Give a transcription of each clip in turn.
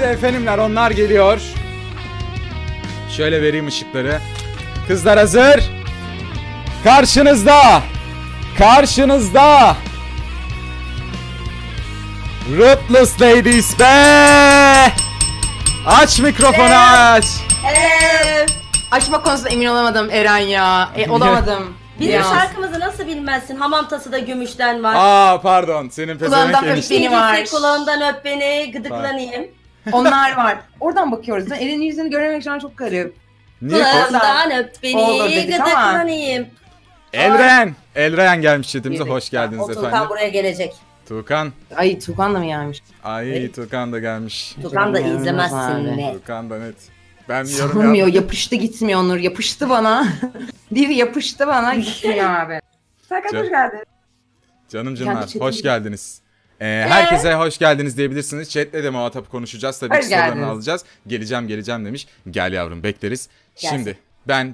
Şimdi efendimler onlar geliyor. Şöyle vereyim ışıkları. Kızlar hazır. Karşınızda. Karşınızda. Ruthless Ladies be. Aç mikrofonu aç. Evet. Açma konusunda emin olamadım Eren ya. Olamadım. Bizim şarkımızı nasıl bilmezsin? Hamam tası da gümüşten var. Aa pardon. Senin kulağından öp beni var. Kulağından öp beni, gıdıklanayım. Onlar var. Oradan bakıyoruz. Eren'in yüzünü göremek şu an çok garip. Niye? Kulağından öp beni, gıdıklanayım. Elraenn. Elraenn gelmiş chatimize. Hoş geldiniz efendim. Tuğkan buraya gelecek. Tuğkan. Ay Tuğkan da mı gelmiş? Ay Tuğkan da gelmiş. Tuğkan da izlemezsin ne? Tuğkan da net. Ben sormuyor, yapıştı gitmiyor Nur, yapıştı bana. Diri yapıştı bana, gitmiyor abi. Sakat hoş geldin. Canımcımlar, hoş geldiniz. Herkese hoş geldiniz diyebilirsiniz. Chat'le de muhatap konuşacağız tabii ki, sorularını alacağız. Geleceğim demiş. Gel yavrum, bekleriz. Gelsin. Şimdi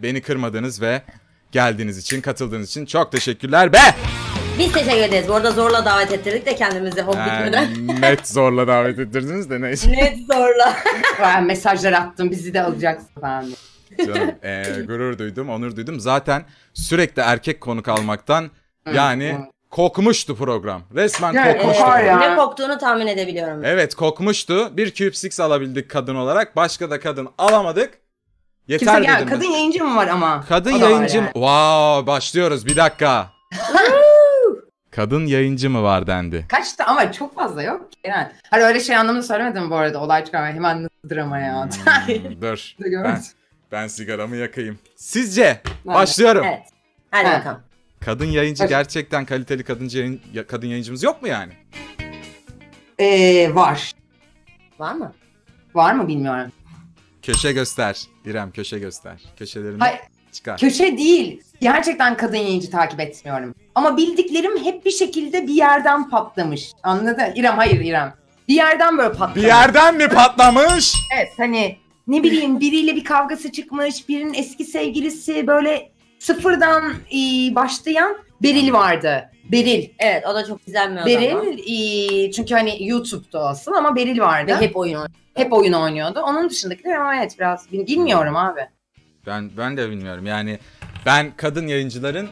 beni kırmadınız ve geldiğiniz için, katıldığınız için çok teşekkürler be. Biz teşekkür ederiz. Bu arada zorla davet ettirdik de kendimizi Hog bitmeden. Net zorla davet ettirdiniz de neyse. Net zorla. Mesajlar attım, bizi de alacaksın falan. Canım, gurur duydum, onur duydum. Zaten sürekli erkek konuk almaktan yani kokmuştu program. Resmen kokmuştu. Ne koktuğunu tahmin edebiliyorum. Evet kokmuştu. Bir Cube Six alabildik kadın olarak. Başka da kadın alamadık. Yeter dedim. Kadın yayıncı mı var ama? Kadın yayıncı mı? Wow, başlıyoruz bir dakika. Kadın yayıncı mı var dendi. Kaçtı ama çok fazla yok. Yani, hani öyle şey anlamını söylemedim bu arada. Olay çıkarmaya hemen dramaya at. Dur. ben sigaramı yakayım. Sizce başlıyorum. Evet. Hadi bakalım. Kadın yayıncı gerçekten kaliteli kadın yayıncımız yok mu yani? Var. Var mı? Var mı bilmiyorum. Köşe göster. İrem köşe göster. Köşelerini çıkar. Köşe değil. Gerçekten kadın yayıncı takip etmiyorum. Ama bildiklerim hep bir şekilde bir yerden patlamış. Anladın? İrem hayır İrem. Bir yerden böyle patlamış. Bir yerden mi patlamış? Evet hani ne bileyim biriyle bir kavgası çıkmış. Birinin eski sevgilisi böyle sıfırdan başlayan Beril vardı. Beril. Evet o da çok güzel bir Beril çünkü hani YouTube'da olsun ama Beril vardı. Ve hep oyun oynuyordu. Hep oyun oynuyordu. Onun dışındakiler ama evet biraz bilmiyorum abi. Ben de bilmiyorum yani. Ben kadın yayıncıların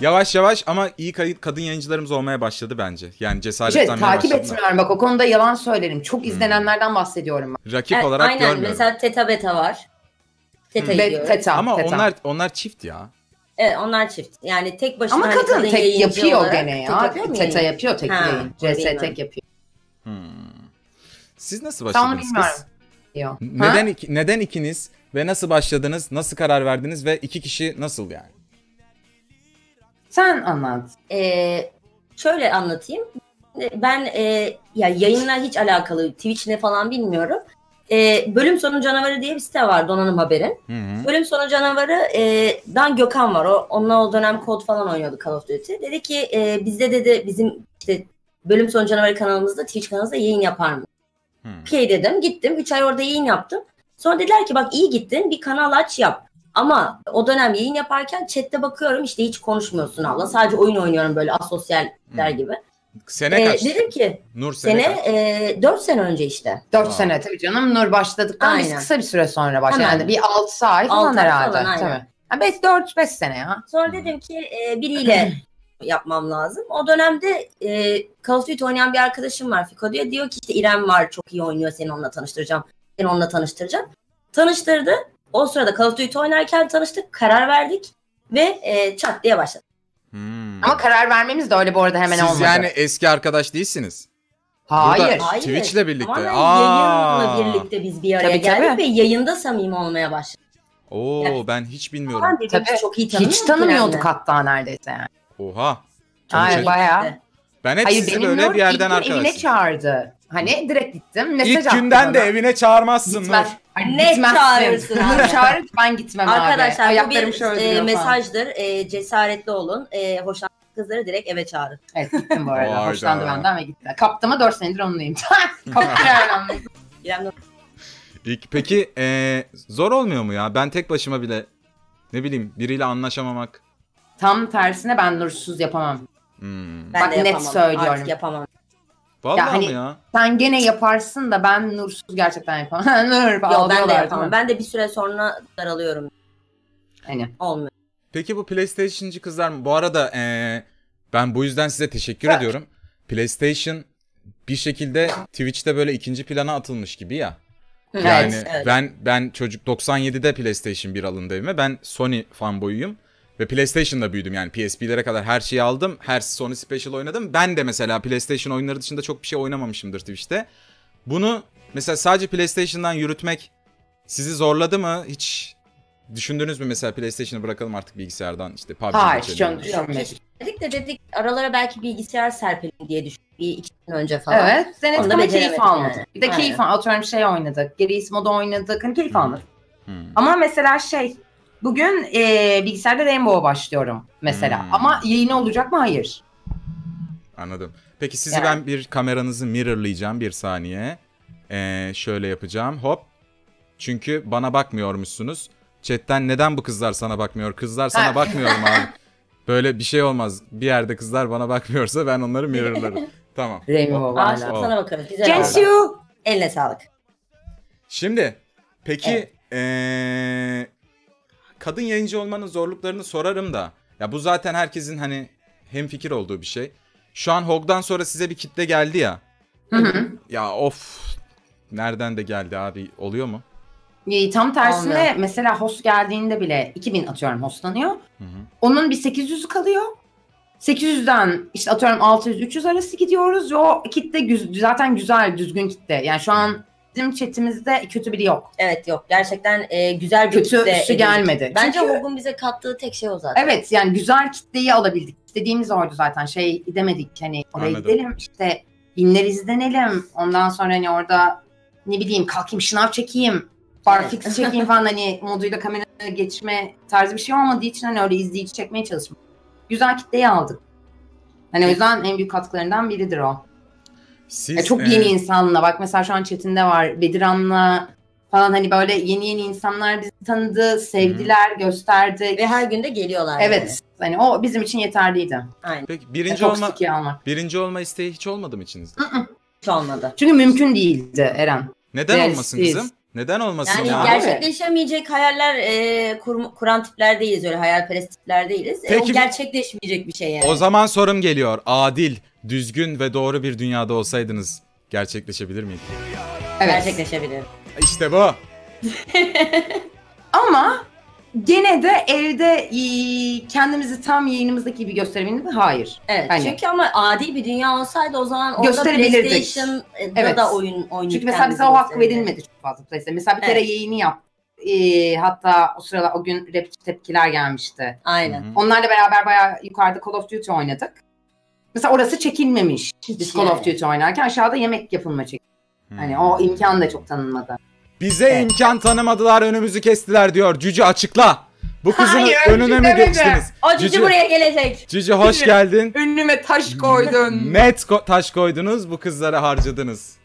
yavaş yavaş ama iyi kadın yayıncılarımız olmaya başladı bence. Yani cesaretten takip etmiyorum bak o konuda yalan söylerim. Çok izlenenlerden bahsediyorum ben. Rakip olarak görmüyorum. Aynen mesela Teta Beta var. Teta ama Teta. Onlar çift ya. Evet onlar çift. Yani tek başına ama kadın tek yapıyor gene ya. Teta yapıyor tek yayıncı. CS tek yapıyor. Siz nasıl başladınız kız? Neden ikiniz? Ve nasıl başladınız, nasıl karar verdiniz ve iki kişi nasıl yani? Sen anlat. Şöyle anlatayım. Ben ya yayınla hiç alakalı, Twitch ne falan bilmiyorum. Bölüm Sonu Canavarı diye bir site var Donanım Haber'in. Bölüm Sonu Canavarı'dan Gökhan var. Onunla o dönem kod falan oynuyordu Call of Duty. Dedi ki bizde dedi bizim işte Bölüm Sonu Canavarı kanalımızda, Twitch kanalımızda yayın yapar mı? Okey dedim, gittim. 3 ay orada yayın yaptım. Sonra dediler ki bak iyi gittin bir kanal aç yap. Ama o dönem yayın yaparken chatte bakıyorum işte hiç konuşmuyorsun abla. Sadece oyun oynuyorum böyle asosyaller gibi. Sene kaç? Dedim ki Nur sene 4 sene önce işte. 4 sene tabii canım Nur başladıktan biz kısa bir süre sonra başladı. Yani bir 6 ay falan herhalde. 4-5 sene ya. Sonra dedim ki biriyle yapmam lazım. O dönemde Call of Duty oynayan bir arkadaşım var Fiko diye. Diyor ki işte İrem var çok iyi oynuyor seni onunla tanıştıracağım. Tanıştırdı. O sırada Call of Duty oynarken tanıştık. Karar verdik. Ve çat diye başladık. Ama karar vermemiz de öyle bu arada hemen olmadı. Siz yani eski arkadaş değilsiniz. Hayır. Twitch'le birlikte. Yayınla birlikte biz bir araya geldik ve yayında samimi olmaya başladık. Oo yani, ben hiç bilmiyorum. Tabii, çok iyi hiç tanımıyorduk yani. Hatta neredeyse yani. Oha. Hayır bayağı. Ben hep sizi böyle bir yerden arkadaşım. Evine çağırdı. Hani direkt gittim. Mesaj İlk günden bana. De evine çağırmazsın Nur. Ne çağırırsın? Nur çağırır ben gitmem arkadaşlar, abi. Arkadaşlar bu bir mesajdır. Cesaretli olun. Hoşlandığınız kızları direkt eve çağırın. Evet gittim bu arada. Hoşlandı benden ve gittim. Kaptama 4 senedir onunlayım. Peki zor olmuyor mu ya? Ben tek başıma bile ne bileyim biriyle anlaşamamak. Tam tersine ben Nursuz yapamam. Ben net söylüyorum. Artık yapamam. Vallahi ya hani ya, sen gene yaparsın da ben Nursuz gerçekten yapamam. Yo, ben de yapamam. Ben de bir süre sonra daralıyorum. Hani olmuyor. Peki bu PlayStation'cı kızlar mı? Bu arada ben bu yüzden size teşekkür ediyorum. PlayStation bir şekilde Twitch'te böyle ikinci plana atılmış gibi ya. Yani evet, evet. Ben çocuk 97'de PlayStation 1 alındı evime. Ben Sony fanboyuyum. Ve PlayStation'da büyüdüm yani. PSP'lere kadar her şeyi aldım. Her Sony Special oynadım. Ben de mesela PlayStation oyunları dışında çok bir şey oynamamışımdır Twitch'te. Bunu mesela sadece PlayStation'dan yürütmek sizi zorladı mı? Hiç düşündünüz mü mesela PlayStation'ı bırakalım artık bilgisayardan işte PUBG'ye geçelim? Hayır, dedik de dedik aralara belki bilgisayar serpelim diye düşündük bir 2 sene önce falan. Evet, senet ama keyif almadık. Yani. Bir de keyif atıyorum şey oynadık, Gris modu oynadık, hani keyif almadık. Ama mesela şey, bugün bilgisayarda Rainbow'a başlıyorum mesela ama yayını olacak mı? Hayır. Anladım. Peki sizi yani ben bir kameranızı mirrorlayacağım bir saniye. Şöyle yapacağım, hop. Çünkü bana bakmıyormuşsunuz. Chatten neden bu kızlar sana bakmıyor? Kızlar sana bakmıyor mu abi? Böyle bir şey olmaz. Bir yerde kızlar bana bakmıyorsa ben onları mirrorlarım. Tamam. Rainbow sana bakarız. Güzel. Eline sağlık. Şimdi peki kadın yayıncı olmanın zorluklarını sorarım da. Ya bu zaten herkesin hani hemfikir olduğu bir şey. Şu an Hog'dan sonra size bir kitle geldi ya. Ya of. Nereden de geldi abi? Oluyor mu? Tam tersine anladım. Mesela host geldiğinde bile 2000 atıyorum hostlanıyor. Onun bir 800'ü kalıyor. 800'den işte atıyorum 600-300 arası gidiyoruz. O kitle zaten güzel, düzgün kitle. Yani şu an bizim chatimizde kötü biri yok. Evet yok. Gerçekten güzel bir kötüsü gelmedi. Bence Hog'un bize kattığı tek şey o zaten. Evet yani güzel kitleyi alabildik. İstediğimiz oydu zaten. Şey demedik hani oraya gidelim işte binler izlenelim. Ondan sonra hani orada ne bileyim kalkayım şınav çekeyim. Barfix çekeyim falan hani moduyla kameraya geçme tarzı bir şey olmadığı için hani öyle izleyici çekmeye çalışmak. Güzel kitleyi aldık. Hani o yüzden en büyük katkılarından biridir o. Siz, çok yeni insanla bak mesela şu an chatinde var Bedirhan'la falan hani böyle yeni insanlar bizi tanıdı, sevdiler, gösterdi. Ve her gün de geliyorlar. Evet. Yani. Hani o bizim için yeterliydi. Aynen. Peki birinci olma isteği hiç olmadı mı içinizde? Hiç olmadı. Çünkü mümkün değildi Eren. Neden olmasın kızım? Neden olmasın yani? Yani gerçekleşemeyecek hayaller kuran tipler değiliz, öyle hayalperest tipler değiliz. Peki, o gerçekleşmeyecek bir şey yani. O zaman sorum geliyor. Adil, düzgün ve doğru bir dünyada olsaydınız gerçekleşebilir miydi? Evet. Gerçekleşebilir. İşte bu. Ama gene de evde kendimizi tam yayınımızdaki gibi gösterebilir mi? Hayır. Evet. Yani. Çünkü ama adil bir dünya olsaydı o zaman orada PlayStation'da da oyun oynayıp çünkü mesela bize o hakkı verilmedi çok fazla PlayStation. Mesela bir kere yayını yaptık. Hatta o sırada o gün rapçi tepkiler gelmişti. Aynen. Onlarla beraber bayağı yukarıda Call of Duty oynadık. Mesela orası çekilmemiş. Biz Call of Duty oynarken aşağıda yemek yapılma çekilmiş. Hani o imkan da çok tanınmadı. Bize imkan tanımadılar, önümüzü kestiler diyor. Cüce açıkla. Bu kızın önüne mi geçtiniz? O Cici buraya gelecek. Cici hoş geldin. Önüme taş koydun. Net taş koydunuz, bu kızlara harcadınız.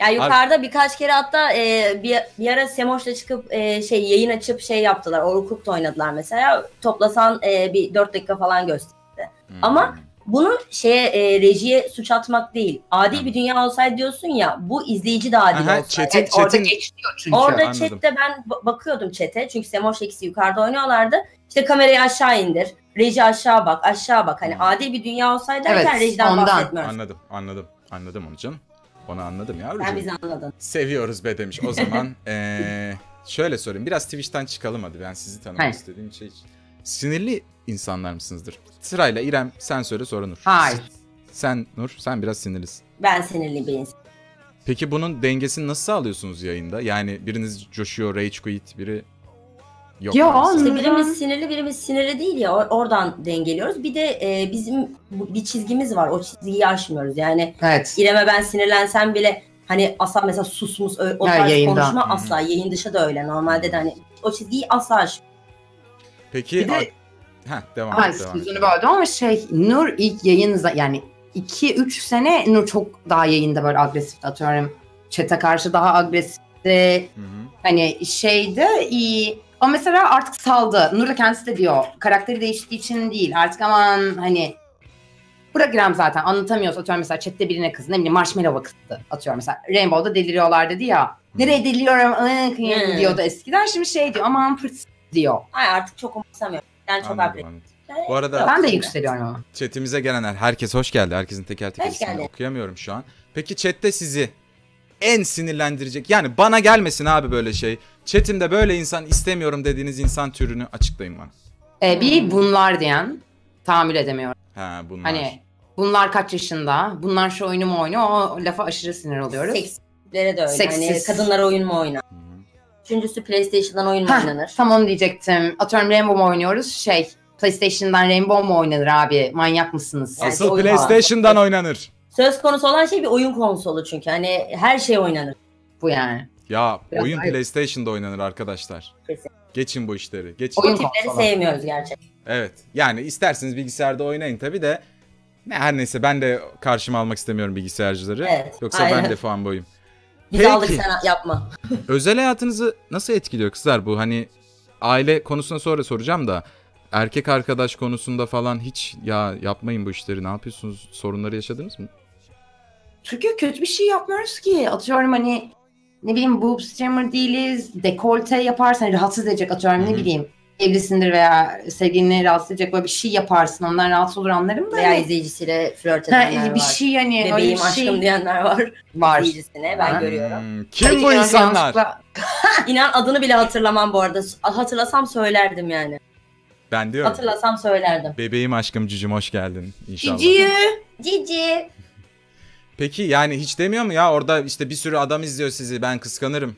Ya yukarıda birkaç kere hatta bir ara Semoş'la çıkıp yayın açıp şey yaptılar. Orukuk'ta oynadılar mesela. Toplasan bir 4 dakika falan gösterdi. Ama bunu rejiye suç atmak değil. Adil bir dünya olsaydı diyorsun ya, bu izleyici de adil olsaydı. Evet, orada geçiyor çünkü. Orada chatte ben bakıyordum chate çünkü Semoş ikisi yukarıda oynuyorlardı. İşte kamerayı aşağı indir, reji aşağı bak, aşağı bak. Hani adil bir dünya olsaydı derken rejiden bahsetmiyoruz. Anladım onu canım. Onu anladım yavrucuğum. Ben bizi anladın. Seviyoruz be demiş. O zaman şöyle sorayım. Biraz Twitch'ten çıkalım hadi. Ben sizi tanımak istediğim şey için. Sinirli insanlar mısınızdır? Sırayla İrem sen söyle sonra Nur. Hayır. Sen Nur, sen biraz sinirlisin. Ben sinirli bir insan. Peki bunun dengesini nasıl sağlıyorsunuz yayında? Yani biriniz coşuyor, rage quit, biri yok. Ya işte birimiz sinirli değil ya, oradan dengeliyoruz. Bir de bizim bir çizgimiz var, o çizgiyi aşmıyoruz. Yani İrem'e ben sinirlensem bile hani asla mesela susmuş o tarz konuşma asla, yayın dışı da öyle. Normalde de hani o çizgiyi asla aşmıyoruz. Peki bir de, devam sözünü böldüm ama Nur ilk yayınıza yani 2-3 sene Nur çok daha yayında böyle agresif, atıyorum chat'e karşı daha agresifti. Hani iyi ama mesela artık saldı. Nur da kendisi de diyor karakteri değiştiği için değil artık, aman hani program zaten anlatamıyoruz. Atıyorum mesela chatte birine kızdı, ne bileyim marshmallow kızdı. Atıyorum mesela Rainbow'da deliriyorlar dedi ya. Nereye deliriyorum diyordu eskiden. Şimdi şey diyor, aman fırs diyor. Ay artık çok umursamıyorum. Yani çok abret. Bu arada ben de yükseliyorum ama. Chatimize gelenler, herkes hoş geldi. Herkesin teker teker ismini okuyamıyorum şu an. Peki chatte sizi en sinirlendirecek, yani bana gelmesin abi böyle şey. Chatimde böyle insan istemiyorum dediğiniz insan türünü açıklayın bana. Bir bunlar diyen, tahammül edemiyorum. Ha, bunlar. Hani bunlar kaç yaşında, bunlar şu oyunu mu oynuyor, o lafa aşırı sinir oluyoruz. Seksistlere de öyle. Seksiz. Hani kadınlar oyun mu oynar? Üçüncüsü PlayStation'dan oyun mu oynanır? Tam onu diyecektim. Atıyorum Rainbow mu oynuyoruz? Şey, PlayStation'dan Rainbow mu oynanır abi? Manyak mısınız? Asıl yani PlayStation'dan oynanır. Söz konusu olan şey bir oyun konsolu çünkü. Hani her şey oynanır. Bu yani. Ya biraz oyun PlayStation'da oynanır arkadaşlar. Kesin. Geçin bu işleri. Geçin. Oyun tipleri sevmiyoruz gerçekten. Evet. Yani isterseniz bilgisayarda oynayın tabi de. Her neyse, ben de karşıma almak istemiyorum bilgisayarcıları. Evet, yoksa aynen, ben de fanboyum. Biz aldık, sen yapma. Özel hayatınızı nasıl etkiliyor kızlar bu? Hani aile konusuna sonra soracağım da. Erkek arkadaş konusunda falan hiç ya yapmayın bu işleri, ne yapıyorsunuz? Sorunları yaşadınız mı? Çünkü kötü bir şey yapmıyoruz ki. Atıyorum hani ne bileyim boob streamer değiliz. Dekolte yaparsan rahatsız edecek, atıyorum ne bileyim. Evlisindir veya sevgilini rahatsız edecek böyle bir şey yaparsın, ondan rahatsız olur anlarım da. Veya izleyicisiyle flört edenler var. Bir şey hani. Bebeğim aşkım diyenler var. Var. İzleyicisine ben görüyorum. Kim bu insanlar? Yanlışlıkla... İnan adını bile hatırlamam bu arada. Hatırlasam söylerdim yani. Ben diyorum. Hatırlasam söylerdim. Bebeğim aşkım cicim hoş geldin inşallah. Cici. Cici. Peki yani hiç demiyor mu ya, orada işte bir sürü adam izliyor sizi, ben kıskanırım.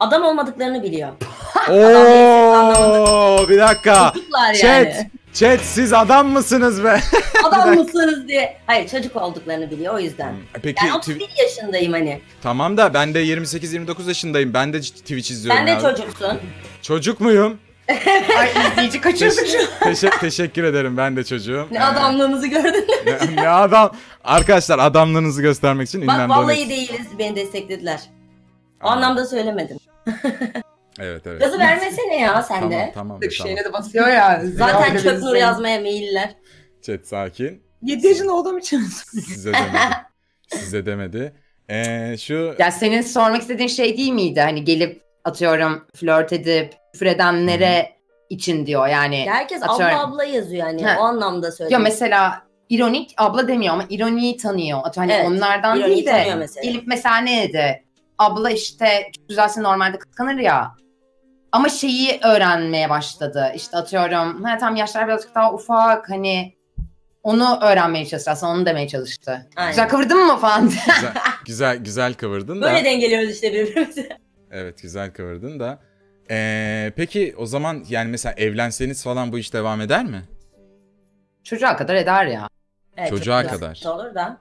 Adam olmadıklarını biliyor. Ooo bir dakika. Yani. Chat siz adam mısınız be? Adam mısınız diye. Hayır, çocuk olduklarını biliyor o yüzden. Peki, yani 31 yaşındayım hani. Tamam da ben de 28-29 yaşındayım. Ben de Twitch izliyorum. Sen de çocuksun. Çocuk muyum? Ay izleyici kaçırdık şu. Teşekkür ederim, ben de çocuğum. Ne adamlığınızı gördün. Ne adam. Arkadaşlar adamlığınızı göstermek için ünlem. Bak vallahi değiliz, beni desteklediler. O anlamda söylemedim. Evet. Yazı versene ya sen de. Tamam. Bir şeyine de basıyor ya. Zaten çöp nur yazmaya meyiller. Chat sakin. 7 yaşında olduğum için. Size demedi. Size demedi. Şu. Ya senin sormak istediğin şey değil miydi? Hani gelip atıyorum flört edip küfür edenlere için diyor yani. Ya herkes atıyorum, abla yazıyor yani. O anlamda söylüyor. Ya mesela ironik abla demiyor ama ironiyi tanıyor. Atıyorum evet, hani onlardan değil de mesela. Gelip mesela ne dedi? Abla işte çok güzelse normalde kıskanır ya. Ama şeyi öğrenmeye başladı. İşte atıyorum tam yaşlar birazcık daha ufak, hani onu öğrenmeye çalıştı aslında, onu demeye çalıştı. Aynen. Güzel kıvırdın mı falan? Güzel kıvırdın da. Böyle dengeliyoruz işte birbirimizi. Evet, güzel kıvırdın da. Peki o zaman yani mesela evlenseniz falan bu iş devam eder mi? Çocuğa kadar eder ya. Evet, çocuğa kadar. Olur da.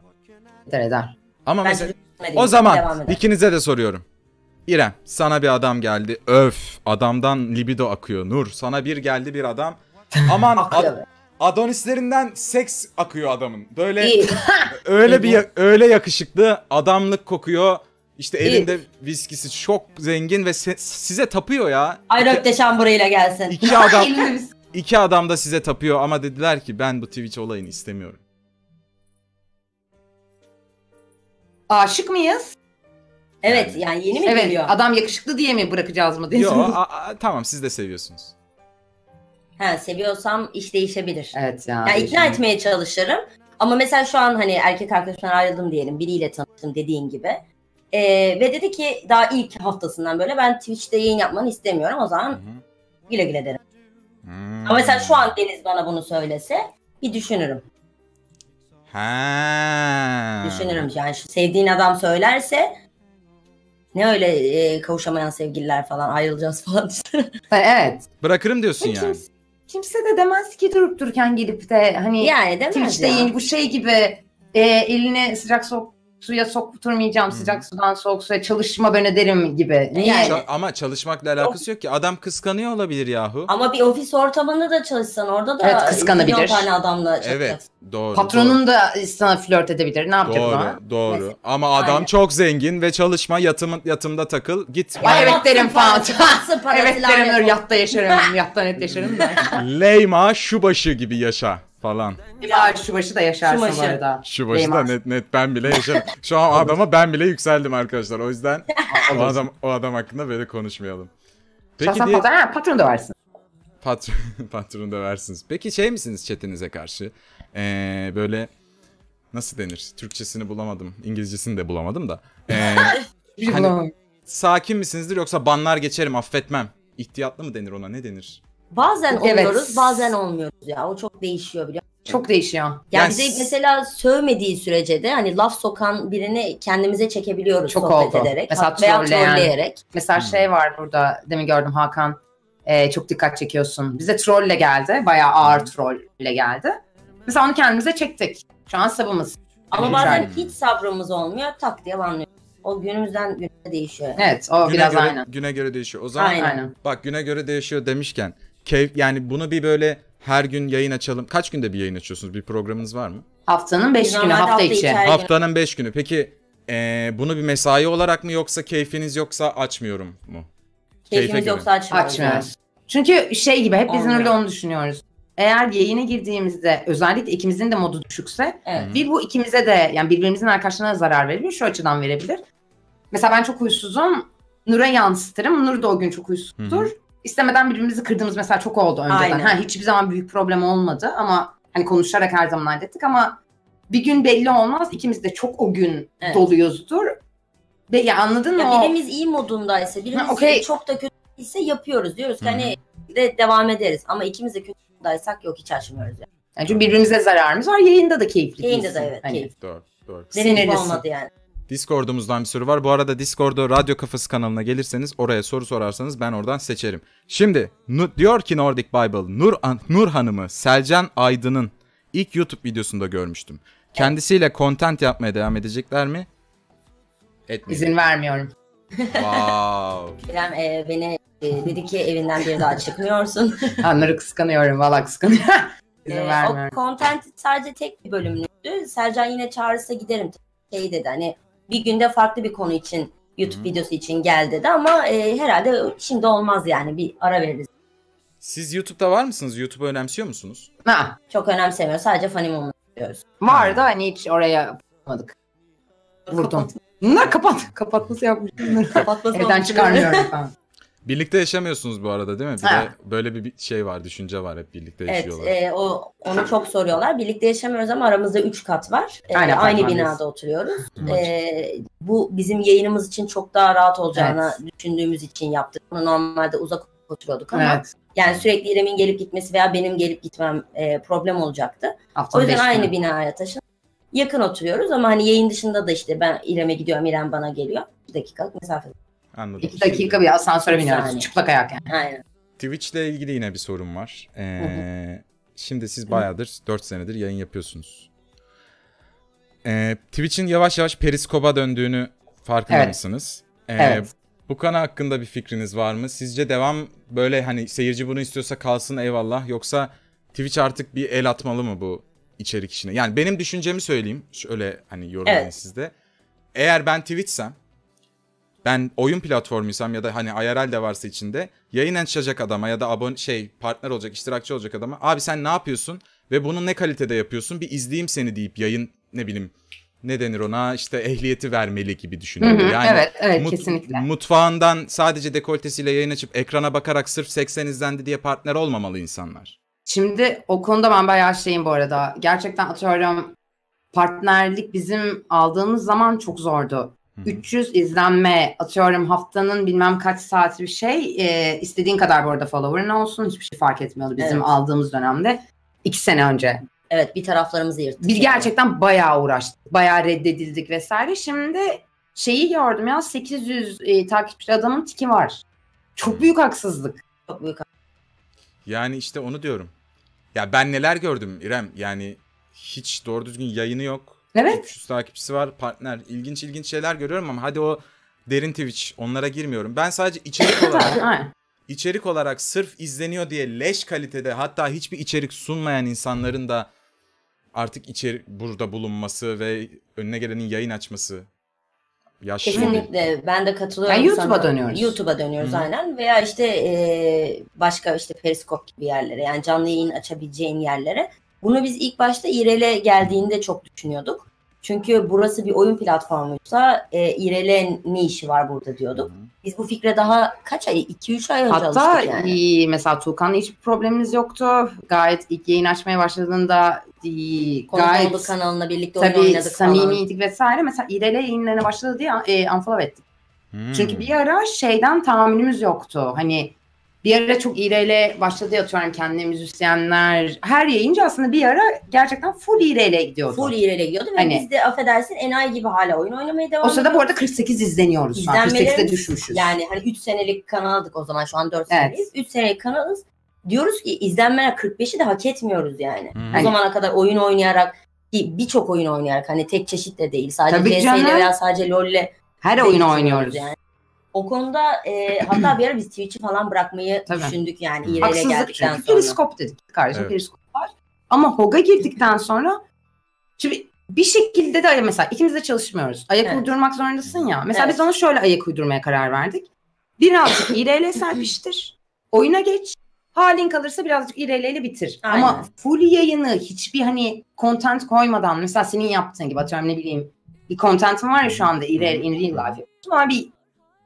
Eder. Ama ben mesela... O zaman ikinize de soruyorum. İrem, sana bir adam geldi. Öf, adamdan libido akıyor. Nur, sana geldi bir adam. Aman adonislerinden seks akıyor adamın. Böyle öyle öyle yakışıklı, adamlık kokuyor. İşte elinde viskisi, çok zengin ve size tapıyor ya. Ayrak deşamburuyla gelsin. İki adam da size tapıyor ama dediler ki ben bu Twitch olayını istemiyorum. Aşık mıyız? Evet yani yeni mi geliyor? Evet, adam yakışıklı diye mi bırakacağız mı diyorsunuz? Yok tamam, siz de seviyorsunuz. Ha, seviyorsam iş değişebilir. Evet ya. Yani ikna etmeye çalışırım. Ama mesela şu an hani erkek arkadaşımdan ayrıldım diyelim, biriyle tanıştım dediğin gibi. Ve dedi ki daha ilk haftasından böyle ben Twitch'te yayın yapmanı istemiyorum, o zaman güle güle derim. Ama mesela şu an Deniz bana bunu söylese bir düşünürüm. Ha. Düşünürüm yani, şu sevdiğin adam söylerse ne öyle kavuşamayan sevgililer falan, ayrılacağız falan. Evet. Bırakırım diyorsun yani. Kimse de demez ki durup dururken gelip de hani yani Twitch'te ya. Bu şey gibi eline sıcak suya sokturmayacağım, sıcak sudan soğuk suya çalışma ben ederim gibi. Yani. Ama çalışmakla alakası yok ki, adam kıskanıyor olabilir yahu. Ama bir ofis ortamında da çalışsan orada da kıskanabilir. 10 tane adamla çalışacaksın. Evet, doğru. Patronun da sana flört edebilir, ne yapacak ona? Doğru. Mesela. Ama adam çok zengin ve çalışma, yatımda takıl git. Ay evet derim falan. Evet derim, yatta yaşarım, yatta net yaşarım da. Leyma şu başı gibi yaşa. falan. Ya şu başı da yaşarsın bu arada. Şu başı da net ben bile yaşarım. Şu an adama ben bile yükseldim arkadaşlar. O yüzden o adam hakkında böyle konuşmayalım. Peki diye... patron döversiniz. Patron döversiniz. Peki şey misiniz chatinize karşı? Böyle nasıl denir? Türkçesini bulamadım. İngilizcesini de bulamadım da. Hani sakin misinizdir yoksa banlar geçerim affetmem. İhtiyatlı mı denir ona, ne denir? Bazen oluyoruz, bazen olmuyoruz ya. O çok değişiyor biliyor musun? Çok değişiyor. Yani bize mesela sövmediği sürece de hani laf sokan birini kendimize çekebiliyoruz çok sohbet ederek. Mesela trolleyerek. Mesela şey var burada, demin gördüm Hakan. Çok dikkat çekiyorsun. Bize trolle geldi. Bayağı ağır trolle geldi. Mesela onu kendimize çektik. Şu an sabımız. Ama bazen hiç sabrımız olmuyor. Tak diye banlıyor. O günümüzden güne değişiyor. Evet, o güne biraz göre, aynen. Güne göre değişiyor. O zaman aynen. Bak güne göre değişiyor demişken keyif, yani bunu bir böyle her gün yayın açalım. Kaç günde bir yayın açıyorsunuz? Bir programınız var mı? Haftanın 5 günü, hafta içi. Haftanın 5 günü. Peki bunu bir mesai olarak mı yoksa keyfiniz yoksa açmıyorum mu? Keyfimiz yoksa açmıyoruz. Çünkü şey gibi hep biz öyle onu düşünüyoruz. Eğer yayına girdiğimizde özellikle ikimizin de modu düşükse bir bu ikimize de yani birbirimizin arkadaşlarına zarar verebilir. Şu açıdan verebilir. Mesela ben çok huysuzum. Nur'a yansıtırım. Nur da o gün çok huysuzdur. İstemeden birbirimizi kırdığımız mesela çok oldu önceden. Ha, hiçbir zaman büyük problem olmadı ama hani konuşarak her zaman hallettik ama bir gün belli olmaz. İkimiz de çok o gün doluyuzdur. Ve ya anladın mı? Birimiz iyi modundaysa, birimiz çok da kötüyse yapıyoruz. Diyoruz ki hani de devam ederiz ama ikimiz de kötüysak yok hiç açmıyoruz. Yani çünkü birbirimize zararımız var. Yayında da keyifli. Yayında da keyifli. Doğru. Sinirlisin. Olmadı yani. Discord'umuzdan bir soru var. Bu arada Discord'da Radyo Kafası kanalına gelirseniz oraya soru sorarsanız ben oradan seçerim. Şimdi diyor ki Nordic Bible, Nur Hanım'ı Selcan Aydın'ın ilk YouTube videosunda görmüştüm. Kendisiyle content yapmaya devam edecekler mi? Etmeyeyim. İzin vermiyorum. Wow. İrem beni dedi ki evinden bir daha çıkmıyorsun. Nur'u kıskanıyorum. Valla kıskanıyorum. İzin vermiyorum. O content sadece tek bir bölümlüktü. Selcan yine çağırırsa giderim. Şey dedi hani bir günde farklı bir konu için YouTube videosu için gel dedi ama herhalde şimdi olmaz yani bir ara veririz. Siz YouTube'da var mısınız? YouTube'u önemsiyor musunuz? Ha. Çok önemsemiyoruz. Sadece fanimum diyoruz. Var da hani hiç oraya yapmadık. Vurdum. Bunlar kapatması yapmış. Kapatması evden çıkarmıyorum falan. Birlikte yaşamıyorsunuz bu arada değil mi? Bir de böyle bir şey var, düşünce var hep birlikte yaşıyorlar. Evet, onu çok soruyorlar. Birlikte yaşamıyoruz ama aramızda 3 kat var. Aynı binada oturuyoruz. Bu bizim yayınımız için çok daha rahat olacağını düşündüğümüz için yaptık. Bunu normalde uzak oturuyorduk ama yani sürekli İrem'in gelip gitmesi veya benim gelip gitmem problem olacaktı. Haftan o yüzden aynı binaya taşındık. Yakın oturuyoruz ama hani yayın dışında da işte ben İrem'e gidiyorum, İrem bana geliyor. 2 dakikalık mesafede. Anladım. 2 dakika bir asansöre biniyoruz. Çıplak ayak yani. Aynen. Twitch'le ilgili yine bir sorun var. Şimdi siz bayağıdır 4 senedir yayın yapıyorsunuz. Twitch'in yavaş yavaş periskopa döndüğünü farkında mısınız? Bu konu hakkında bir fikriniz var mı? Sizce devam böyle hani seyirci bunu istiyorsa kalsın eyvallah. Yoksa Twitch artık bir el atmalı mı bu içerik işine? Yani benim düşüncemi söyleyeyim. Şöyle hani yorumlayın sizde. Eğer ben Twitch'sem, ben oyun platformuysam ya da hani IRL de varsa içinde yayın açacak adama ya da abone partner olacak, iştirakçı olacak adama abi sen ne yapıyorsun ve bunu ne kalitede yapıyorsun bir izleyeyim seni deyip yayın ne bileyim ne denir ona işte ehliyeti vermeli gibi düşünüyorum. Yani kesinlikle. Mutfağından sadece dekoltesiyle yayın açıp ekrana bakarak sırf 80 izlendi diye partner olmamalı insanlar. Şimdi o konuda ben bayağı bu arada. Gerçekten atıyorum partnerlik bizim aldığımız zaman çok zordu. 300 izlenme atıyorum haftanın bilmem kaç saati bir şey istediğin kadar bu arada follower'ın olsun hiçbir şey fark etmiyordu bizim aldığımız dönemde 2 sene önce. Evet bir taraflarımızı yırttık. Biz gerçekten bayağı uğraştık bayağı reddedildik vesaire şimdi şeyi gördüm ya 800 takipçi adamın tiki var çok büyük haksızlık. Çok büyük haksızlık. Yani işte onu diyorum ya ben neler gördüm İrem yani hiç doğru düzgün yayını yok. 300 takipçisi var partner ilginç şeyler görüyorum ama hadi o derin Twitch onlara girmiyorum. Ben sadece içerik olarak sırf izleniyor diye leş kalitede hatta hiçbir içerik sunmayan insanların da artık içerik burada bulunması ve önüne gelenin yayın açması. Yaşlı kesinlikle ben de katılıyorum. Yani YouTube'a dönüyoruz. YouTube'a dönüyoruz aynen veya işte başka işte periskop gibi yerlere yani canlı yayın açabileceğin yerlere. Bunu biz ilk başta İrel'e geldiğinde çok düşünüyorduk. Çünkü burası bir oyun platformuysa İrel'in ne işi var burada diyorduk. Biz bu fikre daha kaç ay, 2-3 ay önce hatta yani. Mesela Tuğkan'la hiçbir problemimiz yoktu. Gayet ilk yayın açmaya başladığında gayet oldu, kanalına birlikte oyun oynadık, samimiydik vesaire. Mesela İrel'e yayınlarına başladı diye unfollow ettik. Çünkü bir ara şeyden tahammülümüz yoktu. Hani bir ara çok İrel'e başladı, atıyorum kendine müzisyenler. Her yayıncı aslında bir ara gerçekten full İrel'e gidiyordu. Full İrel'e gidiyordu ve hani, biz de affedersin enayi gibi hala oyun oynamaya devam ediyoruz. O sırada bu arada 48 izleniyoruz. 48'de düşmüşüz. Yani hani 3 senelik kanaldık o zaman, şu an 4 seneyiz. Evet. 3 senelik kanalız. Diyoruz ki izlenmeler 45'i de hak etmiyoruz yani. O zamana kadar oyun oynayarak, birçok oyun oynayarak, hani tek çeşit de değil. Sadece DS'yle veya sadece LoL'le her oyun oynuyoruz. Yani. O konuda hatta bir ara biz Twitch'i falan bırakmayı düşündük yani İrel'e geldikten sonra. Periskop dedik kardeşim, periskop var. Ama Hog'a girdikten sonra şimdi bir şekilde de mesela ikimiz de çalışmıyoruz. Ayak uydurmak zorundasın ya. Mesela biz ona şöyle ayak uydurmaya karar verdik. Birazcık İrel'e serpiştir. Oyuna geç. Halin kalırsa birazcık İrel'e bitir. Aynen. Ama full yayını hiçbir hani content koymadan, mesela senin yaptığın gibi, atıyorum ne bileyim bir contentim var ya şu anda İrel in real life. Ama bir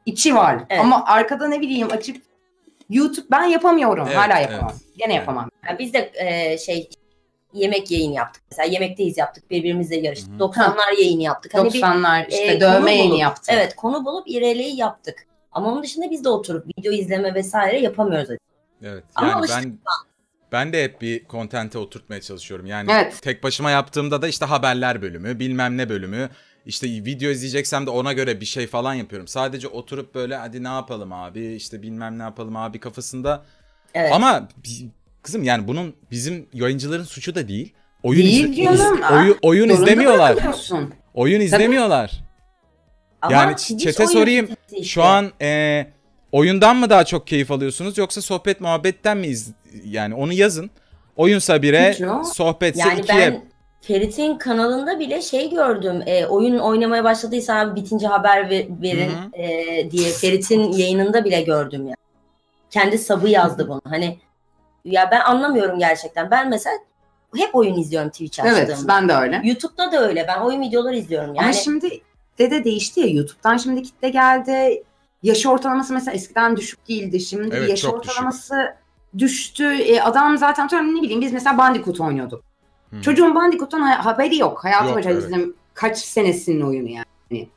İçi var. Evet. Ama arkada ne bileyim açık YouTube ben yapamıyorum. Evet, hala yapamam. Gene yapamam. Yani biz de yemek yayını yaptık. Mesela yemekteyiz yaptık. Birbirimizle yarıştık. 90'lar yayını yaptık. Hani 90'lar işte dövme yayını yaptık. Evet, konu bulup İrel'i yaptık. Ama onun dışında biz de oturup video izleme vesaire yapamıyoruz. Evet. Yani ama ben de hep bir kontente oturtmaya çalışıyorum. Yani tek başıma yaptığımda da işte haberler bölümü, bilmem ne bölümü. İşte video izleyeceksem de ona göre bir şey falan yapıyorum. Sadece oturup böyle hadi ne yapalım abi, işte bilmem ne yapalım abi kafasında. Evet. Ama kızım yani bunun bizim yayıncıların suçu da değil. Oyun, oyun izlemiyorlar. Oyun izlemiyorlar. Ama yani çete sorayım işte. Şu an oyundan mı daha çok keyif alıyorsunuz yoksa sohbet muhabbetten mi? Yani onu yazın. Oyunsa 1'e, sohbetse 2'ye. Yani Ferit'in kanalında bile şey gördüm, oyun oynamaya başladıysa abi bitince haber verin diye Ferit'in yayınında bile gördüm yani. Kendi sabı yazdı bunu. Hani ya ben anlamıyorum gerçekten. Ben mesela hep oyun izliyorum Twitch açtığımda. Evet, ben de öyle. YouTube'da da öyle. Ben oyun videoları izliyorum yani. Ama şimdi de değişti ya, YouTube'dan şimdi kitle geldi. Yaş ortalaması mesela eskiden düşük değildi. Şimdi yaş ortalaması düştü. Adam zaten ne bileyim biz mesela Bandicoot oynuyorduk. Çocuğun Bandicoot'un haberi yok. Hayatım boyunca izledim kaç senesinin oyunu yani.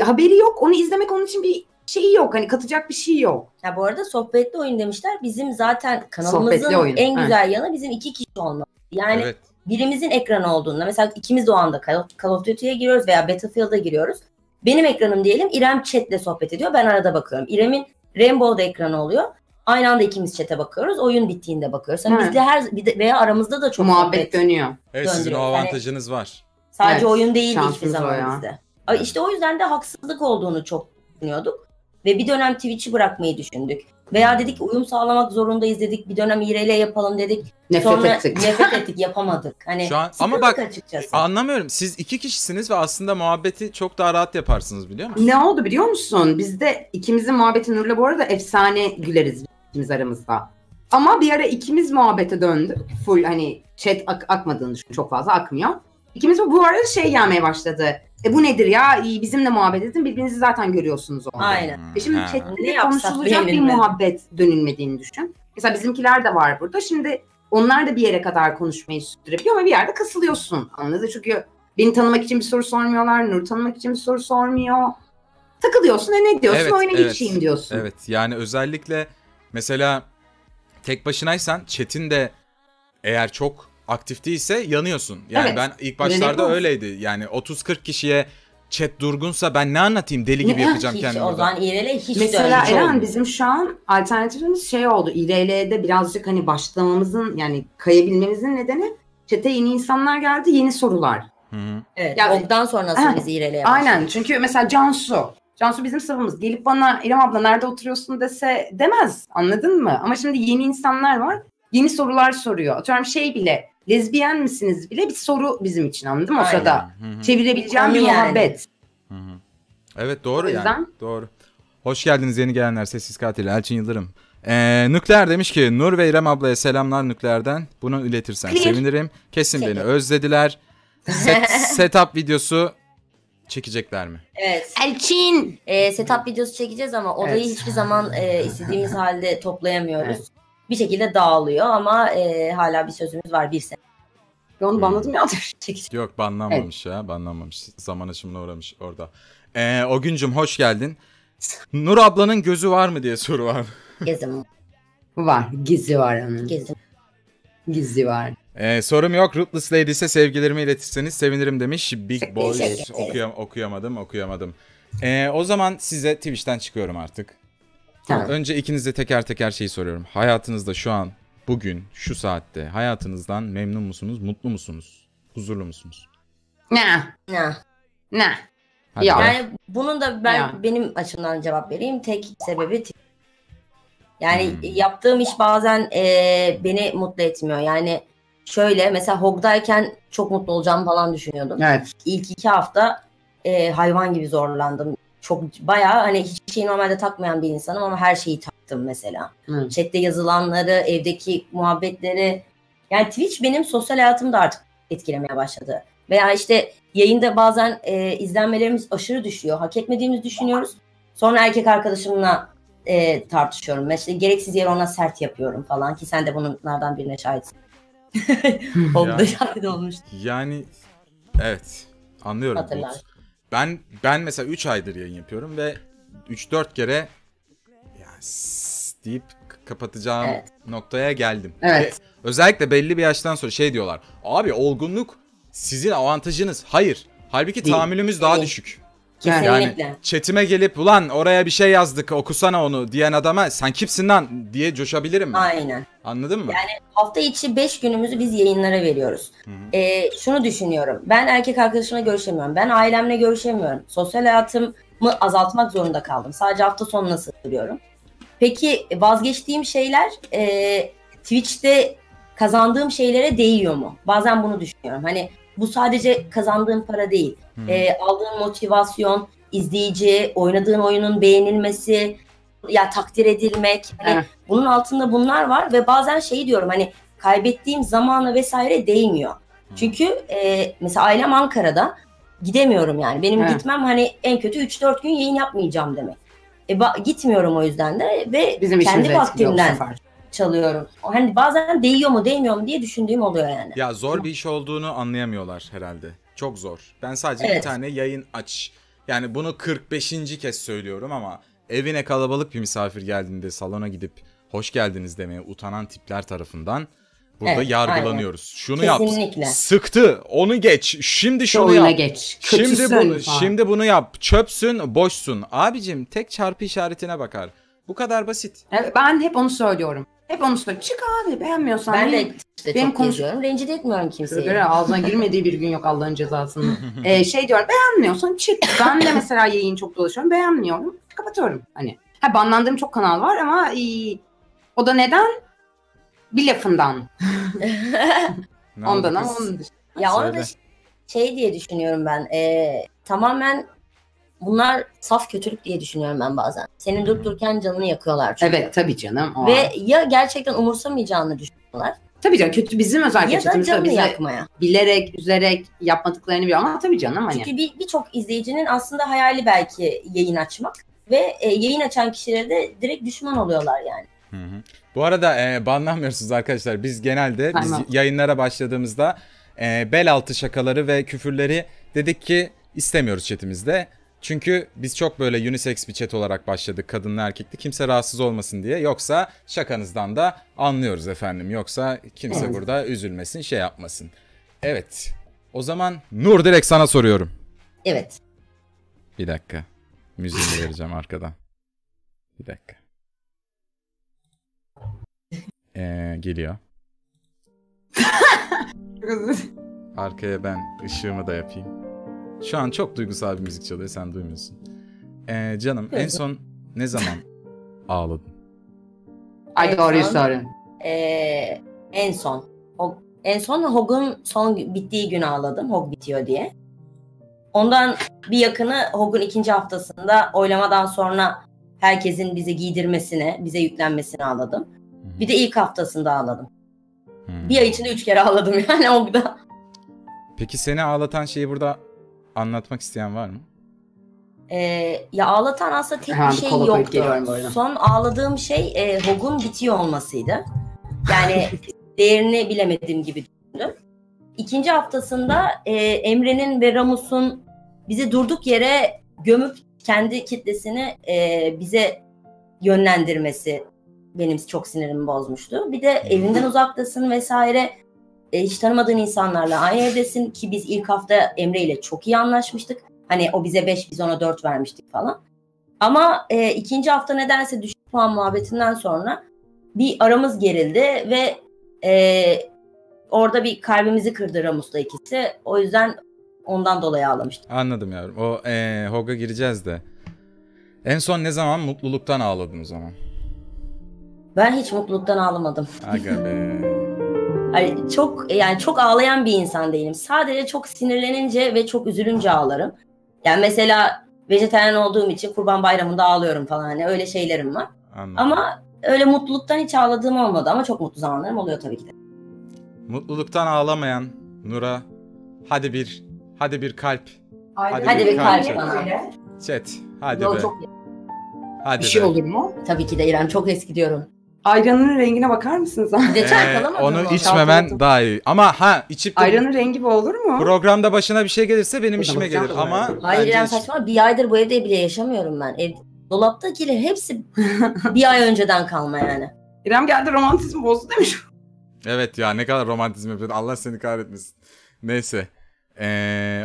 Haberi yok. Onu izlemek onun için bir şey yok. Hani katacak bir şey yok. Ya bu arada sohbetli oyun demişler. Bizim zaten kanalımızın en güzel yanı bizim 2 kişi olması. Yani birimizin ekranı olduğunda mesela ikimiz de o anda Call of Duty'ye giriyoruz veya Battlefield'a giriyoruz. Benim ekranım diyelim, İrem chat'le sohbet ediyor. Ben arada bakıyorum. İrem'in Rainbow'da ekranı oluyor. Aynı anda ikimiz chat'e bakıyoruz. Oyun bittiğinde bakıyoruz. Yani bizde veya aramızda da çok muhabbet dönüyor. Evet, sizin o avantajınız var. Sadece oyun değil hiçbir zaman bizde. İşte o yüzden de haksızlık olduğunu çok düşünüyorduk. Ve bir dönem Twitch'i bırakmayı düşündük. Veya dedik uyum sağlamak zorundayız dedik. Bir dönem İrel'e yapalım dedik. Nefret ettik yapamadık. Hani şu an, ama bak açıkçası anlamıyorum. Siz 2 kişisiniz ve aslında muhabbeti çok daha rahat yaparsınız, biliyor musun? Ne oldu biliyor musun? Bizde ikimizin muhabbeti Nur'la bu arada efsane güleriz biz aramızda. Ama bir ara ikimiz muhabbete döndü. Full hani chat akmadığını düşün, çok fazla akmıyor. İkimiz bu arada şey gelmeye başladı. Bu nedir ya? Bizimle muhabbet edin. Birbirinizi zaten görüyorsunuz orada. Aynen. Şimdi chatte konuşulacak bir muhabbet dönülmediğini düşün. Mesela bizimkiler de var burada. Şimdi onlar da bir yere kadar konuşmayı sürdürebiliyor ama bir yerde kasılıyorsun. Anladın? Çünkü beni tanımak için bir soru sormuyorlar. Nur tanımak için bir soru sormuyor. Takılıyorsun. Ne diyorsun? Oyuna geçeyim diyorsun. Evet. Yani özellikle mesela tek başınaysan chat'in de eğer çok aktif değilse yanıyorsun. Yani ben ilk başlarda öyleydi. Yani 30-40 kişiye chat durgunsa ben ne anlatayım, deli gibi yapacağım kendimi. O zaman İrel'e hiç mesela Eren bizim şu an alternatifimiz şey oldu. İrel'e de birazcık hani başlamamızın yani kayabilmemizin nedeni chat'e yeni insanlar geldi, yeni sorular. Evet. Yani ondan sonrası biz İrel'e başladık. Aynen. Çünkü mesela Cansu bizim sınıfımız. Gelip bana İrem abla nerede oturuyorsun dese demez. Anladın mı? Ama şimdi yeni insanlar var. Yeni sorular soruyor. Atıyorum şey bile, lezbiyen misiniz bile bir soru bizim için, anladın mı? O sırada çevirebileceğim bir muhabbet. Evet, doğru yani. Doğru. Hoş geldiniz yeni gelenler. Sessiz Katil, Elçin Yıldırım, Nükleer demiş ki Nur ve İrem ablaya selamlar Nükleer'den. Bunu iletirsen sevinirim. Kesin beni özlediler. Setup videosu çekecekler mi? Evet. Elçin. Setup videosu çekeceğiz ama odayı hiçbir zaman istediğimiz halde toplayamıyoruz. Evet. Bir şekilde dağılıyor ama hala bir sözümüz var, bir sene. Onu banladım ya. Yok banlanmamış ya, banlanmamış. Zaman aşımına uğramış orada. O güncüm hoş geldin. Nur ablanın gözü var mı diye soru var. Gezim. Var. Gizli var onun. Gezim. Gizli var. Sorum yok. Ruthless Ladies'e sevgilerimi iletirseniz sevinirim demiş. Big Boys okuyamadım. O zaman size Twitch'ten çıkıyorum artık. Tamam. Önce ikinize teker teker şeyi soruyorum. Hayatınızda şu an, bugün, şu saatte hayatınızdan memnun musunuz, mutlu musunuz, huzurlu musunuz? Ne? Ya. Yani bunun da benim açımdan cevap vereyim. Tek sebebi yani yaptığım iş bazen beni mutlu etmiyor. Yani şöyle mesela Hog'dayken çok mutlu olacağımı falan düşünüyordum. Evet. İlk 2 hafta hayvan gibi zorlandım. Çok bayağı hani hiçbir şeyi normalde takmayan bir insanım ama her şeyi taktım mesela. Chat'te yazılanları, evdeki muhabbetleri. Yani Twitch benim sosyal hayatımı da artık etkilemeye başladı. Veya işte yayında bazen izlenmelerimiz aşırı düşüyor. Hak etmediğimizi düşünüyoruz. Sonra erkek arkadaşımla tartışıyorum. Ben işte gereksiz yere ona sert yapıyorum falan ki sen de bunlardan birine şahitsin. Oldu, şahit olmuş. Yani evet anlıyorum. Hatırlar. Ben mesela 3 aydır yayın yapıyorum ve 3-4 kere deyip kapatacağım noktaya geldim. Evet. Ve özellikle belli bir yaştan sonra şey diyorlar. Abi olgunluk sizin avantajınız. Hayır. Halbuki tahammülümüz daha düşük. Kesinlikle. Yani chatime gelip ulan oraya bir şey yazdık okusana onu diyen adama sen kimsin lan diye coşabilirim ben. Aynen. Anladın mı? Yani hafta içi 5 günümüzü biz yayınlara veriyoruz. Şunu düşünüyorum. Ben erkek arkadaşımla görüşemiyorum. Ben ailemle görüşemiyorum. Sosyal hayatımı azaltmak zorunda kaldım. Sadece hafta sonuna sığdırıyorum. Peki vazgeçtiğim şeyler Twitch'te kazandığım şeylere değiyor mu? Bazen bunu düşünüyorum. Hani bu sadece kazandığın para değil. Aldığın motivasyon, izleyici, oynadığın oyunun beğenilmesi, ya takdir edilmek. Hani bunun altında bunlar var ve bazen şey diyorum hani kaybettiğim zamana vesaire değmiyor. Çünkü mesela ailem Ankara'da, gidemiyorum yani. Benim gitmem hani en kötü 3-4 gün yayın yapmayacağım demek. Gitmiyorum o yüzden de ve bizim kendi vaktimden çalıyorum. Hani bazen değiyor mu değmiyor mu diye düşündüğüm oluyor yani. Ya zor bir iş olduğunu anlayamıyorlar herhalde. Çok zor. Ben sadece bir tane yayın aç. Yani bunu 45. kez söylüyorum ama evine kalabalık bir misafir geldiğinde salona gidip hoş geldiniz demeye utanan tipler tarafından burada yargılanıyoruz. Aynen. Şunu yap. Sıktı. Onu geç. Şimdi şunu yap. Geç. Şimdi bunu yap. Çöpsün, boşsun. Abicim tek çarpı işaretine bakar. Bu kadar basit. Ben hep onu söylüyorum. Çık abi, beğenmiyorsan. Ben de çok konuşuyorum. Rencide etmiyorum kimseyi. Ağzına girmediği bir gün yok Allah'ın cezasını. Şey diyorum, beğenmiyorsan çık. Ben de mesela yayın çok dolaşıyorum. Beğenmiyorum. Kapatıyorum. Hani. Banlandığım çok kanal var ama o da neden? Bir lafından. Ondan ama onun dışında. Ya onu da şey diye düşünüyorum ben. Tamamen bunlar saf kötülük diye düşünüyorum ben bazen. Senin durup dururken canını yakıyorlar çünkü. Evet tabii canım. Ve ya gerçekten umursamayacağını düşünüyorlar. Tabii canım kötü bizim özellikle. Ya da canını yakmaya. Bilerek, üzerek yapmadıklarını biliyorum ama tabii canım. Hani. Çünkü birçok izleyicinin aslında hayali belki yayın açmak. Ve yayın açan kişilere de direkt düşman oluyorlar yani. Bu arada banlanmıyorsunuz arkadaşlar. Biz genelde biz yayınlara başladığımızda bel altı şakaları ve küfürleri dedik ki istemiyoruz chatimizde. Çünkü biz çok böyle unisex bir chat olarak başladık, kadınlı erkekli, kimse rahatsız olmasın diye. Yoksa şakanızdan da anlıyoruz efendim. Yoksa kimse burada üzülmesin, şey yapmasın. Evet. O zaman Nur direkt sana soruyorum. Evet. Bir dakika. Müziği vereceğim arkadan. Bir dakika. Geliyor. Arkaya ben ışığımı da yapayım. Şu an çok duygusal bir müzik çalıyor, sen duymuyorsun. Canım en son ne zaman ağladın? Ay doğruyu sorun. En son. En son Hog'un son bittiği gün ağladım. Hog bitiyor diye. Ondan bir yakını Hog'un 2. haftasında oylamadan sonra herkesin bizi giydirmesine, bize yüklenmesine ağladım. Bir de ilk haftasında ağladım. Bir ay içinde 3 kere ağladım yani o da. Peki seni ağlatan şeyi burada anlatmak isteyen var mı? Ya ağlatan aslında tek bir şey yoktu. Son ağladığım şey Hog'un bitiyor olmasıydı. Yani değerini bilemediğim gibi düşündüm. İkinci haftasında Emre'nin ve Ramos'un bizi durduk yere gömüp kendi kitlesini bize yönlendirmesi benim çok sinirimi bozmuştu. Bir de evinden uzaktasın vesaire, hiç tanımadığın insanlarla aynı evdesin ki biz ilk hafta Emre ile çok iyi anlaşmıştık. Hani o bize 5, biz ona 4 vermiştik falan. Ama ikinci hafta nedense düşük puan muhabbetinden sonra bir aramız gerildi ve orada bir kalbimizi kırdı Ramos'la ikisi. O yüzden ondan dolayı ağlamıştım. Anladım yavrum. O Hog'a gireceğiz de. En son ne zaman mutluluktan ağladın o zaman? Ben hiç mutluluktan ağlamadım. Aga be. Yani çok ağlayan bir insan değilim. Sadece çok sinirlenince ve çok üzülünce ağlarım. Yani mesela vejetaryen olduğum için Kurban Bayramı'nda ağlıyorum falan. Hani öyle şeylerim var. Anladım. Ama öyle mutluluktan hiç ağladığım olmadı. Ama çok mutlu zamanlarım oluyor tabii ki de. Mutluluktan ağlamayan Nur'a hadi bir kalp. Hadi bir kalp bana. Chat hadi be. Hadi bir şey be. Olur mu? Tabii ki de İrem, çok eski diyorum. Ayranın rengine bakar mısınız? Onu içmemen daha iyi. Ama içip ayranın rengi bu olur mu? Programda başına bir şey gelirse benim işime gelir ama. Hayır İrem, saçma, bir aydır bu evde bile yaşamıyorum ben. Dolaptakiler hepsi bir ay önceden kalma yani. İrem geldi, romantizmi bozdu demiş. Evet ya, ne kadar romantizm yapıyordu. Allah seni kahretmesin. Neyse.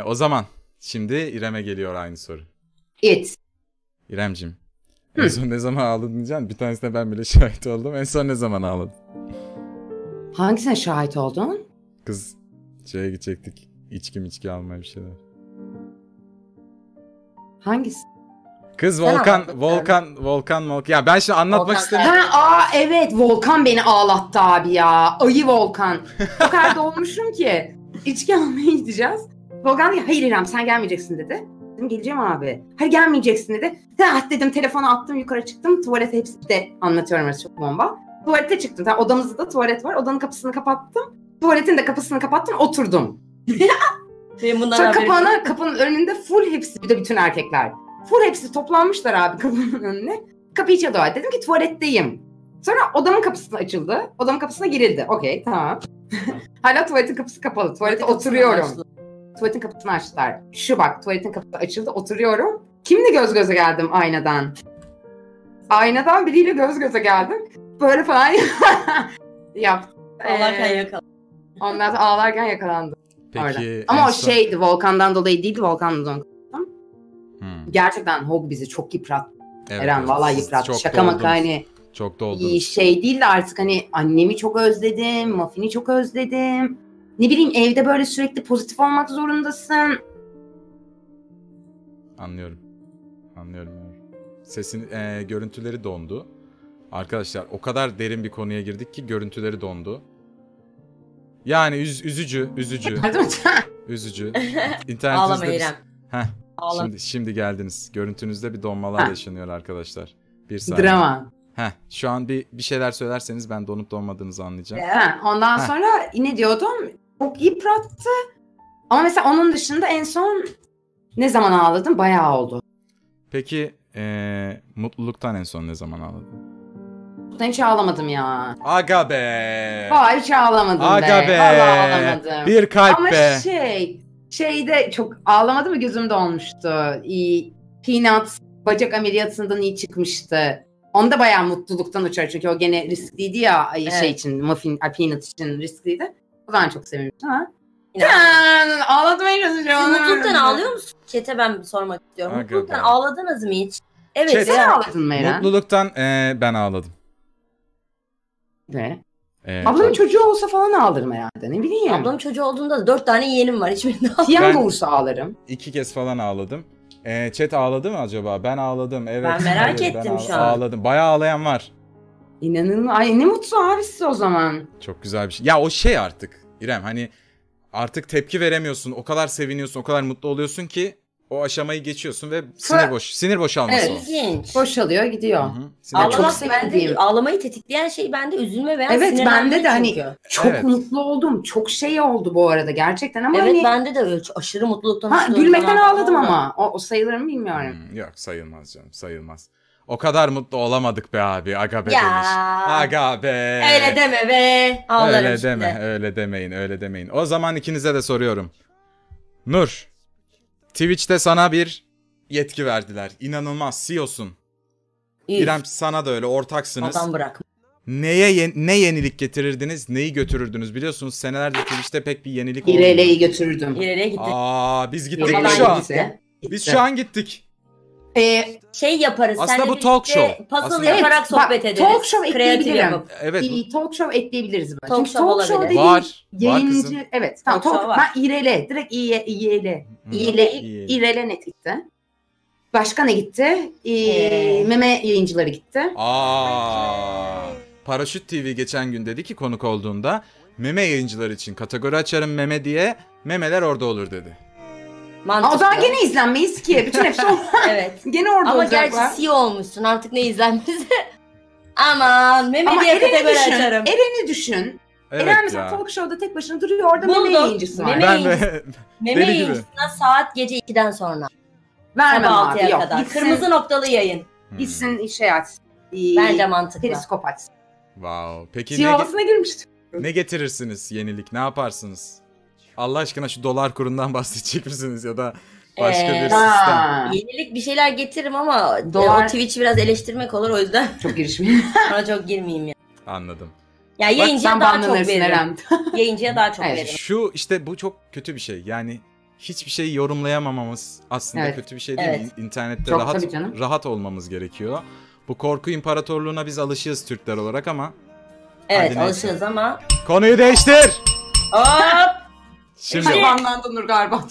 O zaman şimdi İrem'e geliyor aynı soru. Evet. İrem'cim, en son ne zaman ağladın diyeceksin. Bir tanesine ben bile şahit oldum. En son ne zaman ağladın? Hangisine şahit oldun? Kız şeye gidecektik. İçki almaya bir şeyler. Hangisi? Kız Volkan. Ya ben şimdi anlatmak istemiyorum. Evet, Volkan beni ağlattı abi ya. Ayı Volkan. O kadar dolmuşum ki. İçki almaya gideceğiz. Volkan dedi, hayır İrem sen gelmeyeceksin dedi. Dedim geleceğim abi. Hayır gelmeyeceksin dedi. Hah dedim, telefonu attım, yukarı çıktım. Tuvalete, hepsi de anlatıyorum arası çok bomba. Tuvalete çıktım. Tamam, odamızda tuvalet var. Odanın kapısını kapattım. Tuvaletin de kapısını kapattım. Oturdum. Sonra kapının önünde full hepsi. Bir de bütün erkekler. Full hepsi toplanmışlar abi kapının önüne. Kapıyı çalıyor. Dedim ki tuvaletteyim. Sonra odamın kapısı açıldı. Odamın kapısına girildi. Okey tamam. Hala tuvaletin kapısı kapalı. Tuvalete oturuyorum. Tuvaletin kapısını açtılar. Şu bak, tuvaletin kapısı açıldı. Oturuyorum. Kimle göz göze geldim aynadan? Aynadan biriyle göz göze geldim. Böyle falan yaptım. Ağlarken yakalandım. Ondan sonra ağlarken yakalandım. Peki, ama o şeydi, Volkan'dan dolayı değildi. Volkan'dan gerçekten Hog bizi çok yıprattı. Evet, Eren vallahi yıprattı. Şaka maka hani. Çok doldum. Şey değil de artık hani annemi çok özledim, Muffin'i çok özledim. Ne bileyim, evde böyle sürekli pozitif olmak zorundasın. Anlıyorum. Anlıyorum. Sesin, görüntüleri dondu. Arkadaşlar o kadar derin bir konuya girdik ki görüntüleri dondu. Yani üzücü. Üzücü. İnternetinizde şimdi geldiniz. Görüntünüzde bir donmalar yaşanıyor arkadaşlar. Bir saniye. Drama. Şu an bir şeyler söylerseniz ben donup donmadığınızı anlayacağım. Ondan sonra ne diyordum? Çok yıprattı. Ama mesela onun dışında en son ne zaman ağladım? Bayağı oldu. Peki mutluluktan en son ne zaman ağladın? Hiç ağlamadım ya. Aga be. Hayır, hiç ağlamadım. Aga be. Vallahi ağlamadım. Bir kalp ama be. Ama şeyde çok ağlamadım ve gözümde olmuştu. Peanuts bacak ameliyatından iyi çıkmıştı. Onda bayağı mutluluktan uçar çünkü o gene riskliydi ya, şey için, Peanut için riskliydi. O zaman çok sevinmiştim ha. Ağlatmayı çözeceğim. Mutluluktan ağlıyor musun? Chat'e ben sormak istiyorum. Aga mutluluktan be. Ağladınız mı hiç? Evet. Sen ağladın mı Eren? Mutluluktan ben ağladım. Ne? Ablamın çocuğu olsa falan ağlarım herhalde, ne bileyim. Ablamın çocuğu olduğunda da 4 tane yeğenim var, hiçbirini ağlarım. Tiyango olsa ağlarım. 2 kez falan ağladım. Chat ağladı mı acaba? Ben ağladım. Evet. Ben merak ettim şu an. Ağladım. Bayağı ağlayan var. İnanılmaz. Ay ne mutlu abi size o zaman. Çok güzel bir şey. Ya o şey artık İrem, hani artık tepki veremiyorsun. O kadar seviniyorsun, o kadar mutlu oluyorsun ki O aşamayı geçiyorsun ve sinir boşalması evet, ilginç. Boşalıyor, gidiyor. Ağlamayı tetikleyen şey bende üzülme veya sinirlenme. Evet, bende de hani çok mutlu oldum. Çok şey oldu bu arada gerçekten ama evet, hani... bende de öyle aşırı mutluluktan. Ha, gülmekten ağladım ama. O sayılır mı bilmiyorum. Hmm, yok, sayılmaz canım, sayılmaz. O kadar mutlu olamadık be abi. Aga be ya. Demiş. Aga be. Öyle deme be. Ağlarım öyle şimdi. Deme, öyle demeyin, öyle demeyin. O zaman ikinize de soruyorum. Nur, Twitch'te sana bir yetki verdiler. İnanılmaz, CEO'sun. İrem, sana da öyle, ortaksınız. Adam bırak. Ne yenilik getirirdiniz, neyi götürürdünüz? Biliyorsunuz senelerdir Twitch'te pek bir yenilik olmadı. İrele'yi götürürdüm. İrele'ye gittik. Aa, biz gittik şu an. Biz şu an gittik. Şey yaparız. Aslında bu talk show. Puzzle yaparak sohbet ederiz. Talk show ekleyebilirim. Evet. Talk show ekleyebiliriz. Talk show dediğin yayıncı. Evet. Tamam. Ben İrele. Direkt İrele. İrele ne gitti? Başka ne gitti? Meme yayıncıları gitti. Aa. Paraşüt TV geçen gün dedi ki konuk olduğunda meme yayıncıları için kategori açarım meme diye. Memeler orada olur dedi. Mantıklı. O zaman gene izlenmeyiz ki. Bütün hepsi evet. Gene orada ama olacaklar. Ama gerçi CEO olmuşsun. Artık ne izlenmesi? Aman meme diye kategori açarım. Eren'i düşün. Evet, Eren mesela ya. Talk show'da tek başına duruyor. Orada meme yayıncısı var. Meme yayıncısına saat gece 2'den sonra. Vermem abi. Yok, kadar. Gitsin, kırmızı noktalı yayın. Gitsin şey atsın. Bence mantıklı. Periskop atsın. Wow. Peki CEO'suna girmiştim. Ne getirirsiniz yenilik? Ne yaparsınız? Allah aşkına şu dolar kurundan bahsedecek misiniz ya da başka bir sistem? Yenilik bir şeyler getiririm ama dolar... Twitch'i biraz eleştirmek olur, o yüzden çok girişmeyeyim. Ona çok girmeyeyim ya. Anladım. Ya yani yayıncıya daha çok veririm. Yayıncıya daha çok veririm. Şu işte bu çok kötü bir şey. Yani hiçbir şeyi yorumlayamamamız aslında kötü bir şey değil. Evet. İnternette çok rahat olmamız gerekiyor. Bu korku imparatorluğuna biz alışığız Türkler olarak ama. Evet alışığız ama. Konuyu değiştir. Hop. Şimdi anlandı Nur galiba.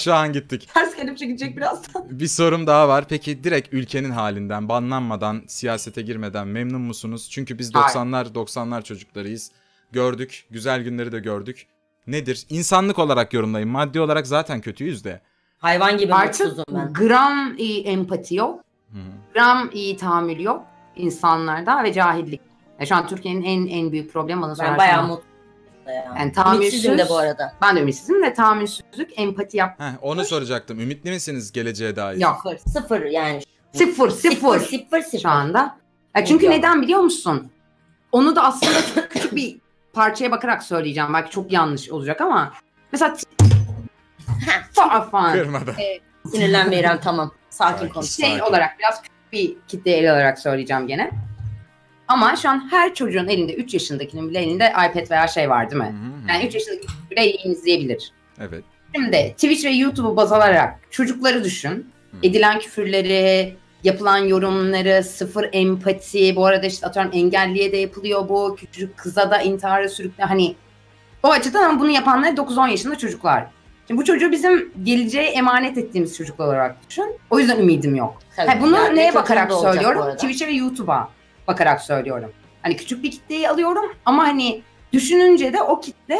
Şu an gittik. Ters gelip çekecek birazdan. Bir sorum daha var. Peki direkt ülkenin halinden, banlanmadan, siyasete girmeden memnun musunuz? Çünkü biz 90'lar çocuklarıyız. Gördük. Güzel günleri de gördük. Nedir? İnsanlık olarak yorumlayın. Maddi olarak zaten kötüyüz de. Hayvan gibi mutsuzum ben. Gram empati yok. Gram tahammül yok insanlarda ve cahillik. Yani şu an Türkiye'nin en büyük problemi bana sorarsan. Ben bayağı mutluyum. Yani ümitsizim de bu arada. Ben de ümitsizim de tahammülsüzlük, empati yap. Heh, onu soracaktım. Ümitli misiniz geleceğe dair? Yok. Sıfır yani. Sıfır şu anda. Ya çünkü neden biliyor musun? Onu da aslında çok küçük bir parçaya bakarak söyleyeceğim. Belki çok yanlış olacak ama. Mesela... Kırmadan. Sinirlenmeyelim tamam. Sakin konuş. Şey olarak biraz küçük bir kitleye el olarak söyleyeceğim gene. Ama şu an her çocuğun elinde, 3 yaşındakinin bile elinde iPad veya şey var değil mi? Yani 3 yaşındaki bile yayın izleyebilir. Evet. Şimdi Twitch ve YouTube'u baz alarak çocukları düşün. Edilen küfürleri, yapılan yorumları, sıfır empati. Bu arada işte atıyorum engelliye de yapılıyor bu. Küçücük kıza da intihara sürükle. Hani o açıdan bunu yapanlar 9-10 yaşında çocuklar. Şimdi bu çocuğu bizim geleceğe emanet ettiğimiz çocuklar olarak düşün. O yüzden ümidim yok. Bunu yani neye bakarak söylüyorum? Twitch'e ve YouTube'a bakarak söylüyorum. Hani küçük bir kitleyi alıyorum ama hani düşününce de o kitle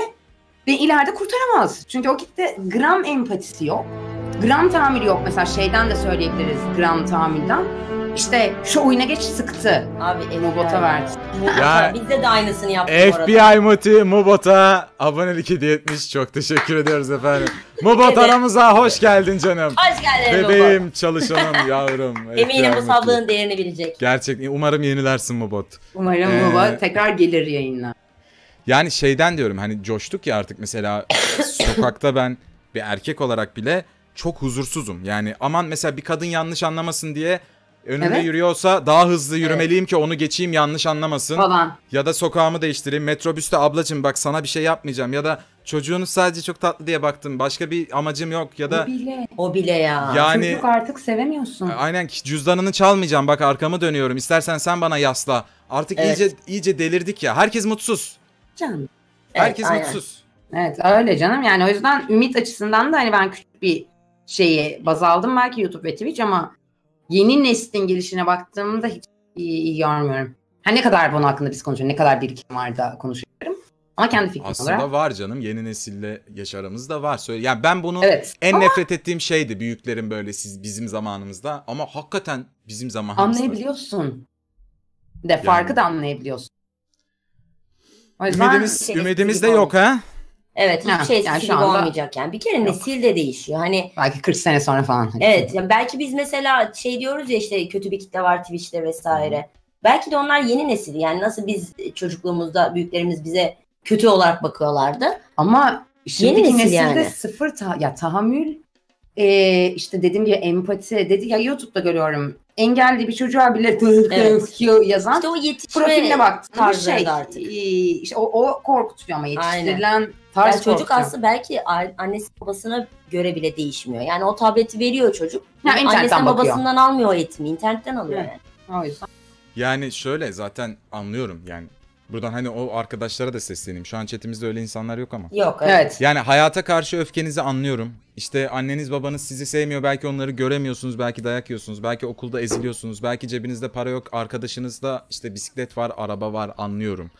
beni ileride kurtaramaz. Çünkü o kitle gram empatisi yok. Gram tahammülü yok. Mesela şeyden de söyleyebiliriz gram tahammülden. İşte şu oyuna geç sıktı. Abi Mubot'a verdi. Ya, bizde de aynısını yaptık bu arada. FBI Muti Mubot'a abonelik hediye etmiş. Çok teşekkür ediyoruz efendim. Mubot aramıza hoş geldin canım. Hoş geldin Mubot. Bebeğim, çalışanım, yavrum. Eminim bu sablığın değerini bilecek. Gerçekten umarım yenilersin Mubot. Umarım Mubot tekrar gelir yayınlar. Yani şeyden diyorum hani coştuk ya artık mesela sokakta ben bir erkek olarak bile çok huzursuzum. Yani aman mesela bir kadın yanlış anlamasın diye önümde yürüyorsa daha hızlı yürümeliyim ki onu geçeyim yanlış anlamasın. Falan. Ya da sokağımı değiştireyim. Metrobüste ablacığım bak sana bir şey yapmayacağım. Ya da çocuğunuz sadece çok tatlı diye baktım. Başka bir amacım yok ya da. O bile ya. Yani, çocuk artık sevemiyorsun. Aynen cüzdanını çalmayacağım bak arkamı dönüyorum. İstersen sen bana yasla. Artık iyice delirdik ya. Herkes mutsuz. Canım. Herkes mutsuz. Evet öyle canım yani o yüzden ümit açısından da hani ben küçük bir şeyi baz aldım belki YouTube ve Twitch ama. Yeni neslin gelişine baktığımda hiç iyi görmüyorum. Ha ne kadar bunun hakkında biz konuşuyoruz, ne kadar birikim var da konuşuyorum. Ama kendi fikrim aslında olarak. Var canım, yeni nesille yaş aramızda var. Yani ben bunu nefret ettiğim şeydi büyüklerin böyle siz bizim zamanımızda. Ama hakikaten bizim zamanımızda. Anlayabiliyorsun. Yani. Farkı da anlayabiliyorsun. Ümidimiz de yok ha. Evet, hiçbir şey eskisi gibi olmayacak yani. Bir kere nesil de değişiyor. Hani belki 40 sene sonra falan. Evet, yani belki biz mesela şey diyoruz ya işte kötü bir kitle var Twitch'te vesaire. Belki de onlar yeni nesil. Yani nasıl biz çocukluğumuzda büyüklerimiz bize kötü olarak bakıyorlardı. Ama yeni nesil yani. Sıfır tahammül, işte dediğim gibi empati dedi ya, YouTube'da görüyorum. Engelli bir çocuğa bile yazan işte profiline baktığında işte o korkutuyor ama yetiştirilen tarz yani çocuk aslında belki annesi babasına göre bile değişmiyor. Yani o tableti veriyor çocuk. Annesinden babasından almıyor o eğitimi. İnternetten alıyor yani. O yüzden. Yani şöyle zaten anlıyorum yani. Buradan hani o arkadaşlara da sesleneyim. Şu an chatimizde öyle insanlar yok ama. Yok evet. Yani hayata karşı öfkenizi anlıyorum. İşte anneniz babanız sizi sevmiyor. Belki onları göremiyorsunuz. Belki dayak yiyorsunuz. Belki okulda eziliyorsunuz. Belki cebinizde para yok. Arkadaşınızda işte bisiklet var, araba var, anlıyorum.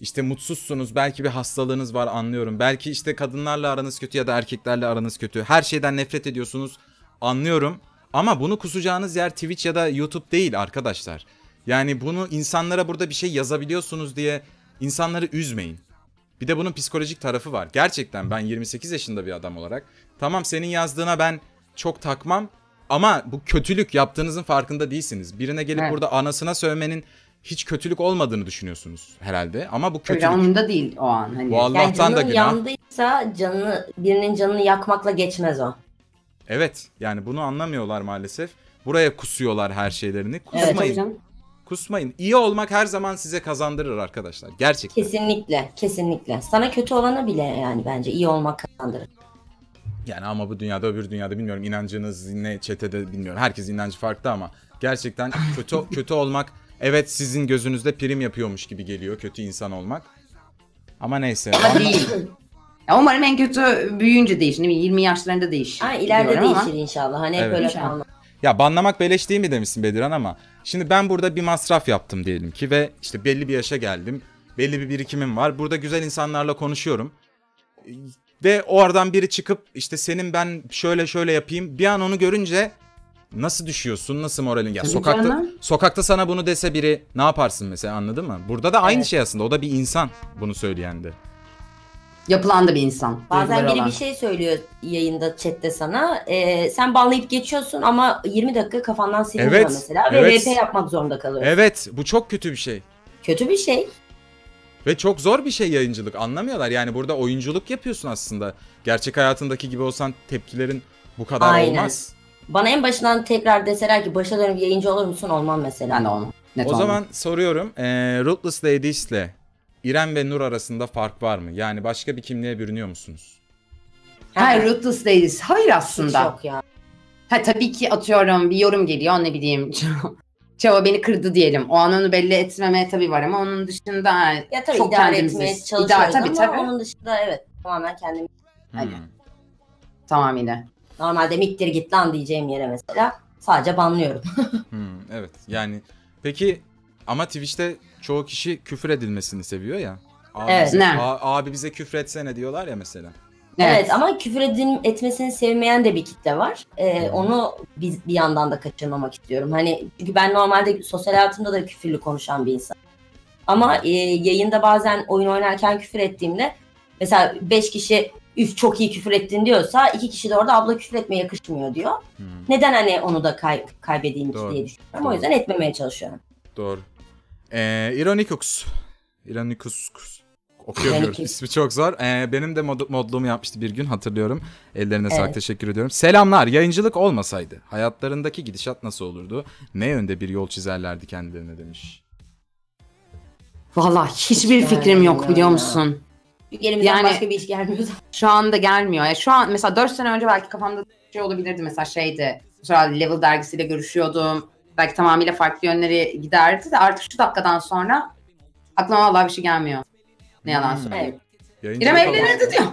İşte mutsuzsunuz. Belki bir hastalığınız var, anlıyorum. Belki işte kadınlarla aranız kötü ya da erkeklerle aranız kötü. Her şeyden nefret ediyorsunuz. Anlıyorum. Ama bunu kusacağınız yer Twitch ya da YouTube değil arkadaşlar. Yani bunu insanlara burada bir şey yazabiliyorsunuz diye insanları üzmeyin. Bir de bunun psikolojik tarafı var. Gerçekten ben 28 yaşında bir adam olarak tamam senin yazdığına ben çok takmam ama bu kötülük yaptığınızın farkında değilsiniz. Birine gelip burada anasına sövmenin hiç kötülük olmadığını düşünüyorsunuz herhalde ama bu kötülük. Yanında değil o an. Hani. Bu Allah'tan yani da günah. Yandıysa birinin canını yakmakla geçmez o. Evet yani bunu anlamıyorlar maalesef. Buraya kusuyorlar her şeylerini. Kusmayın. Evet, kusmayın. İyi olmak her zaman size kazandırır arkadaşlar. Gerçekten. Kesinlikle. Kesinlikle. Sana kötü olana bile yani bence iyi olmak kazandırır. Yani ama bu dünyada öbür dünyada bilmiyorum. İnancınız ne çetede bilmiyorum. Herkesin inancı farklı ama gerçekten kötü olmak evet sizin gözünüzde prim yapıyormuş gibi geliyor. Kötü insan olmak. Ama neyse. Umarım en kötü büyüyünce değişir. 20 yaşlarında değişir. İleride değişir inşallah. Hani hep böyle kalmak. Ya banlamak beleş değil mi demişsin Bedirhan ama şimdi ben burada bir masraf yaptım diyelim ki ve işte belli bir yaşa geldim. Belli bir birikimim var. Burada güzel insanlarla konuşuyorum. Ve oradan biri çıkıp işte senin ben şöyle şöyle yapayım. Bir an onu görünce nasıl düşüyorsun? Nasıl moralin? Ya sokakta sana bunu dese biri ne yaparsın mesela, anladın mı? Burada da aynı şey aslında. O da bir insan bunu söyleyen de. Yapılan da bir insan. Bazen biri bir şey söylüyor yayında, chatte sana. Sen banlayıp geçiyorsun ama 20 dakika kafandan siliniyor mesela. Ve RP yapmak zorunda kalıyorsun. Evet, bu çok kötü bir şey. Kötü bir şey. Ve çok zor bir şey yayıncılık. Anlamıyorlar yani, burada oyunculuk yapıyorsun aslında. Gerçek hayatındaki gibi olsan tepkilerin bu kadar olmaz. Bana en başından tekrar deseler ki başa dönüp yayıncı olur musun? Olmam mesela. O zaman soruyorum. Ruthless Ladies'le İrem ve Nur arasında fark var mı? Yani başka bir kimliğe bürünüyor musunuz? Hayır, Ruthless Ladies. Hayır aslında. Hiç yok ya. Ha, tabii ki atıyorum bir yorum geliyor, ne bileyim. Çava beni kırdı diyelim. O an onu belli etmemeye tabii var ama onun dışında ya, tabii çok kendimizi çalışıyoruz ama onun dışında tamamen kendimiz. Tamamıyla. Normalde miktir git lan diyeceğim yere mesela sadece banlıyorum. Evet yani peki ama Twitch'te çoğu kişi küfür edilmesini seviyor ya. Abi bize küfür etsene diyorlar ya mesela. Evet ama küfür etmesini sevmeyen de bir kitle var. Onu bir yandan da kaçırmamak istiyorum. Hani çünkü ben normalde sosyal hayatımda da küfürlü konuşan bir insan. Ama yayında bazen oyun oynarken küfür ettiğimde mesela 5 kişi üf çok iyi küfür ettin diyorsa 2 kişi de orada abla küfür etmeye yakışmıyor diyor. Neden hani onu da kaybedeyim diye düşünüyorum. O yüzden etmemeye çalışıyorum. Doğru. Ironicus okuyamıyoruz, ismi çok zor. Benim de modluğumu yapmıştı bir gün, hatırlıyorum. Ellerine sağlık, teşekkür ediyorum. Selamlar, yayıncılık olmasaydı hayatlarındaki gidişat nasıl olurdu? Ne yönde bir yol çizerlerdi kendilerine demiş. Vallahi hiçbir fikrim yok biliyor musun? Elimizden başka bir iş gelmiyor. Şu anda gelmiyor. Şu an mesela 4 sene önce belki kafamda şey olabilirdi mesela şeydi. Sonra Level dergisiyle görüşüyordum. Belki tamamıyla farklı yönlere giderdi de artık şu dakikadan sonra aklıma vallahi bir şey gelmiyor. Ne yalan söyleyeyim. İrem evlenirdi diyor.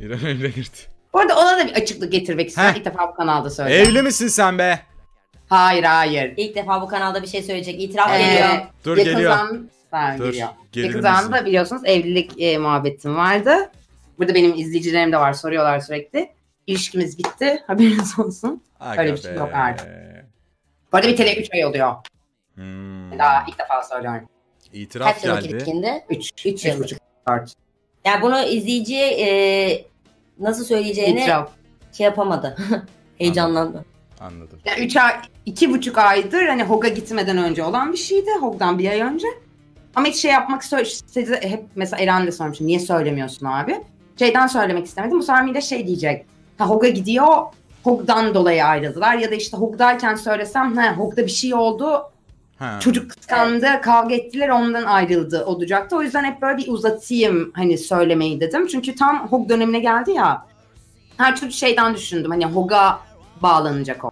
İrem evlenirdi. Bu arada ona da bir açıklık getirmek istiyorum. İlk defa bu kanalda söyleyeceğim. Evli misin sen be? Hayır. İlk defa bu kanalda bir şey söyleyecek. İtiraf geliyor. Dur geliyor. Sen geliyor. 8 Ağa'nda biliyorsunuz evlilik muhabbetim vardı. Burada benim izleyicilerim de var, soruyorlar sürekli. İlişkimiz bitti, haberiniz olsun. Aga öyle bir şey yok artık. Bu arada biteli 3 ay oluyor. Hmm. Daha ilk defa söylüyorum. İtiraf kaç geldi. Kaç yıllık ilişkinde? 3 yıllık. Yani bunu izleyici nasıl söyleyeceğini İtiraf. Şey yapamadı. Heyecanlandı. Anladım. Yani 2,5 aydır hani Hog'a gitmeden önce olan bir şeydi. Hog'dan bir ay önce. Ama hiç şey yapmak istedim. Hep mesela Eren'le sormuşum. Niye söylemiyorsun abi? Şeyden söylemek istemedim. Bu sefer de şey diyecek. Ha Hog'a gidiyor. Hog'dan dolayı ayrıldılar. Ya da işte Hog'dayken söylesem Hog'da bir şey oldu. Ha. Çocuk kıskandı. Evet. Kavga ettiler. Ondan ayrıldı olacaktı. O yüzden hep böyle bir uzatayım hani söylemeyi dedim. Çünkü tam Hog dönemine geldi ya. Her türlü şeyden düşündüm. Hani Hog'a bağlanacak o.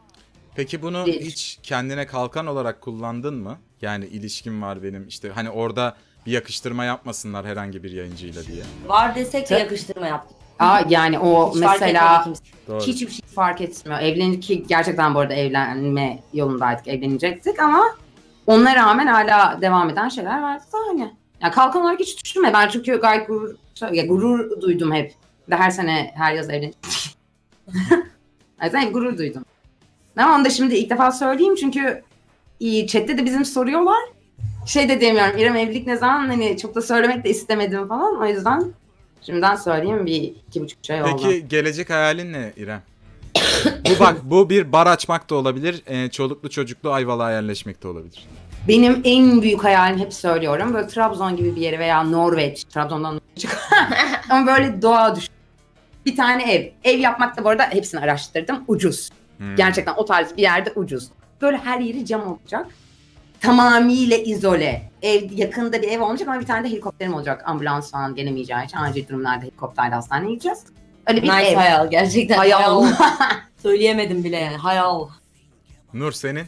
Peki bunu hiç kendine kalkan olarak kullandın mı? Yani ilişkim var benim işte hani orada bir yakıştırma yapmasınlar herhangi bir yayıncıyla diye. Var desek de yakıştırma yaptım. Aa yani o hiç mesela hiçbir şey fark etmiyor. Evlendik ki gerçekten bu arada evlenme yolundaydık, evlenecektik ama ona rağmen hala devam eden şeyler vardı da hani. Yani kalkan olarak hiç düşünme. Ben çünkü gayet gurur duydum hep. De her sene her yaz evlenecektik. Zaten hep gurur duydum. Ama onu da şimdi ilk defa söyleyeyim çünkü chatte de bizim soruyorlar. Şey de demiyorum, İrem evlilik ne zaman hani çok da söylemek de istemedim falan. O yüzden şimdiden söyleyeyim bir 2,5 şey oldu. Peki gelecek hayalin ne İrem? bu bir bar açmak da olabilir, çoluklu çocuklu Ayvalık'a yerleşmek de olabilir. Benim en büyük hayalim hep söylüyorum. Böyle Trabzon gibi bir yeri veya Norveç, Trabzon'dan Norveç. Ama böyle doğa düşün. Bir tane ev. Ev yapmak da bu arada hepsini araştırdım. Ucuz. Hmm. Gerçekten o tarz bir yerde ucuz. Böyle her yeri cam olacak. Tamamıyla izole. Ev, yakında bir ev olmayacak ama bir tane de helikopterim olacak. Ambulans falan gelemeyeceği için acil durumlarda helikopterle hastaneye gideceğiz. Öyle bir nice ev. Hayal gerçekten. Hayal. Söyleyemedim bile yani. Hayal. Nur senin?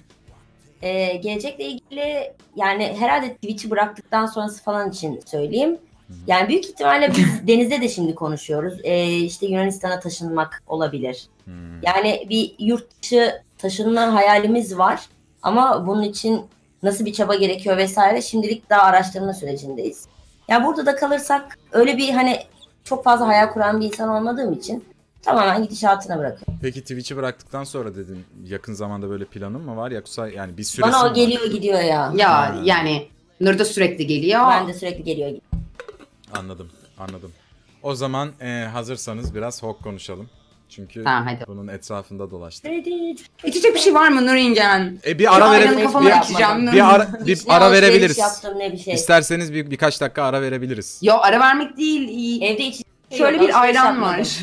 Gelecekle ilgili yani herhalde Twitch'i bıraktıktan sonrası falan için söyleyeyim. Yani büyük ihtimalle biz Deniz'de de şimdi konuşuyoruz. İşte Yunanistan'a taşınmak olabilir. Hmm. Yani bir yurt dışı taşınma hayalimiz var. Ama bunun için nasıl bir çaba gerekiyor vesaire şimdilik daha araştırma sürecindeyiz. Ya yani burada da kalırsak öyle bir hani çok fazla hayal kuran bir insan olmadığım için tamamen gidişatına bırakıyorum. Peki Twitch'i bıraktıktan sonra dedin yakın zamanda böyle planın mı var? Yoksa yani bir süresi bana o geliyor var? Gidiyor ya. Ya ha. Yani Nur'da sürekli geliyor. Ben de sürekli geliyor gidiyor. Anladım, anladım. O zaman hazırsanız biraz Hog konuşalım. Çünkü bunun etrafında dolaştık. İçecek bir şey var mı Nuringen? Bir ara verebiliriz. Şey. İsterseniz birkaç dakika ara verebiliriz. Yo ara vermek değil. İyi. Evde içecek. Şöyle yok, bir ayran var.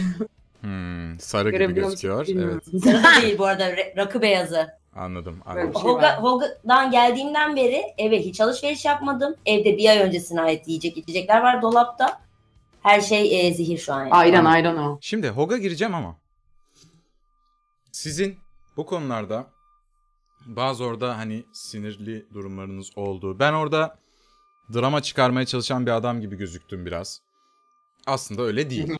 Sarı gibi gözüküyor. Evet. Sarı değil bu arada, rakı beyazı. Anladım. Anladım. Hog'dan geldiğimden beri eve hiç alışveriş yapmadım. Evde bir ay öncesine ait yiyecek içecekler var dolapta. Her şey zehir şu an. Yani. Ayran o. Şimdi Hog'a gireceğim ama sizin bu konularda bazı orada hani sinirli durumlarınız oldu. Ben orada drama çıkarmaya çalışan bir adam gibi gözüktüm biraz. Aslında öyle değil.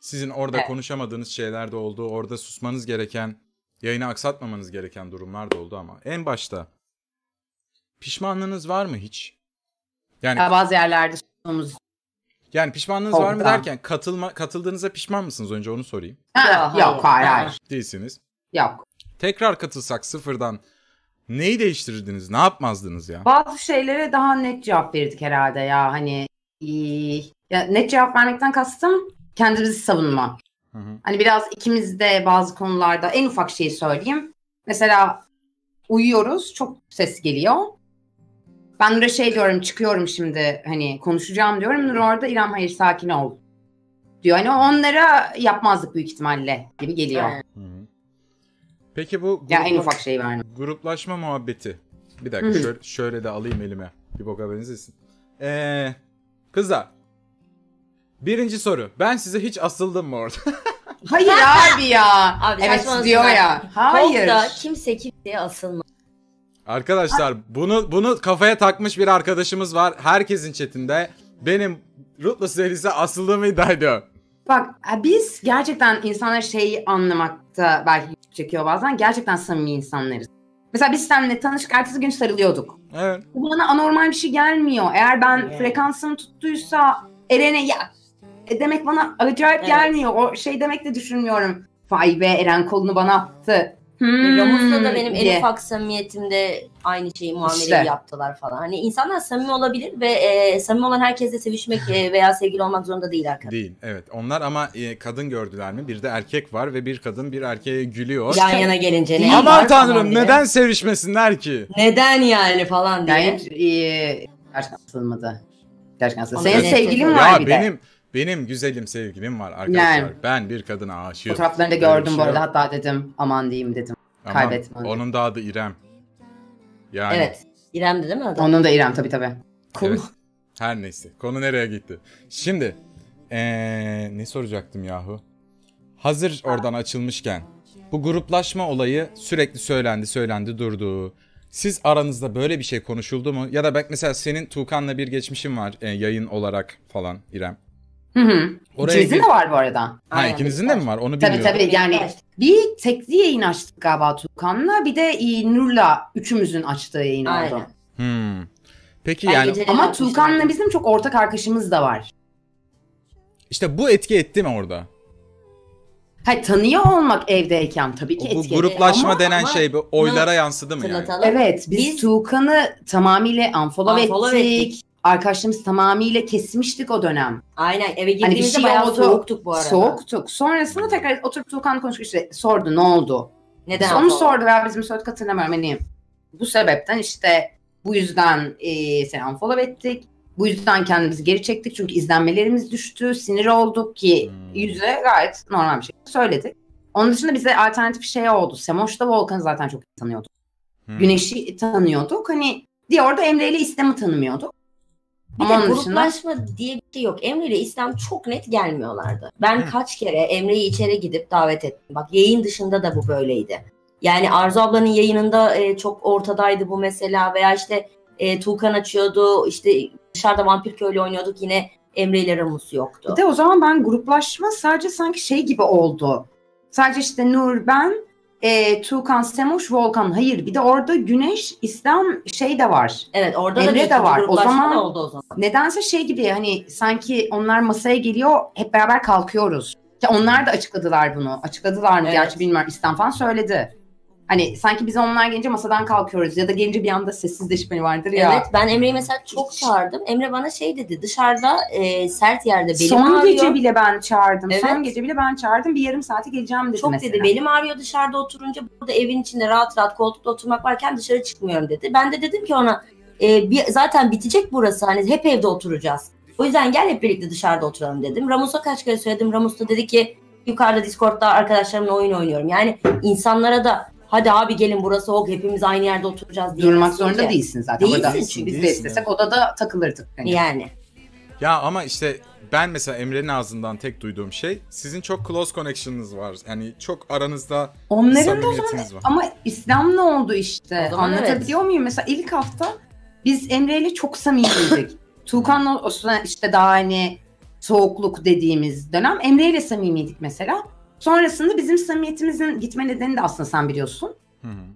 Sizin orada evet. Konuşamadığınız şeyler de oldu. Orada susmanız gereken, yayını aksatmamanız gereken durumlar da oldu ama en başta pişmanlığınız var mı hiç? Yani ya bazı yerlerde susmamız. Yani pişmanlığınız var mı derken katıldığınıza pişman mısınız önce onu sorayım. Yok hayır. Değilsiniz. Yok. Tekrar katılsak sıfırdan neyi değiştirirdiniz? Ne yapmazdınız ya? Bazı şeylere daha net cevap verirdik herhalde ya hani ya net cevap vermekten kastım kendimizi savunma. Hı hı. Hani biraz ikimiz de bazı konularda en ufak şeyi söyleyeyim. Mesela uyuyoruz, çok ses geliyor. Ben Nur'a şey diyorum, çıkıyorum şimdi hani konuşacağım diyorum. Nur orada İrem hayır sakin ol diyor. Hani onlara yapmazdık büyük ihtimalle gibi geliyor. Hı hı. Peki bu ya en ufak şey var. Gruplaşma muhabbeti. Bir dakika şöyle de alayım elime. Bir boka benzesin. Kızlar. Birinci soru. Ben size hiç asıldım mı orada? Hayır abi ya. Abi, evet diyor ya. Hayır. Orada kimseye asılmaz. Arkadaşlar bunu kafaya takmış bir arkadaşımız var. Herkesin chatinde benim Ruthless Ladies'e asıldığımı iddia ediyor. Bak biz gerçekten insanlar şeyi anlamakta belki çekiyor bazen. Gerçekten samimi insanlarız. Mesela biz seninle tanıştık, ertesi gün sarılıyorduk. Evet. Bu bana anormal bir şey gelmiyor. Eğer ben frekansımı tuttuysa Eren'e ya demek bana acayip gelmiyor. O şey demek de düşünmüyorum. Vay be, Eren kolunu bana attı. Ramos'la da benim en ufak samimiyetimde aynı şeyi muameleyi yaptılar falan. Hani insanlar samimi olabilir ve samimi olan herkesle sevişmek veya sevgili olmak zorunda değil arkadaşlar. Değil, evet. Onlar ama kadın gördüler mi? Bir de erkek var ve bir kadın bir erkeğe gülüyor. Yan yana gelince ne? Aman tanrım, neden sevişmesinler ki? Neden yani falan diye. Yani gerçekten sığılmadı. Gerçekten sığılmadı. Senin sevgilin var bir de. Benim güzelim sevgilim var arkadaşlar. Yani, ben bir kadına aşığım. Fotoğraflarını da gördüm bu arada. Hatta dedim aman diyeyim dedim. Aman, kaybetmem. Onun da adı İrem. Yani. Evet. İrem'di değil mi adı? Onun da İrem tabii. Konu. Evet. Her neyse. Konu nereye gitti? Şimdi ne soracaktım yahu? Hazır oradan açılmışken. Bu gruplaşma olayı sürekli söylendi durdu. Siz aranızda böyle bir şey konuşuldu mu? Ya da bak mesela senin Tuğkan'la bir geçmişin var yayın olarak falan İrem. İkinizin de var bu arada. Aynen, ikinizin de mi var? Onu bilmiyorum. Tabii yani bir tekli yayın açtık galiba Tuğkan'la, bir de Nur'la üçümüzün açtığı yayın oldu. Peki yani ama Tuğkan'la bizim çok ortak arkadaşımız da var. İşte bu etki etti mi orada? Hayır, tanıyor olmak evdeyken tabii ki etki etti. Bu gruplaşma denen şey oylara yansıdı mı yani? Evet, biz Tuğkan'ı tamamıyla unfollow ettik. Arkadaşlarımız tamamıyla kesmiştik o dönem. Aynen, eve girdiğimizde hani şey bayağı soğuktuk bu arada. Soğuktuk. Sonrasında tekrar oturup Tuğkan konuştuk, işte sordu ne oldu? Neden? Onu sordu veya bizim söyledik, hatırlamıyorum. Hani bu sebepten işte bu yüzden seni unfollow ettik. Bu yüzden kendimizi geri çektik çünkü izlenmelerimiz düştü. Sinir olduk ki yüzüne gayet normal bir şey söyledik. Onun dışında bize alternatif bir şey oldu. Semoş'ta Volkan'ı zaten çok iyi tanıyorduk. Güneş'i tanıyorduk. Hani diye orada Emre ile İslam'ı tanımıyorduk. Bir de gruplaşma diye bir şey yok. Emre ile İslam çok net gelmiyorlardı. Ben kaç kere Emre'yi içeri gidip davet ettim. Bak yayın dışında da bu böyleydi. Yani Arzu ablanın yayınında çok ortadaydı bu mesela. Veya işte Tuğkan açıyordu. İşte dışarıda Vampir Köylü oynuyorduk. Yine Emre ile Ramos yoktu. Bir de o zaman ben gruplaşma sadece sanki şey gibi oldu. Sadece işte Nur, ben, Tuğkan, Semoş, Volkan. Hayır, bir de orada Güneş, İslam şey de var. Evet, orada Emre da de var. O zaman nedense şey gibi, hani sanki onlar masaya geliyor, hep beraber kalkıyoruz. Ya onlar da açıkladılar bunu. Açıkladılar mı? Evet. Gerçi bilmiyorum, İslam falan söyledi. Hani sanki biz onlar gelince masadan kalkıyoruz ya da gelince bir anda sessizleşme vardır ya. Evet, ben Emre'yi mesela çok çağırdım. Emre bana şey dedi, dışarıda sert yerde belim ağrıyor. Son gece bile ben çağırdım. Evet. Son gece bile ben çağırdım. Bir yarım saate geleceğim dedi çok mesela. Dedi belim ağrıyor dışarıda oturunca, burada evin içinde rahat rahat koltukta oturmak varken dışarı çıkmıyorum dedi. Ben de dedim ki ona zaten bitecek burası, hani hep evde oturacağız. O yüzden gel hep birlikte dışarıda oturalım dedim. Ramos'a kaç kere söyledim. Ramos da dedi ki yukarıda Discord'da arkadaşlarımla oyun oynuyorum. Yani insanlara da hadi abi gelin burası Hog, hepimiz aynı yerde oturacağız diye. Durmak zorunda değilsin zaten. Değilsin. Biz de istesek odada takılırdık. Yani. Ya ama işte ben mesela Emre'nin ağzından tek duyduğum şey sizin çok close connection'ınız var. Yani çok aranızda samimiyetiniz var. Ama İslam ne oldu işte? Anlatabiliyor muyum? Mesela ilk hafta biz Emre'yle çok samimiydik. Tuğkan'la işte daha hani soğukluk dediğimiz dönem Emre'yle samimiydik mesela. Sonrasında bizim samimiyetimizin gitme nedeni de aslında sen biliyorsun.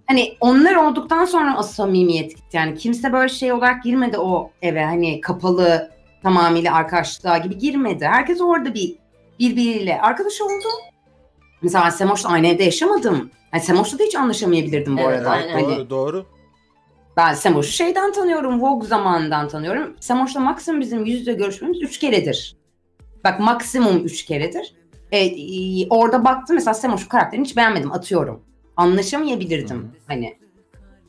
Hani onlar olduktan sonra o samimiyet gitti. Yani kimse böyle şey olarak girmedi o eve. Hani kapalı, tamamıyla arkadaşlığa gibi girmedi. Herkes orada birbiriyle arkadaş oldu. Mesela Semoş'la aynı evde yaşamadım. Yani Semoş'la da hiç anlaşamayabilirdim bu arada. Aynen. Hani doğru. Ben Semoş'u şeyden tanıyorum, Vogue zamanından tanıyorum. Semoş'la maksimum bizim yüz yüze görüşmemiz 3 keredir. Bak maksimum 3 keredir. Orada baktım mesela Semoş'un karakterini hiç beğenmedim, atıyorum. Anlaşamayabilirdim hani.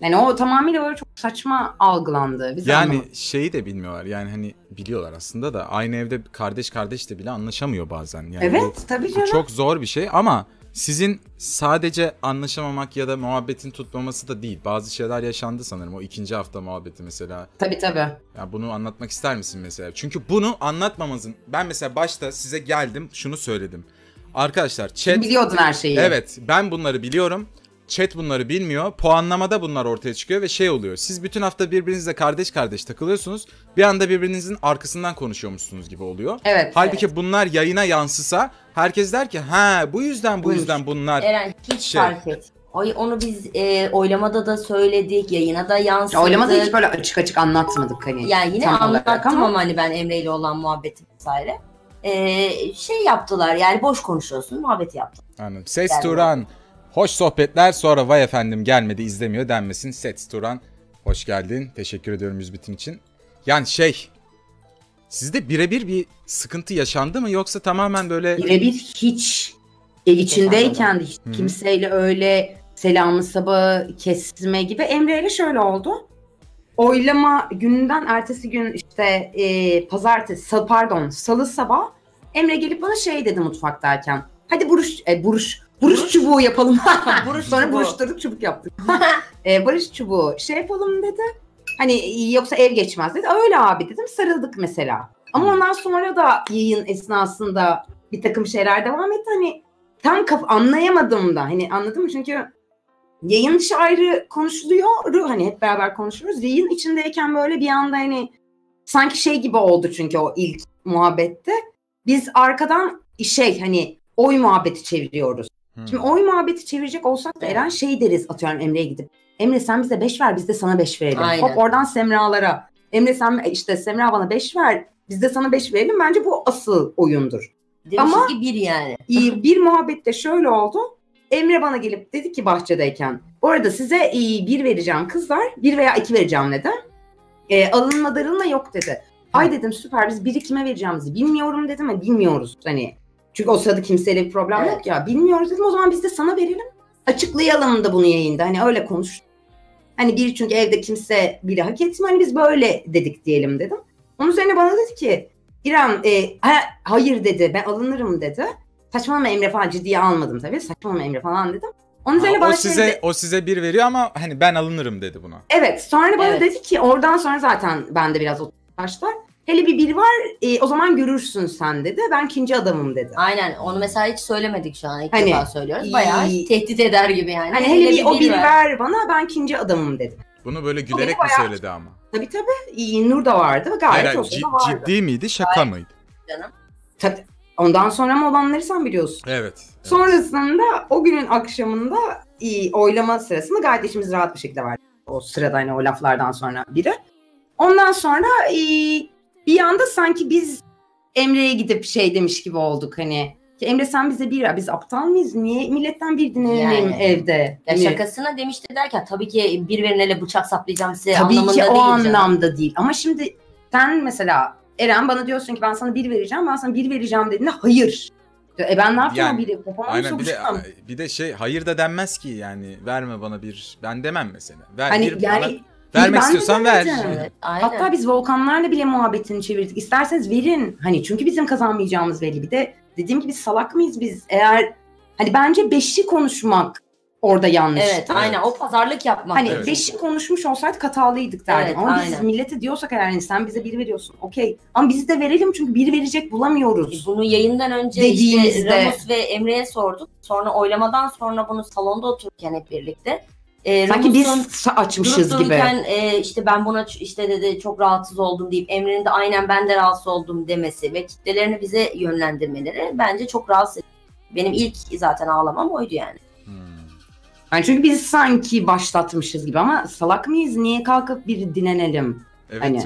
Yani o tamamıyla böyle çok saçma algılandı. Biz yani şeyi de bilmiyorlar yani, hani biliyorlar aslında da aynı evde kardeş de bile anlaşamıyor bazen. Yani evet tabii canım. Çok zor bir şey ama sizin sadece anlaşamamak ya da muhabbetin tutmaması da değil. Bazı şeyler yaşandı sanırım o ikinci hafta muhabbeti mesela. Tabii. Ya bunu anlatmak ister misin mesela? Çünkü bunu anlatmamanızın, ben mesela başta size geldim şunu söyledim. Arkadaşlar chat... Biliyordun her şeyi. Evet, ben bunları biliyorum. Chat bunları bilmiyor. Puanlamada bunlar ortaya çıkıyor ve şey oluyor. Siz bütün hafta birbirinizle kardeş takılıyorsunuz. Bir anda birbirinizin arkasından konuşuyormuşsunuz gibi oluyor. Evet. Halbuki bunlar yayına yansısa herkes der ki ha bu yüzden bunlar. Eren hiç fark etmiyor. Ay onu biz oylamada da söyledik, yayına da yansıdık. Ya, oylamada hiç böyle açık açık anlatmadık hani. Yani yine anlattım ama hani ben Emre ile olan muhabbeti vesaire. Şey yaptılar yani, boş konuşuyorsun muhabbeti yaptılar. Anladım. Ses yani. Turan, hoş sohbetler, sonra vay efendim gelmedi izlemiyor denmesin. Ses Turan, hoş geldin, teşekkür ediyorum yüzbitim için. Yani şey, sizde birebir bir sıkıntı yaşandı mı yoksa tamamen böyle? Birebir hiç. Ev içindeyken hiç kimseyle öyle selamlı sabahı kesme gibi. Emre'yle şöyle oldu. Oylama gününden ertesi gün işte salı sabah Emre gelip bana şey dedi mutfaktayken. Hadi buruş çubuğu yapalım. Sonra buruşturduk, çubuk yaptık. Barış çubuğu şey yapalım dedi. Hani yoksa ev geçmez dedi. Öyle abi dedim, sarıldık mesela. Ama ondan sonra da yayın esnasında bir takım şeyler devam etti. Hani tam anlayamadım da, hani anladın mı? Çünkü yayın dışı ayrı konuşuluyor, hani hep beraber konuşuruz. Yayın içindeyken böyle bir anda hani sanki şey gibi oldu, çünkü o ilk muhabbette biz arkadan şey hani oy muhabbeti çeviriyoruz. Şimdi oy muhabbeti çevirecek olsak da Eren şey deriz, atıyorum Emre'ye gidip. Emre sen bize 5 ver, biz de sana 5 verelim. Aynen. Hop oradan Semra'lara. Emre sen işte Semra bana 5 ver, biz de sana 5 verelim. Bence bu asıl oyundur. Demişim ama ki bir yani. Bir muhabbette şöyle oldu. Emre bana gelip dedi ki bahçedeyken, bu arada size 1 vereceğim kızlar, 1 veya 2 vereceğim dedi. Alınma darılma yok dedi. Ay dedim süper, biz 1'i kime vereceğimizi bilmiyorum dedim. Yani bilmiyoruz hani. Çünkü o sırada kimseyle bir problem evet. Yok ya. Bilmiyoruz dedim, o zaman biz de sana verelim. Açıklayalım da bunu yayında. Hani öyle konuştuk. Hani bir çünkü evde kimse bile hak etmiyor. Hani biz böyle dedik diyelim dedim. Onun üzerine bana dedi ki İrem hayır dedi, ben alınırım dedi. Saçmalama Emre falan, ciddiye almadım tabii. Saçmalama Emre falan dedim. Onun üzerine bana o size 1 veriyor ama hani ben alınırım dedi buna. Evet, sonra bana dedi ki oradan sonra zaten ben de biraz oturtmuşlar. Hele bir 1 var o zaman görürsün sen dedi. Ben ikinci adamım dedi. Aynen, onu mesela hiç söylemedik şu an. İlk hani, defa söylüyoruz. Bayağı tehdit eder gibi yani. Hani hele bir o 1 ver bana, ben ikinci adamım dedi. Bunu böyle gülerek mi söyledi ama? Tabii tabii. Nur da vardı. Gayet olsun da vardı. Ciddi miydi? Şaka gayet mıydı? Canım. Tabii. Ondan sonra mı olanları sen biliyorsun. Evet. Sonrasında o günün akşamında oylama sırasında gayet işimiz rahat bir şekilde vardı. O sırada hani o laflardan sonra biri. Ondan sonra bir anda sanki biz Emre'ye gidip şey demiş gibi olduk hani. Ki Emre sen bize 1 ver. Biz aptal mıyız? Niye milletten 1 dinleyelim yani, evde? Ya şakasına demişti derken tabii ki 1 verin hele bıçak saplayacağım size tabii anlamında değil. Tabii ki o anlamda canım değil. Ama şimdi sen mesela Eren bana diyorsun ki ben sana 1 vereceğim. Ben sana 1 vereceğim dediğinde hayır. Ben ne yapayım yani, biri? Aynen, bir de şey hayır da denmez ki yani, verme bana 1. Ben demem mesela. Ver hani, 1 yani, bana, vermek istiyorsan ver. Evet, hatta biz Volkanlarla bile muhabbetini çevirdik. İsterseniz verin. Hani çünkü bizim kazanmayacağımız belli, bir de dediğim gibi salak mıyız biz? Eğer hani bence 5'i konuşmak orada yanlış. Evet aynen, o pazarlık yapmak. Hani 5'i konuşmuş olsaydık hatalıydık derdim. Evet, ama biz millete diyorsak yani sen bize 1 veriyorsun. Okey. Ama biz de verelim çünkü 1 verecek bulamıyoruz. Bunu yayından önce dediğimizde işte Ramos ve Emre'ye sorduk. Sonra oylamadan sonra bunu salonda otururken hep birlikte. Sanki biz açmışız gibi. İşte ben buna işte dedi çok rahatsız oldum deyip Emre'nin de aynen ben de rahatsız oldum demesi ve kitlelerini bize yönlendirmeleri bence çok rahatsız edici. Benim ilk zaten ağlamam oydu yani. Yani çünkü biz sanki başlatmışız gibi ama salak mıyız? Niye kalkıp bir dinlenelim? Evet, hani,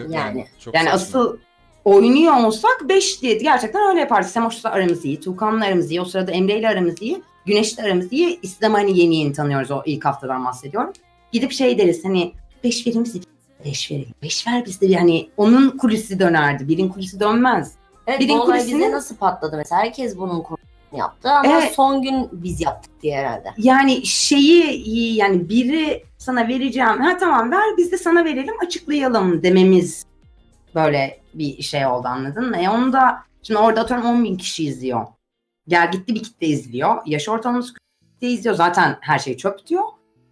yani asıl oynuyor olsak 5 diye gerçekten öyle yapardık. Semoş'la aramız iyi, Tuğkan'la aramız iyi, o sırada Emre'yle aramız iyi. Güneş'le aramız iyi. İslam'ı hani yeni yeni tanıyoruz, o ilk haftadan bahsediyorum. Gidip şey deriz hani 5 verir misin? 5 verelim. 5 ver bizde yani, onun kulisi dönerdi. Birin kulisi dönmez. Evet, birin kulisini bize nasıl patladı mesela? Herkes bunun kulisini yaptı ama son gün biz yaptık diye herhalde. Yani şeyi yani biri sana vereceğim. Ha tamam ver, biz de sana verelim açıklayalım dememiz böyle bir şey oldu, anladın mı? Onu da şimdi orada atıyorum 10.000 kişi izliyor. Gel gitti bir kitle izliyor. Yaş ortalaması kitle izliyor. Zaten her şey çöp diyor.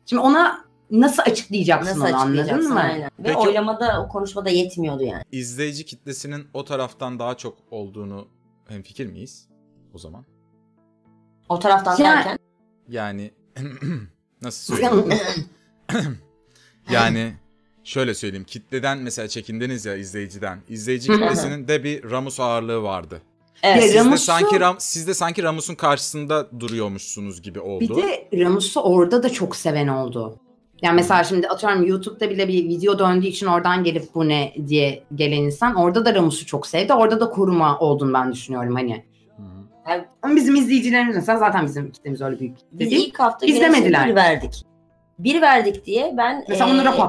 Şimdi ona nasıl açıklayacaksın, anladın mı? Aynen. Ve oylamada o konuşmada yetmiyordu yani. İzleyici kitlesinin o taraftan daha çok olduğunu hemfikir miyiz o zaman? O taraftan derken? Yani nasıl söyleyeyim? Yani şöyle söyleyeyim. Kitleden mesela çekindiniz ya, izleyiciden. İzleyici kitlesinin de bir Ramos ağırlığı vardı. Evet. Siz, Ramos'u, de sanki siz de sanki Ramos'un karşısında duruyormuşsunuz gibi oldu. Bir de Ramos'u orada da çok seven oldu. Yani mesela şimdi atıyorum YouTube'da bile bir video döndüğü için oradan gelip bu ne diye gelen insan orada da Ramos'u çok sevdi. Orada da koruma olduğunu ben düşünüyorum hani. Yani bizim izleyicilerimiz mesela zaten bizim kitlemiz öyle büyük. Biz ilk hafta izlemediler. Bir verdik diye ben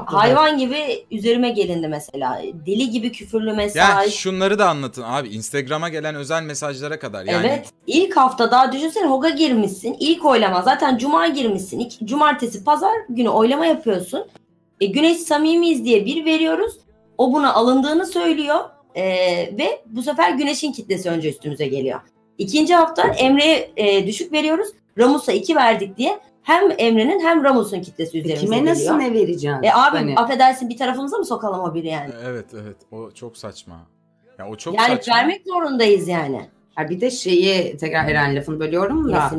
hayvan gibi üzerime gelindi mesela. Deli gibi küfürlü mesaj. Yani şunları da anlatın abi. Instagram'a gelen özel mesajlara kadar. Yani... Evet. İlk hafta daha düşünsene Hog'a girmişsin. İlk oylama. Zaten cuma girmişsin. Cumartesi, pazar günü oylama yapıyorsun. Güneş samimiyiz diye bir veriyoruz. O buna alındığını söylüyor. Ve bu sefer Güneş'in kitlesi önce üstümüze geliyor. İkinci hafta Emre'ye düşük veriyoruz. Ramos'a 2 verdik diye. Hem Emre'nin hem Ramos'un kitlesi üzerimize geliyor. Kime nasıl ne vereceğim? Abi hani... affedersin bir tarafımıza mı sokalım o biri yani? Evet evet o çok saçma. Ya, o çok yani saçma. Vermek zorundayız yani. Ya bir de şeyi tekrar Eren lafını bölüyorum da.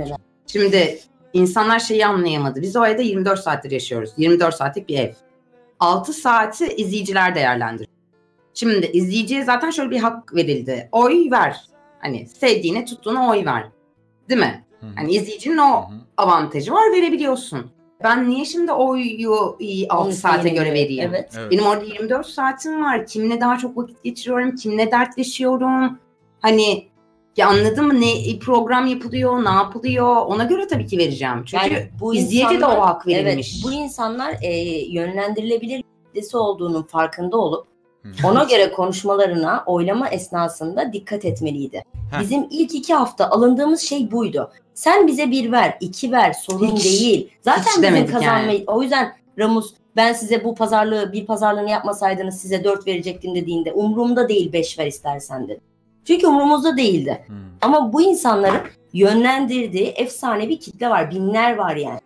Şimdi insanlar şeyi anlayamadı. Biz o ayda 24 saattir yaşıyoruz. 24 saatlik bir ev. 6 saati izleyiciler değerlendiriyor. Şimdi izleyiciye zaten şöyle bir hak verildi. Oy ver. Hani sevdiğine tuttuğuna oy ver. Değil mi? Yani izleyicinin o avantajı var, verebiliyorsun. Ben niye şimdi oyu 6 saate göre vereyim? Evet. Evet. Benim orada 24 saatim var. Kimle daha çok vakit geçiriyorum, kimle dertleşiyorum. Hani ya anladın mı? Ne program yapılıyor, ne yapılıyor? Ona göre tabii ki vereceğim. Çünkü yani bu izleyici de o hak verilmiş. Evet, bu insanlar yönlendirilebilir kitlesi olduğunun farkında olup ona göre konuşmalarına oylama esnasında dikkat etmeliydi. Bizim ilk 2 hafta alındığımız şey buydu. Sen bize 1 ver, 2 ver sorun değil. Zaten bizim kazanmayı yani. O yüzden Ramos ben size bu pazarlığı bir pazarlığını yapmasaydınız size 4 verecektim dediğinde umurumda değil 5 ver istersen dedi. Çünkü umurumuzda değildi. Ama bu insanların yönlendirdiği efsane bir kitle var. Binler var yani.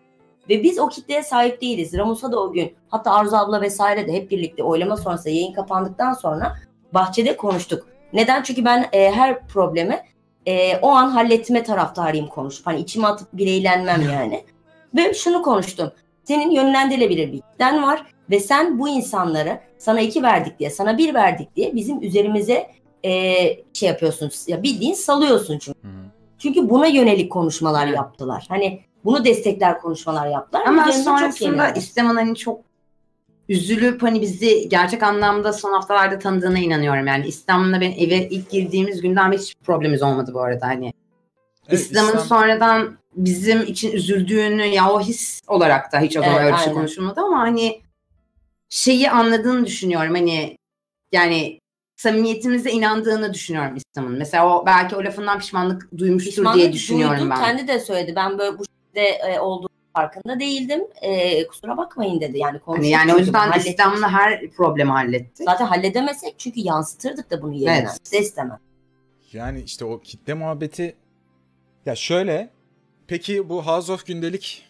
Ve biz o kitleye sahip değiliz. Ramos'a da o gün hatta Arzu abla vesaire de hep birlikte oylama sonrası yayın kapandıktan sonra bahçede konuştuk. Neden? Çünkü ben her problemi o an halletme taraftarıyım konuşup. Hani içime atıp bireylenmem yani. Ve şunu konuştum. Senin yönlendirilebilir bir kitlen var ve sen bu insanları sana 2 verdik diye, sana 1 verdik diye bizim üzerimize şey yapıyorsun. Ya bildiğin salıyorsun çünkü. Çünkü buna yönelik konuşmalar yaptılar. Hani bunu destekler konuşmalar yaptılar. Ama sonrasında İslam'ın hani çok üzülüp hani bizi gerçek anlamda son haftalarda tanıdığına inanıyorum. Yani İslam'la ben eve ilk girdiğimiz günden hiç problemimiz olmadı bu arada hani. Evet, İslam'ın sonradan bizim için üzüldüğünü ya o his olarak da hiç o zaman öyle bir şey konuşulmadı ama hani şeyi anladığını düşünüyorum hani yani samimiyetimize inandığını düşünüyorum İslam'ın. Mesela o belki o lafından pişmanlık duymuştur diye düşünüyorum ben. Kendi de söyledi. Ben böyle bu olduğu farkında değildim. Kusura bakmayın dedi. Yani o yüzden İslam'la her problemi halletti. Zaten halledemezsek çünkü yansıtırdık da bunu yerine. Evet. Ses demem. Yani işte o kitle muhabbeti ya şöyle peki bu House of Gündelik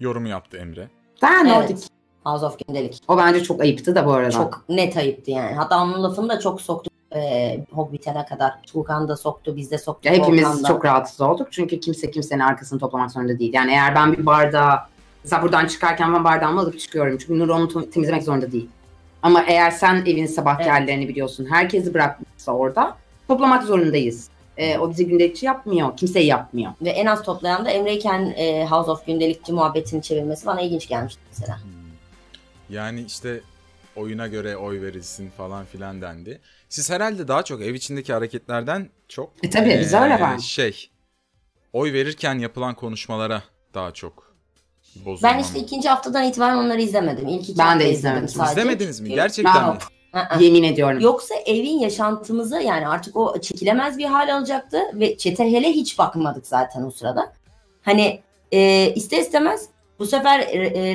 yorumu yaptı Emre. Ben Nordic House of Gündelik. O bence çok ayıptı da bu arada. Çok net ayıptı yani. Hatta onun lafını da çok soktu. Hog bitene kadar Tuğkan da soktu, biz de soktuk. Hepimiz Volkan'da çok rahatsız olduk çünkü kimse kimsenin arkasını toplamak zorunda değil. Yani eğer ben bir bardağı, mesela buradan çıkarken ben bardağımı alıp çıkıyorum çünkü Nur onu temizlemek zorunda değil. Ama eğer sen evin sabahkarlarını biliyorsun, herkesi bırakmışsa orada toplamak zorundayız. O bizi gündelikçi yapmıyor, kimseyi yapmıyor. Ve en az toplayan da Emre'yken House of Gündelikçi muhabbetini çevirmesi bana ilginç gelmişti mesela. Yani işte... oyuna göre oy verilsin falan filan dendi. Siz herhalde daha çok ev içindeki hareketlerden çok... tabii biz öyle var. Oy verirken yapılan konuşmalara daha çok bozulmam. Ben işte 2. haftadan itibaren onları izlemedim. Ben de izlemedim sadece. İzlemediniz mi? Gerçekten mi? Yemin ediyorum. Yoksa evin yaşantımıza yani artık o çekilemez bir hal alacaktı. Ve çete hele hiç bakmadık zaten o sırada. Hani ister istemez... Bu sefer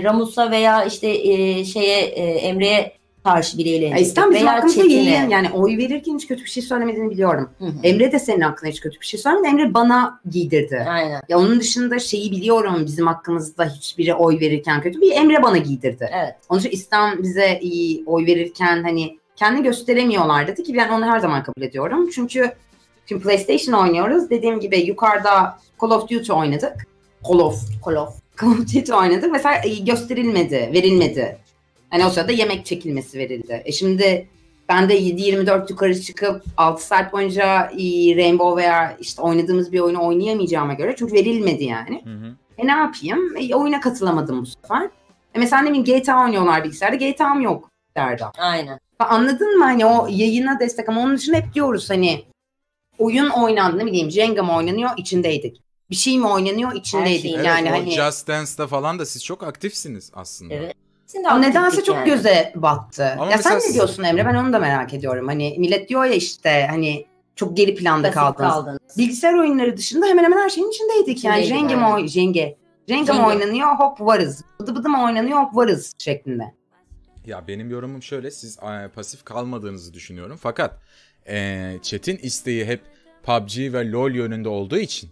Ramos'a veya işte Emre'ye karşı biriyle İslam bizim hakkımızda yeğen yani oy verirken hiç kötü bir şey söylemediğini biliyorum. Emre de senin hakkında hiç kötü bir şey söylemedi. Emre bana giydirdi. Aynen. Ya onun dışında şeyi biliyorum bizim hakkımızda hiçbiri oy verirken kötü bir Emre bana giydirdi. Evet. Onun için İslam bize iyi oy verirken hani kendini gösteremiyorlar dedi ki ben onu her zaman kabul ediyorum. Çünkü şimdi PlayStation oynuyoruz. Dediğim gibi yukarıda Call of Duty oynadık. Call of Duty oynadık. Mesela gösterilmedi, verilmedi. Hani o sırada yemek çekilmesi verildi. Şimdi Ben de 7-24 yukarı çıkıp 6 saat boyunca Rainbow veya işte oynadığımız bir oyunu oynayamayacağıma göre, çünkü verilmedi yani. Hı hı. Ne yapayım? Oyuna katılamadım bu sefer. Mesela ne bileyim, GTA oynuyorlar bilgisayarda, GTA'm yok derdi. Aynen. Anladın mı hani o yayına destek, ama onun için hep diyoruz hani oyun oynandı, ne bileyim Jenga mı oynanıyor, içindeydik. Bir şey mi oynanıyor, içindeydik. Şey. Evet, yani hani Just Dance'da falan da siz çok aktifsiniz aslında. Evet. O nedense çok yani göze battı. Ama ya sen ne diyorsun Emre? Ben onu da merak ediyorum. Hani millet diyor ya işte hani çok geri planda kaldınız. Bilgisayar oyunları dışında hemen hemen her şeyin içindeydik. Yani Jenga mı oynanıyor, hop varız. Bıdı bıdı mı oynanıyor, hop varız şeklinde. Ya benim yorumum şöyle, siz pasif kalmadığınızı düşünüyorum. Fakat chat'in isteği hep PUBG ve LoL yönünde olduğu için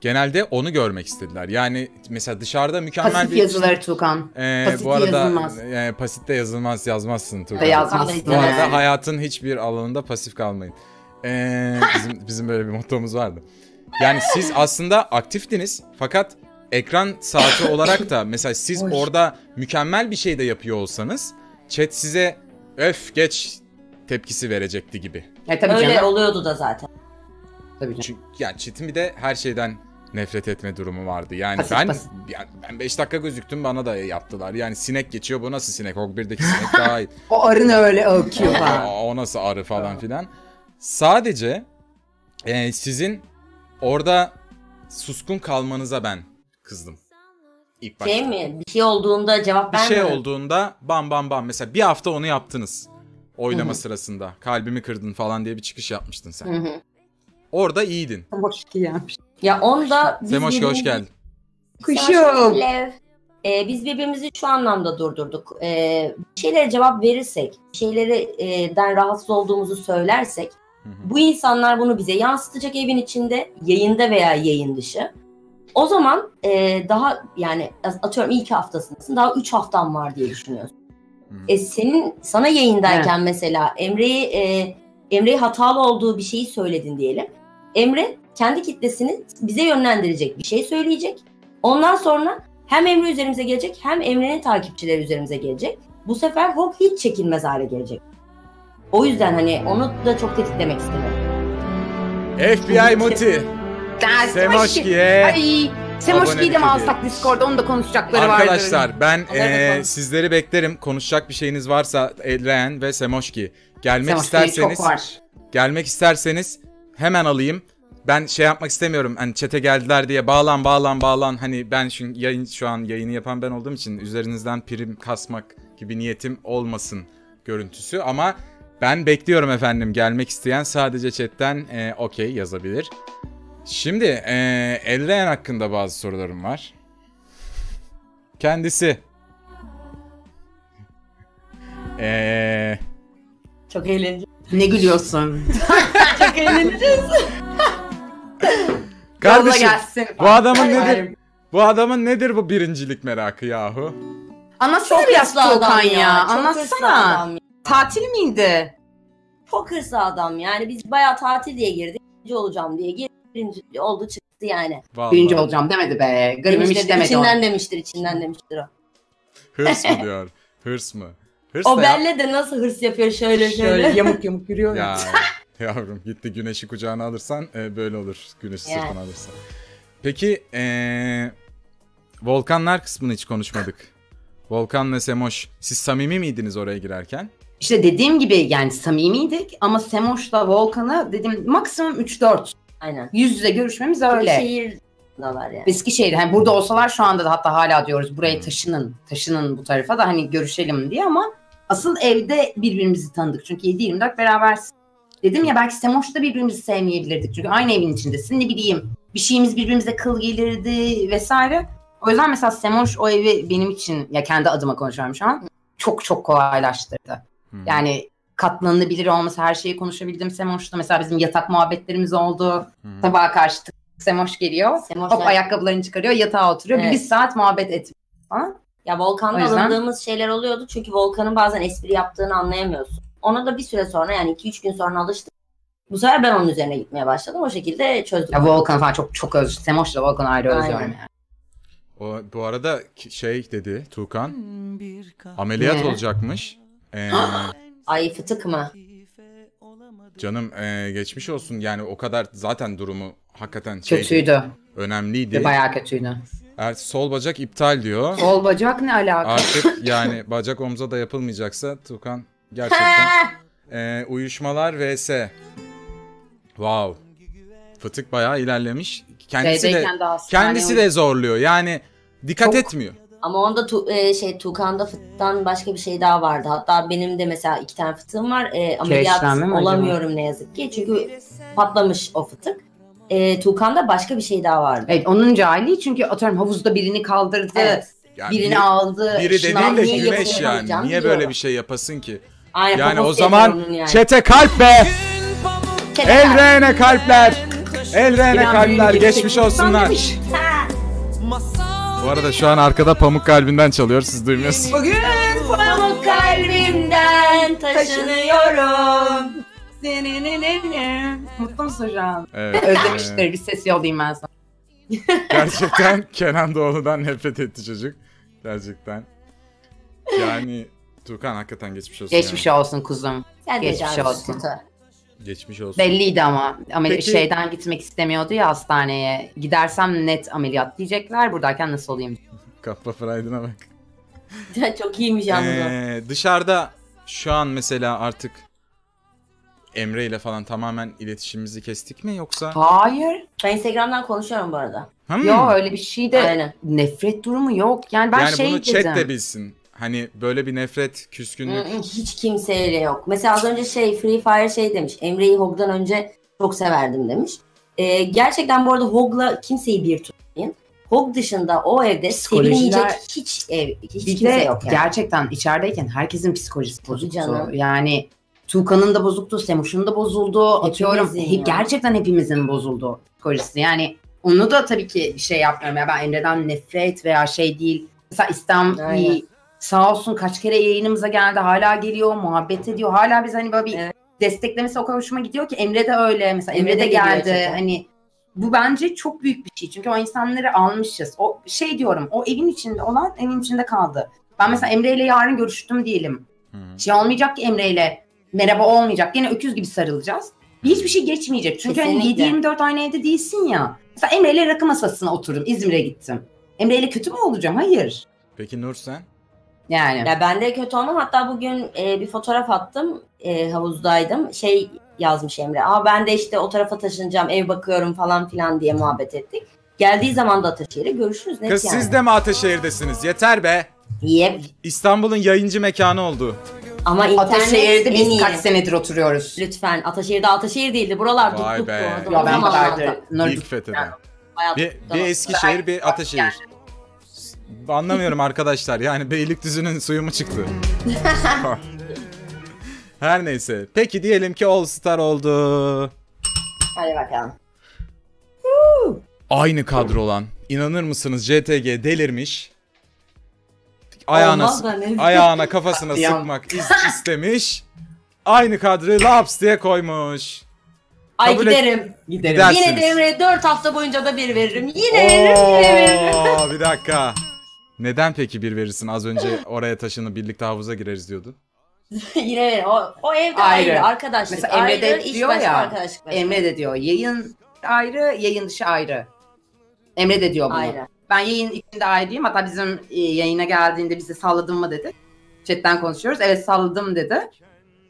genelde onu görmek istediler. Yani mesela dışarıda mükemmel pasif bir yazıları Tuğkan. Bu arada yazılmaz. Pasitte yazılmaz, yazmazsın Tuğkan. Yazmazsın. Bu arada hayatın hiçbir alanında pasif kalmayın. Bizim böyle bir mottomuz vardı. Yani siz aslında aktiftiniz fakat ekran saati olarak da mesela siz orada mükemmel bir şey de yapıyor olsanız chat size öf geç tepkisi verecekti gibi. Tabii öyle canım oluyordu da zaten. Tabii çünkü yani chat'in bir de her şeyden nefret etme durumu vardı. Yani ben 5 dakika gözüktüm, bana da yaptılar. Yani sinek geçiyor, bu nasıl sinek? Hog 1'deki sinek daha iyi. O arı ne öyle öküyor falan. O nasıl arı falan filan. Sadece sizin orada suskun kalmanıza ben kızdım. İlk başta. Şey mi? Bir şey olduğunda cevap vermiyorum. Bir şey olduğunda bam bam bam. Mesela bir hafta onu yaptınız. Oylama sırasında. Kalbimi kırdın falan diye bir çıkış yapmıştın sen. Hı-hı. Orada iyiydin. Semoş gelmiş. Ya onda biz Semoş hoş geldin. Kuşum. Biz birbirimizi şu anlamda durdurduk. Bir şeylere cevap verirsek, bir şeylerden rahatsız olduğumuzu söylersek, hı-hı, bu insanlar bunu bize yansıtacak evin içinde, yayında veya yayın dışı. O zaman daha yani atıyorum ilk haftasındasın, daha 3 haftan var diye düşünüyorsun. Hı-hı. Sana yayındayken, hı, mesela Emre'ye hatalı olduğu bir şeyi söyledin diyelim. Emre kendi kitlesini bize yönlendirecek bir şey söyleyecek. Ondan sonra hem Emre üzerimize gelecek, hem Emre'nin takipçileri üzerimize gelecek. Bu sefer Hog hiç çekilmez hale gelecek. O yüzden hani onu da çok tetiklemek istedim. FBI Muti. Semoşki'ye. Semoşki'yi de mi alsak Discord'da, onu da konuşacakları vardır. Arkadaşlar ben sizleri beklerim. Konuşacak bir şeyiniz varsa Elraenn ve Semoşki. Gelmek isterseniz hemen alayım. Ben şey yapmak istemiyorum. Hani chat'e geldiler diye bağlan. Hani ben şu an yayını yapan ben olduğum için üzerinizden prim kasmak gibi niyetim olmasın görüntüsü. Ama ben bekliyorum efendim. Gelmek isteyen sadece chat'ten okey yazabilir. Şimdi Elraenn hakkında bazı sorularım var. Kendisi. Çok eğlenceli. Ne gülüyorsun? Çok eğleneceğiz. Kardeşim bu adamın nedir bu birincilik merakı yahu? Anlatsana biraz Tuğkan ya. Anlatsana. Tatil miydi? Çok hırslı adam yani, biz bayağı tatil diye girdik. Birinci olacağım diye girdik. Birinci oldu çıktı yani. Vallahi. Birinci olacağım demedi be. Grim'im hiç demedi. İçinden demiştir o. Hırs mı diyor? Hırs mı? O belle de nasıl hırs yapıyor, şöyle yamuk yürüyor ya. Yavrum gitti, güneşi kucağına alırsan böyle olur. Güneşi yani sırtına alırsan. Peki volkanlar kısmını hiç konuşmadık. Volkan ve Semoş, siz samimi miydiniz oraya girerken? İşte dediğim gibi yani samimiydik ama Semoş'la Volkan'a dedim maksimum 3-4. Aynen. Yüz yüze görüşmemiz öyle. Eskişehir'deler yani. Eskişehir. Yani burada olsalar şu anda da hatta hala diyoruz buraya taşının bu tarafa da hani görüşelim diye, ama asıl evde birbirimizi tanıdık. Çünkü 7-24 berabersin. Dedim ya belki Semoş'ta birbirimizi sevmeyebilirdik. Çünkü aynı evin içindesin, ne bileyim. Bir şeyimiz birbirimize kıl gelirdi vesaire. O yüzden mesela Semoş o evi benim için, ya kendi adıma konuşuyorum şu an, çok kolaylaştırdı. Yani katlanılabilir olması, her şeyi konuşabildim Semoş'ta. Mesela bizim yatak muhabbetlerimiz oldu. Sabaha karşı Semoş geliyor. Hop ayakkabılarını çıkarıyor, yatağa oturuyor. Evet. Bir saat muhabbet etmiyor. Ya Volkan'da alındığımız şeyler oluyordu. Çünkü Volkan'ın bazen espri yaptığını anlayamıyorsun. Ona da bir süre sonra yani 2-3 gün sonra alıştım. Bu sefer ben onun üzerine gitmeye başladım. O şekilde çözdüm. Ya Volkan falan çok özür. Semoş'la Volkan ayrı özüyorum yani. Bu arada şey dedi Tuğkan. Ameliyat olacakmış. Ay fıtık mı? Canım geçmiş olsun yani, o kadar zaten durumu hakikaten şeydi, kötüydü. Önemliydi. Bayağı kötüydü. Evet, sol bacak iptal diyor. Sol bacak ne alaka? Artık yani bacak omza da yapılmayacaksa Tuğkan gerçekten. Uyuşmalar vs. Wow. Fıtık bayağı ilerlemiş. Kendisi de zorluyor yani, dikkat etmiyor. Ama onda Tuğkan'da fıtıktan başka bir şey daha vardı. Hatta benim de mesela 2 tane fıtığım var. Ameliyat olamıyorum ne yazık ki. Çünkü patlamış o fıtık. Tuğkan'da başka bir şey daha vardı. Evet, onun cahili çünkü atıyorum havuzda birini kaldırdı, evet. Yani birini aldı. Biri dediğin de Güneş yani. Niye biliyorum. Böyle bir şey yapasın ki? Aynen, yani o zaman yani. Çete kalp be! Elraenn'e kalpler! Elraenn'e kalpler, geçmiş olsunlar. Bu arada şu an arkada Pamuk Kalbimden çalıyor, siz duymuyorsunuz. Bugün Pamuk Kalbimden taşınıyorum. Mutlu musun şu an? Evet. Özlemiştir, bir ses yollayayım ben sana. Gerçekten Kenan Doğulu'dan nefret etti çocuk. Gerçekten. Yani Tuğkan hakikaten geçmiş olsun. Geçmiş yani. Olsun kuzum. Sen geçmiş olsun. Geçmiş olsun. Belliydi ama peki, şeyden gitmek istemiyordu ya hastaneye. Gidersem net ameliyat diyecekler, buradayken nasıl olayım? Kappa Fried'ına bak. Çok iyiymiş yalnız. Dışarıda şu an mesela artık Emre ile falan tamamen iletişimimizi kestik mi yoksa? Hayır. Ben Instagram'dan konuşuyorum bu arada. Yok öyle bir şey de aynen. Nefret durumu yok. Yani ben yani şey bunu dedim. Chat de bilsin. Hani böyle bir nefret, küskünlük. Hiç kimseyle yok. Mesela az önce Free Fire demiş. Emre'yi Hog'dan önce çok severdim demiş. Gerçekten bu arada Hog'la kimseyi bir tutmayın. Hog dışında o evde sevinmeyecek hiç kimse yok yani. Gerçekten içerideyken herkesin psikolojisi bozuldu. Yani Tuğkan'ın da bozuktu, Semoş'un da bozuldu. Atıyorum yani. Gerçekten hepimizin bozuldu psikolojisi. Yani onu da tabii ki şey yapmıyorum. Ya ben Emre'den nefret veya şey değil. Mesela İslam sağ olsun kaç kere yayınımıza geldi, hala geliyor, muhabbet ediyor, hala biz hani böyle bir desteklemesi o kadar hoşuma gidiyor ki. Emre de öyle mesela, Emre de geldi hani, bu bence çok büyük bir şey çünkü o insanları almışız, o şey diyorum, o evin içinde olan evin içinde kaldı. Ben mesela Emre ile yarın görüştüm diyelim, şey olmayacak ki Emre ile merhaba olmayacak, yine öküz gibi sarılacağız, hiçbir şey geçmeyecek çünkü hani 7-24 aynı evde değilsin ya. Mesela Emre ile rakı masasına oturdum, İzmir'e gittim, Emre ile kötü mü olacağım? Hayır. Peki Nur sen? Yani. Ya ben de kötü olmam. Hatta bugün bir fotoğraf attım. Havuzdaydım. Yazmış Emre. Aa ben de işte o tarafa taşınacağım. Ev bakıyorum falan filan diye muhabbet ettik. Geldiği zaman da Ataşehir'e görüşürüz. Net. Kız yani. Siz de mi Ataşehir'desiniz? Yeter be. Yep. İstanbul'un yayıncı mekanı oldu. Ama Ataşehir'de biz kaç senedir oturuyoruz. Lütfen. Ataşehir'de Ataşehir değildi. Buralar tuttuk. Ya ben kadardır. İlk fetheden. Bir Eskişehir, bir Ataşehir. Yani. Anlamıyorum arkadaşlar yani, Beylikdüzü'nün suyu mu çıktı? Her neyse. Peki diyelim ki All Star oldu. Hadi bakalım. Aynı kadro lan. İnanır mısınız, JTG delirmiş. Ayağına kafasına sıkmak istemiş. Aynı kadroyu laps diye koymuş. Ay giderim. Yine devreye 4 hafta boyunca da bir veririm. Yine veririm. Bir dakika. Neden peki bir verirsin? Az önce oraya taşını birlikte havuza gireriz diyordu. Yine o evde ayrı arkadaşlık. Mesela Emre de diyor ya. Emre de diyor yayın ayrı, yayın dışı ayrı. Emre de diyor bunu. Ayrı. Ben yayın içinde ayrıyım. Hatta bizim yayına geldiğinde bize salladın mı dedi. Chatten konuşuyoruz. Evet salladım dedi.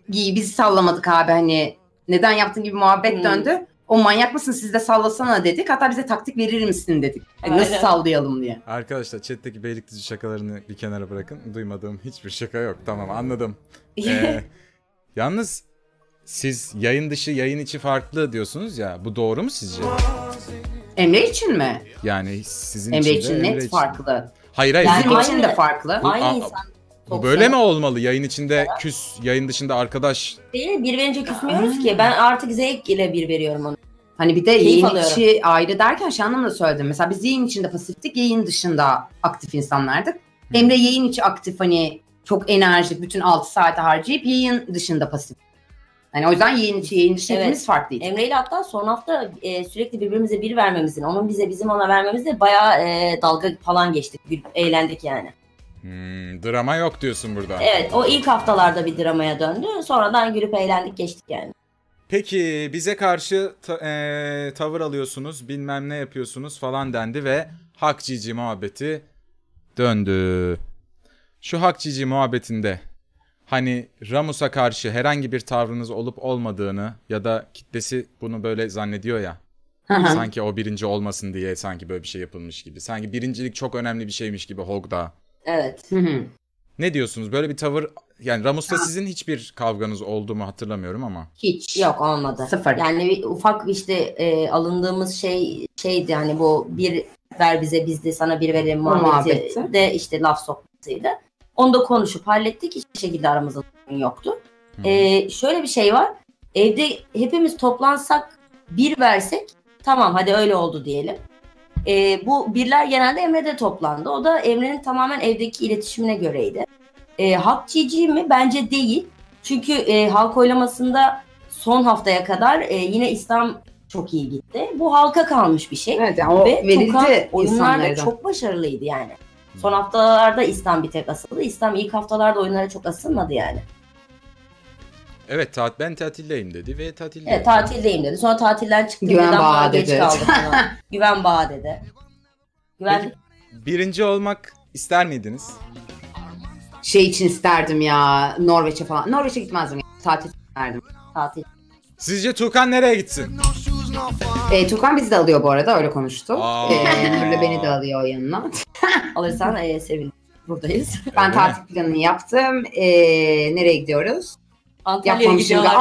Biz sallamadık abi hani. Neden yaptığın gibi muhabbet döndü. O manyak mısın, siz de sallasana dedik. Hatta bize taktik verir misin dedik. Nasıl sallayalım diye. Arkadaşlar chat'teki Beylikdüzü şakalarını bir kenara bırakın. Duymadığım hiçbir şaka yok. Tamam anladım. Yalnız siz yayın dışı yayın içi farklı diyorsunuz ya. Bu doğru mu sizce? Emre için mi? Yani sizin Emre için de, net farklı. Hayır. Yani bizim için de farklı. Aynı insan. Bu böyle mi olmalı? Yayın içinde küs, yayın dışında arkadaş. Değil, bir verince küsmüyoruz ki. Ben artık zevk ile bir veriyorum onu. Hani bir de yayın içi ayrı derken şu anlamda söyledim. Mesela biz yayın içinde pasiftik, yayın dışında aktif insanlardık. Emre yayın içi aktif, hani çok enerjik, bütün 6 saate harcayıp yayın dışında pasif. Yani o yüzden yayın içi, yayın dışı hepimiz farklıydı. Emre ile hatta son hafta sürekli birbirimize bir vermemizin, onun bize bizim ona vermemizle bayağı dalga falan geçtik. Eğlendik yani. Drama yok diyorsun burada. Evet, o ilk haftalarda bir dramaya döndü. Sonradan gülüp eğlendik geçtik yani. Peki bize karşı tavır alıyorsunuz, bilmem ne yapıyorsunuz falan dendi ve Hak Cici muhabbeti döndü. Şu Hak Cici muhabbetinde hani Ramos'a karşı herhangi bir tavrınız olup olmadığını ya da kitlesi bunu böyle zannediyor ya. Sanki o birinci olmasın diye sanki böyle bir şey yapılmış gibi. Sanki birincilik çok önemli bir şeymiş gibi Hog'da. Evet. Ne diyorsunuz? Böyle bir tavır, yani Ramos'ta sizin hiçbir kavganız oldu mu hatırlamıyorum ama. Hiç yok, olmadı. Sıfır. Yani ufak işte alındığımız şeydi hani bu bir ver bize biz de sana bir verelim muhabbeti de işte laf sokmasıydı. Onu da konuşup hallettik. Hiçbir şekilde aramızda yoktu. Şöyle bir şey var. Evde hepimiz toplansak bir versek tamam hadi öyle oldu diyelim. Bu birler genelde Emre'de toplandı. O da Emre'nin tamamen evdeki iletişimine göreydi. Hak Cici mi? Bence değil. Çünkü halk oylamasında son haftaya kadar yine İslam çok iyi gitti. Bu halka kalmış bir şey. Evet, yani o ve Tuğkan oyunlarda çok başarılıydı yani. Son haftalarda İslam bir tek asıldı. İslam ilk haftalarda oyunlara çok asılmadı yani. Evet, ben tatildeyim dedi ve tatildeyim. Evet, tatildeyim dedi. Sonra tatilden çıktı. Güven bağı dedi. Güven bağı dedi. Güven... Birinci olmak ister miydiniz? Şey için isterdim ya, Norveç'e falan. Norveç'e gitmezdim ya. Tatil isterdim. Tatil. Sizce Tuğkan nereye gitsin? Tuğkan bizi de alıyor bu arada, öyle konuştu. Nur'la beni de alıyor yanına. Alırsan sevin. Buradayız. Ben öyle tatil planını yaptım. Nereye gidiyoruz? Antalya'ya gidiyorlar.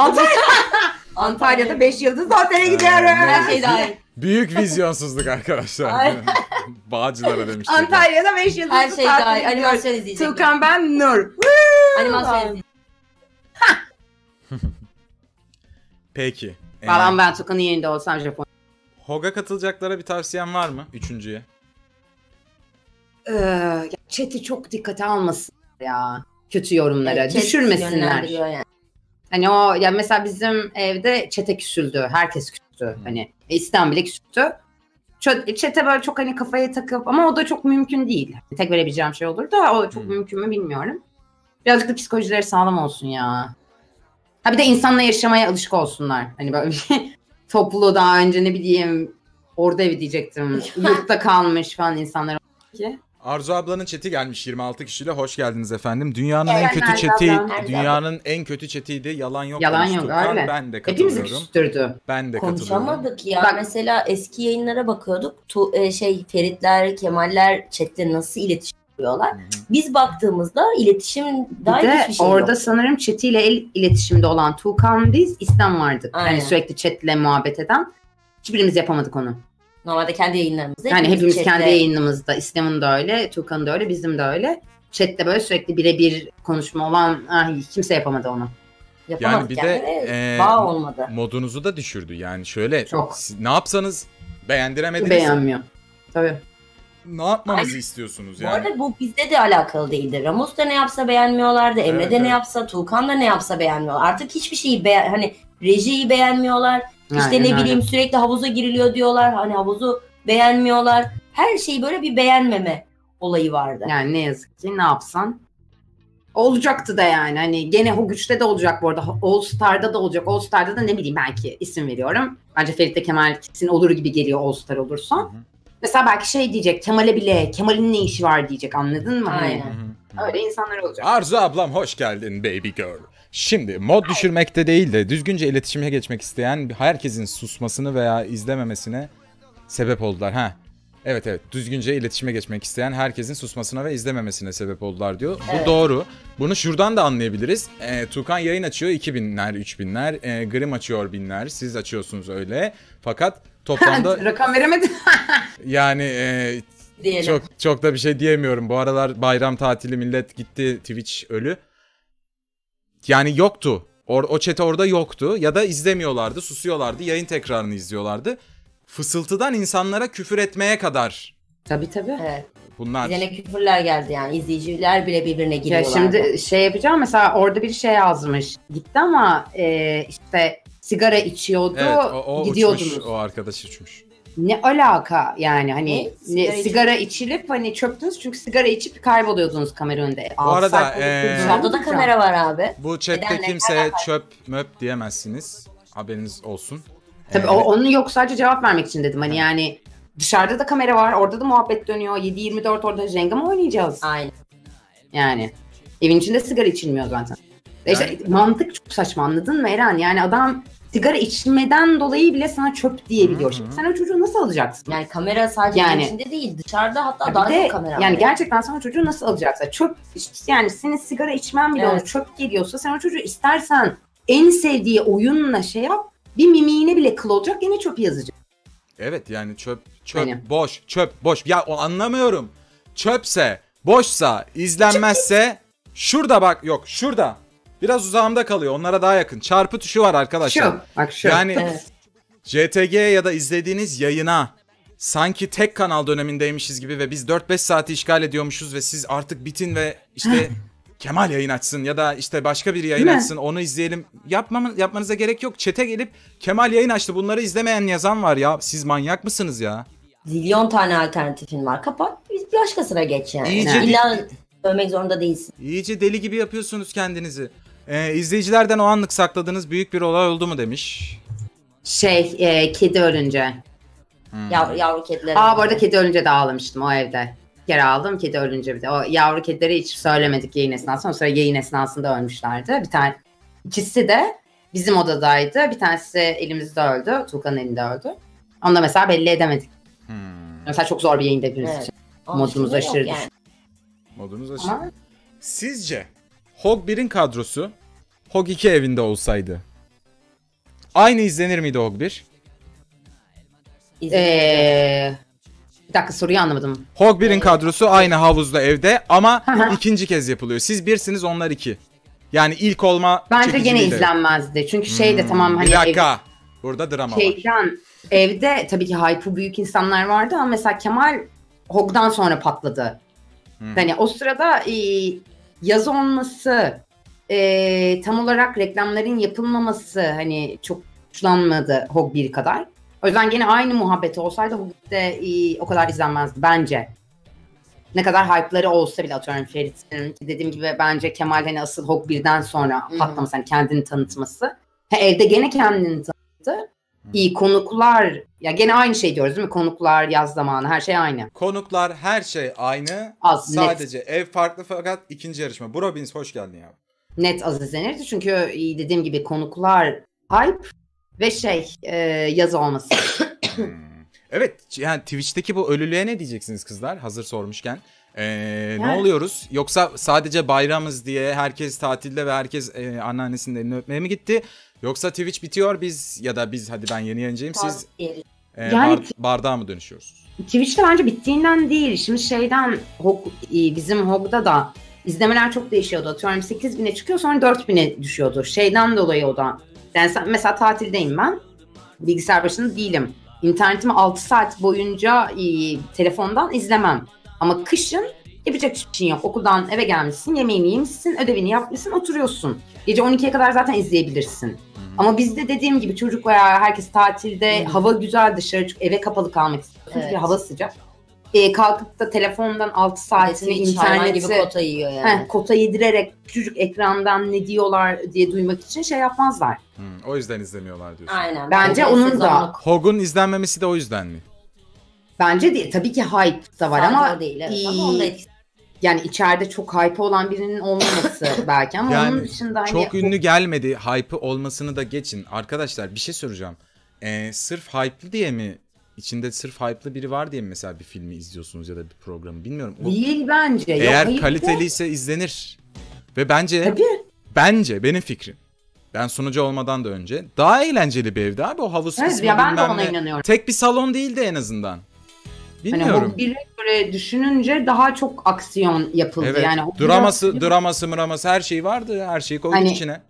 Antalya'da 5 yıldız otele gidiyorum. Büyük vizyonsuzluk arkadaşlar. Bağcılara demiştik. Antalya'da 5 yıldız. Her şey dahil. Animasyon izleyecek. Tuğkan, ben, Nur. Animasyon izleyecek. Peki. Falan ben Tuğkan'ın yerinde olsam Japonya. Hog'a katılacaklara bir tavsiyen var mı? Üçüncüye. Chat'i çok dikkate almasın ya. Kötü yorumlara. Düşürmesinler. Hani o ya mesela bizim evde çete küsüldü. Herkes küstü. Hani İstanbul'a küstü. Çete böyle çok hani kafaya takıp ama o da çok mümkün değil. Tek verebileceğim şey olur da o çok mümkün mü bilmiyorum. Birazcık da psikolojileri sağlam olsun ya. Ha bir de insanla yaşamaya alışık olsunlar. Hani böyle toplu daha önce ne bileyim orada evi diyecektim. Yurtta kalmış falan insanlar ki. Arzu ablanın chat'i gelmiş 26 kişiyle. Hoş geldiniz efendim. Dünyanın en kötü chat'i, dünyanın en kötü chat'iydi. Yalan yok. Yalan yok, öyle. Ben de katılıyorum. Hepimizi küstürdü. Ben de katılıyorum. Konuşamadık ya. Bak, mesela eski yayınlara bakıyorduk. Feritler, Kemaller chat'te nasıl iletişim kuruyorlar? Biz baktığımızda iletişim daha hiçbir şey orada yok. Sanırım chat'iyle iletişimde olan Tuğkan biz, İslam vardı. Yani sürekli chat'le muhabbet eden. Hiçbirimiz yapamadık onu. Normalde kendi yayınlarımızda. Yani hepimiz chatte... kendi yayınımızda. İslam'ın da öyle, Tuğkan'ın da öyle, bizim de öyle. Chat'te böyle sürekli birebir konuşma olan kimse yapamadı onu. Yapamadık yani. Bir de bağ olmadı. Modunuzu da düşürdü. Yani şöyle ne yapsanız beğendiremediniz. Beğenmiyor. Tabii. Ne yapmamızı istiyorsunuz yani? Bu arada bu bizde de alakalı değildi. Ramos da ne yapsa beğenmiyorlardı. Emre de ne yapsa, Tuğkan da ne yapsa beğenmiyorlar. Artık hiçbir şeyi hani rejiyi beğenmiyorlar. İşte ne bileyim sürekli havuza giriliyor diyorlar. Hani havuzu beğenmiyorlar. Her şeyi böyle bir beğenmeme olayı vardı. Yani ne yazık ki ne yapsan olacaktı da yani. Hani gene o güçte de olacak bu arada. All Star'da da olacak. All Star'da da ne bileyim belki isim veriyorum. Bence Ferit'le Kemal kesin olur gibi geliyor All Star olursa. Mesela belki şey diyecek Kemal'e bile. Kemal'in ne işi var diyecek, anladın mı? Aynen. Öyle insanlar olacak. Arzu ablam hoş geldin baby girl. Şimdi mod düşürmekte değil de düzgünce iletişime geçmek isteyen herkesin susmasını veya izlememesine sebep oldular. Evet düzgünce iletişime geçmek isteyen herkesin susmasına ve izlememesine sebep oldular diyor. Evet. Bu doğru. Bunu şuradan da anlayabiliriz. Tuğkan yayın açıyor 2000'ler 3000'ler. Grim açıyor 1000'ler. Siz açıyorsunuz öyle. Fakat toplamda... Rakam veremedim. Yani... Çok da bir şey diyemiyorum. Bu aralar bayram tatili, millet gitti, Twitch ölü. Yani yoktu. O chat orada yoktu. Ya da izlemiyorlardı, susuyorlardı, yayın tekrarını izliyorlardı. Fısıltıdan insanlara küfür etmeye kadar. Tabii. Evet. Bunlar. Bize ne küfürler geldi yani. İzleyiciler bile birbirine giriyorlardı. Şimdi şey yapacağım mesela orada bir şey yazmış. Gitti ama işte sigara içiyordu, evet, o gidiyordunuz. Uçmuş, o arkadaş uçmuş. Ne alaka yani, hani sigara içilip hani çöktünüz çünkü sigara içip kayboluyordunuz kamera önünde. Bu arada dışarıda da kamera var abi. Bu chatte kimseye çöp möp diyemezsiniz. Haberiniz olsun. Tabii onun yok, sadece cevap vermek için dedim. Hani yani dışarıda da kamera var, orada da muhabbet dönüyor. 7-24 orada jenga mı oynayacağız? Aynen. Yani evin içinde sigara içilmiyor zaten. Yani, işte, mantık çok saçma, anladın mı Eren? Yani adam sigara içmeden dolayı bile sana çöp diyebiliyor. Hı hı. Sen o çocuğu nasıl alacaksın? Yani kamera sadece yani, içinde değil, dışarıda hatta daha çok kamera. Yani alıyor. Gerçekten sen o çocuğu nasıl alacaksın? Çöp yani, senin sigara içmen bile ona çöp geliyorsa sen o çocuğu istersen en sevdiği oyunla şey yap, bir mimiğine bile kıl olacak, yine çöp yazacak. Evet yani çöp yani. Boş, çöp boş. Ya anlamıyorum. Çöpse, boşsa, izlenmezse şurada bak, yok şurada. Biraz uzağımda kalıyor. Onlara daha yakın. Çarpı tuşu var arkadaşlar. Şu, bak şu. Yani JTG ya da izlediğiniz yayına sanki tek kanal dönemindeymişiz gibi ve biz 4-5 saati işgal ediyormuşuz ve siz artık bitin ve işte Kemal yayın açsın ya da işte başka bir yayın açsın, onu izleyelim. Yapmanıza gerek yok. Çete gelip Kemal yayın açtı, bunları izlemeyen yazan var ya. Siz manyak mısınız ya? Zilyon tane alternatifin var. Kapat. Biz başkasına geç yani. İlla dövmek zorunda değilsin. İyice deli gibi yapıyorsunuz kendinizi. İzleyicilerden o anlık sakladığınız büyük bir olay oldu mu demiş. Kedi ölünce. Hmm. Yavru kediler. Bu arada kedi ölünce de ağlamıştım o evde. Bir kere ağladım kedi ölünce bir de. O yavru kedileri hiç söylemedik yayın esnasında. Sonra yayın esnasında ölmüşlerdi. Bir tane, ikisi de bizim odadaydı. Bir tanesi elimizde öldü. Tuğkan'ın elinde öldü. Onu da mesela belli edemedik. Hmm. Mesela çok zor bir yayın hepimiz için. Modumuz aşırı düşük. Modunuz aşırı. Ama... Sizce Hog 1'in kadrosu Hog 2 evinde olsaydı aynı izlenir miydi Hog 1? Bir dakika, soruyu anlamadım. Hog 1'in kadrosu aynı havuzda evde ama ikinci kez yapılıyor. Siz birsiniz, onlar iki. Yani ilk olma çekiciliği de. Bence gene izlenmezdi. Çünkü şey de tamam. Hani bir dakika. Burada drama var. Evde tabii ki hype'ı büyük insanlar vardı ama mesela Kemal Hog'dan sonra patladı. Yani o sırada yazı olması, tam olarak reklamların yapılmaması hani çok hoşlanmadı Hog 1 kadar. O yüzden gene aynı muhabbet olsaydı Hog 1'de o kadar izlenmezdi bence. Ne kadar hype'ları olsa bile, atıyorum Ferit'in dediğim gibi, bence Kemal hani asıl Hog 1'den sonra patlaması, hani kendini tanıtması. Evde gene kendini tanıttı. İyi konuklar, ya gene aynı şey diyoruz değil mi? Konuklar, yaz zamanı, her şey aynı. Konuklar, her şey aynı. Az, sadece net. Ev farklı fakat ikinci yarışma. Bur-Provins hoş geldin ya. Net az izlenirdi çünkü dediğim gibi konuklar hype ve yaz olması. Evet yani Twitch'teki bu ölülüğe ne diyeceksiniz kızlar, hazır sormuşken? Ne oluyoruz? Yoksa sadece bayramız diye herkes tatilde ve herkes anneannesinin elini öpmeye mi gitti? Yoksa Twitch bitiyor, biz ya da biz, hadi ben yeni yayıncıyım, siz yani, bardağa mı dönüşüyorsunuz? Twitch'te bence bittiğinden değil. Şimdi bizim Hog'da da izlemeler çok değişiyordu. Atıyorum 8.000'e çıkıyor, sonra 4.000'e düşüyordu. Şeyden dolayı o da. Yani mesela tatildeyim ben. Bilgisayar başında değilim. İnternetimi 6 saat boyunca telefondan izlemem. Ama kışın yapacak hiçbir şey yok. Okuldan eve gelmişsin, yemeğini yemişsin, ödevini yapmışsın, oturuyorsun. Gece 12'ye kadar zaten izleyebilirsin. Ama bizde dediğim gibi çocuk veya herkes tatilde, hava güzel, dışarı çık, eve kapalı kalmak istiyorsun çünkü hava sıcak. Kalkıp da telefondan 6 saatini internete kota yiyor yani. Kota yedirerek küçücük ekrandan ne diyorlar diye duymak için yapmazlar. O yüzden izlemiyorlar diyorsun. Aynen. Bence onun da. Hog'un izlenmemesi de o yüzden mi? Bence değil. Tabii ki hype da var ama değil, ama onda yani içeride çok hype olan birinin olmaması belki ama yani onun dışında hani çok ünlü gelmedi. Hype'ı olmasını da geçin. Arkadaşlar bir şey soracağım. Sırf hype'lı diye mi, içinde sırf hype'lı biri var diye mi mesela bir filmi izliyorsunuz ya da bir programı, bilmiyorum. Değil bence. Eğer kaliteliyse izlenir. Ve bence benim fikrim, ben sunucu olmadan da önce daha eğlenceli bir evde abi o havuz kısmı. Ya ben de ona inanıyorum. Tek bir salon değildi en azından. Bilmiyorum. Hani Hog'bir'e göre düşününce daha çok aksiyon yapıldı. Evet. Yani draması her şey vardı. Her şeyi koyduk hani, içine.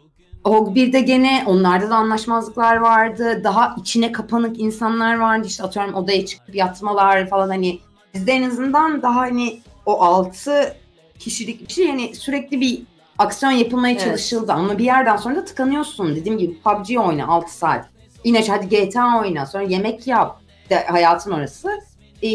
Hog'bir'de gene onlarda da anlaşmazlıklar vardı. Daha içine kapanık insanlar vardı. İşte atıyorum odaya çıkıp yatmalar falan hani. Bizde en azından daha hani o 6 kişilik bir şey. Yani sürekli bir aksiyon yapılmaya çalışıldı. Ama bir yerden sonra da tıkanıyorsun. Dediğim gibi PUBG oyna 6 saat. İn aşağı hadi GTA oyna. Sonra yemek yap. hayatın orası.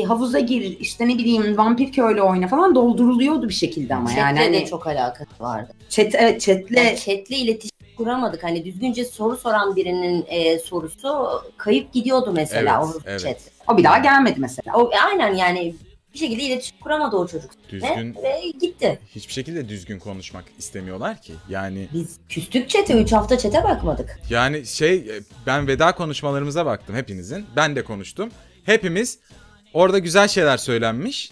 Havuza gir, işte ne bileyim vampir köylü oyna falan, dolduruluyordu bir şekilde ama chatle yani. Chat'le hani, de çok alakası vardı. Chat, evet chat'le. Yani chat'le iletişim kuramadık. Hani düzgünce soru soran birinin sorusu kayıp gidiyordu mesela, evet, o evet. Chat. O bir daha gelmedi mesela. O, aynen yani. Bir şekilde iletişim kuramadı o çocuk. Düzgün, ve gitti. Hiçbir şekilde düzgün konuşmak istemiyorlar ki. Yani biz küstük çete, 3 hafta çete bakmadık. Yani şey, ben veda konuşmalarımıza baktım hepinizin. Ben de konuştum. Hepimiz orada güzel şeyler söylenmiş.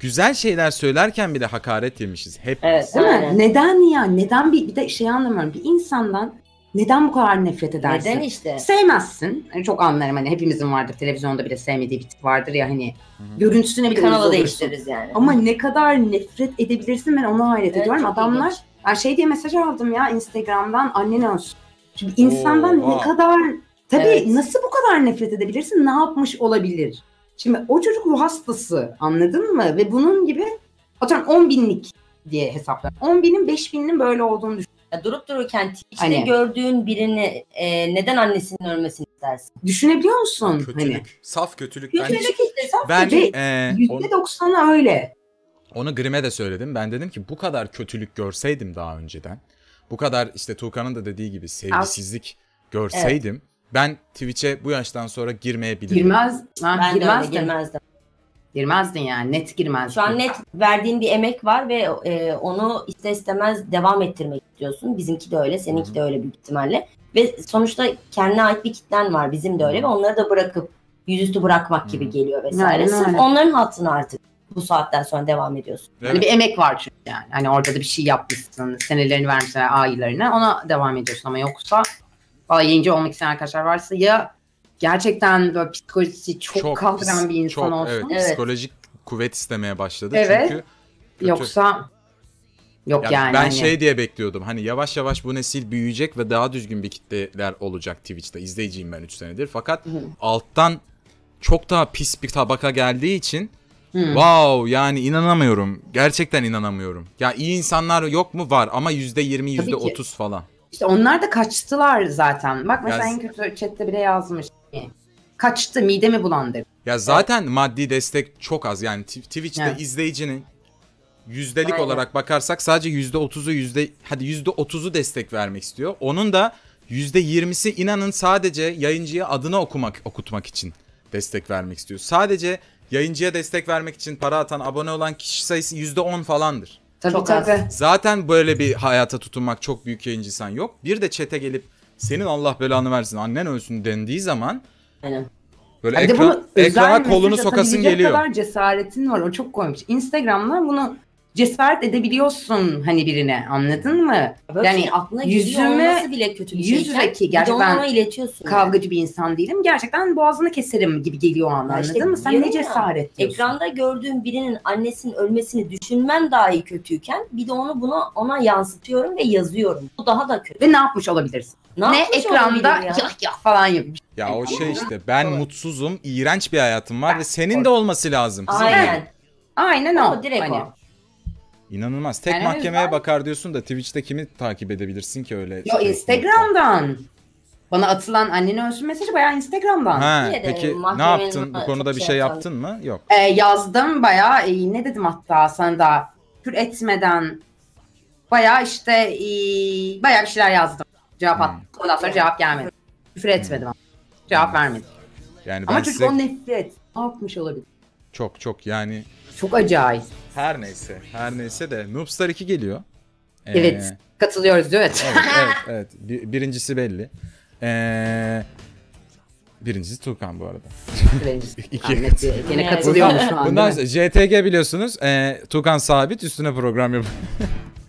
Güzel şeyler söylerken bile hakaret yemişiz hepimiz. Evet, değil mi? Neden ya? Neden bir de şey anlamıyorum. Bir insandan neden bu kadar nefret edersin? Neden işte? Sevmezsin. Yani çok anlarım, hani hepimizin vardır. Televizyonda bile sevmediği bir tip vardır ya hani. Hı-hı. Görüntüsüne bir kanala değiştiririz yani. Ama ne kadar nefret edebilirsin, ben ona hayret ediyorum. Adamlar yani şey diye mesaj aldım ya Instagram'dan, annen olsun. Şimdi insandan ne kadar tabii nasıl bu kadar nefret edebilirsin? Ne yapmış olabilir? Şimdi o çocuk ruh hastası, anladın mı? Ve bunun gibi atıyorum 10.000'lik diye hesaplar. 10.000'in 5.000'nin böyle olduğunu düşün. Ya durup dururken Twitch'te hani, gördüğün birini neden annesinin ölmesini istersin? Düşünebiliyor musun? Kötülük. Hani? Saf kötülük. Kötülük işte, saf kötülük. %90'a öyle. Onu Grim'e de söyledim. Ben dedim ki bu kadar kötülük görseydim daha önceden, bu kadar işte Tuğkan'ın da dediği gibi sevgisizlik görseydim, ben Twitch'e bu yaştan sonra girmeyebilirdim. Girmezdim. Girmezdin yani, net girmezdin. Şu an net verdiğin bir emek var ve onu ister istemez devam ettirmek istiyorsun. Bizimki de öyle, seninki de öyle büyük ihtimalle. Ve sonuçta kendine ait bir kitlen var, bizim de öyle ve onları da bırakıp yüzüstü bırakmak gibi geliyor vesaire. Sırf onların hattını artık bu saatten sonra devam ediyorsun. Evet. Hani bir emek var çünkü yani. Hani orada da bir şey yapmışsın, senelerini vermişler, aylarını, ona devam ediyorsun. Ama yoksa valla yayıncı olmak isteyen arkadaşlar varsa ya gerçekten böyle psikolojisi çok kaldıran bir insan olsun. Evet, psikolojik kuvvet istemeye başladı çünkü. Kötü. Yoksa yok yani. Ben hani şey diye bekliyordum, hani yavaş yavaş bu nesil büyüyecek ve daha düzgün bir kitleler olacak Twitch'te. İzleyiciyim ben 3 senedir fakat alttan çok daha pis bir tabaka geldiği için wow yani inanamıyorum. Gerçekten inanamıyorum. Ya iyi insanlar yok mu? Var ama %20, %30 falan. İşte onlar da kaçtılar zaten. Bak mesela en kötü chatte bile yazmış. Kaçtı, midemi bulandı. Ya zaten maddi destek çok az. Yani Twitch'te izleyicinin yüzdelik olarak bakarsak sadece %30'u hadi %30'u destek vermek istiyor. Onun da %20'si inanın sadece yayıncıya adını okutmak için destek vermek istiyor. Sadece yayıncıya destek vermek için para atan, abone olan kişi sayısı %10 falandır. Tabii. Zaten böyle bir hayata tutunmak çok büyük yayıncı insan yok. Bir de chat'e gelip senin Allah belanı versin, annen ölsün dendiği zaman böyle ekrana kolunu sokasın geliyor. Kadar cesaretin var, o çok komik. Instagram'dan bunu cesaret edebiliyorsun hani birine, anladın mı? Böyle yani aklına yüzüme bile kötü bir şey. Yüzdeki gerçekten kavgacı bir insan değilim. Gerçekten boğazını keserim gibi geliyor o an, anladın mı? Sen ne cesaret diyorsun? Ekranda gördüğüm birinin annesinin ölmesini düşünmem dahi kötüyken bir de onu ona yansıtıyorum ve yazıyorum. Bu daha da kötü. Ve ne yapmış olabilirsin? Ne ekranda ya falan yapmış. Ya o şey işte, ben mutsuzum, iğrenç bir hayatım var ve senin de olması lazım. Aynen o. Direkt o. İnanılmaz. Tek yani mahkemeye bakar diyorsun da Twitch'te kimi takip edebilirsin ki öyle? Yo, Instagram'dan. Bana atılan annen ölsün mesajı bayağı Instagram'dan. Peki ne yaptın? Bu konuda bir şey yaptın mı? Yok. Yazdım bayağı. Ne dedim hatta sana da kür etmeden bayağı işte bayağı bir şeyler yazdım. Cevap attım. Ondan sonra cevap gelmedi. Küfür etmedim ama. Cevap vermedim. Yani ama çocuk o nefret. Ne yapmış olabilir? Çok yani. Çok acayip. Her neyse de Noobstar 2 geliyor. Evet, katılıyoruz diyor. Evet. Birincisi belli. Birincisi Tuğkan bu arada. Yine katılıyormuş şu an. Bundan sonra JTG biliyorsunuz. Tuğkan sabit, üstüne program yapıyor.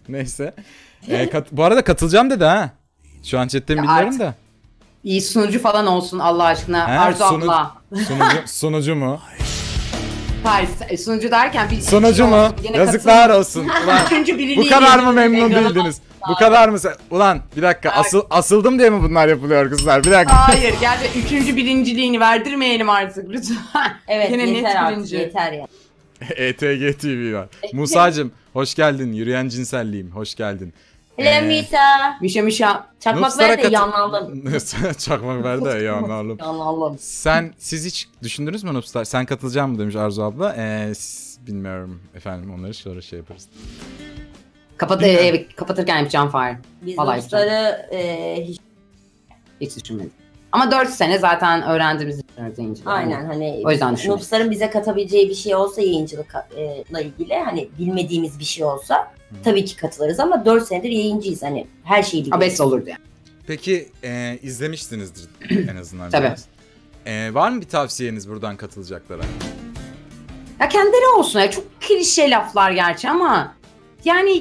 Neyse. Bu arada katılacağım dedi ha. Şu an chatten biliyorum da. İyi sunucu falan olsun Allah aşkına. Arzu abla. Sunucu mu? Paris, sunucu derken bir sunucu mu? Yazıklar olsun. Ulan, bu kadar mı memnun değildiniz? Bu kadar mı? Ulan bir dakika, asıldım diye mi bunlar yapılıyor kızlar? Bir dakika. Hayır, gerçi 3. birinciliğini verdirmeyelim artık lütfen. Evet, yine yeter net artık, yeter ya. JTG TV var. Musacığım hoş geldin. Yürüyen cinselliğim, hoş geldin. Hele Mişa. Mişa Mişa. Çakmak verdi de yanlandım. Çakmak verdi de yanlandım. Yanlandım. Sen, siz hiç düşündünüz mü Noobstar? Sen katılacak mı demiş Arzu abla. Bilmiyorum efendim, onları sonra şey yaparız. Kapatırken yapacağım fire. Biz Noobstar'ı hiç düşünmedim. Ama 4 sene zaten öğrendiğimiz yayıncılık. Aynen hani o yüzden Noobstar'ın bize katabileceği bir şey olsa yayıncılıkla ilgili, hani bilmediğimiz bir şey olsa tabii ki katılırız ama 4 senedir yayıncıyız, hani her şeyi biliyoruz. Abes olurdu yani. Peki izlemişsinizdir en azından. Tabii. Var mı bir tavsiyeniz buradan katılacaklara? Ya kendileri olsun ya, çok klişe laflar gerçi ama yani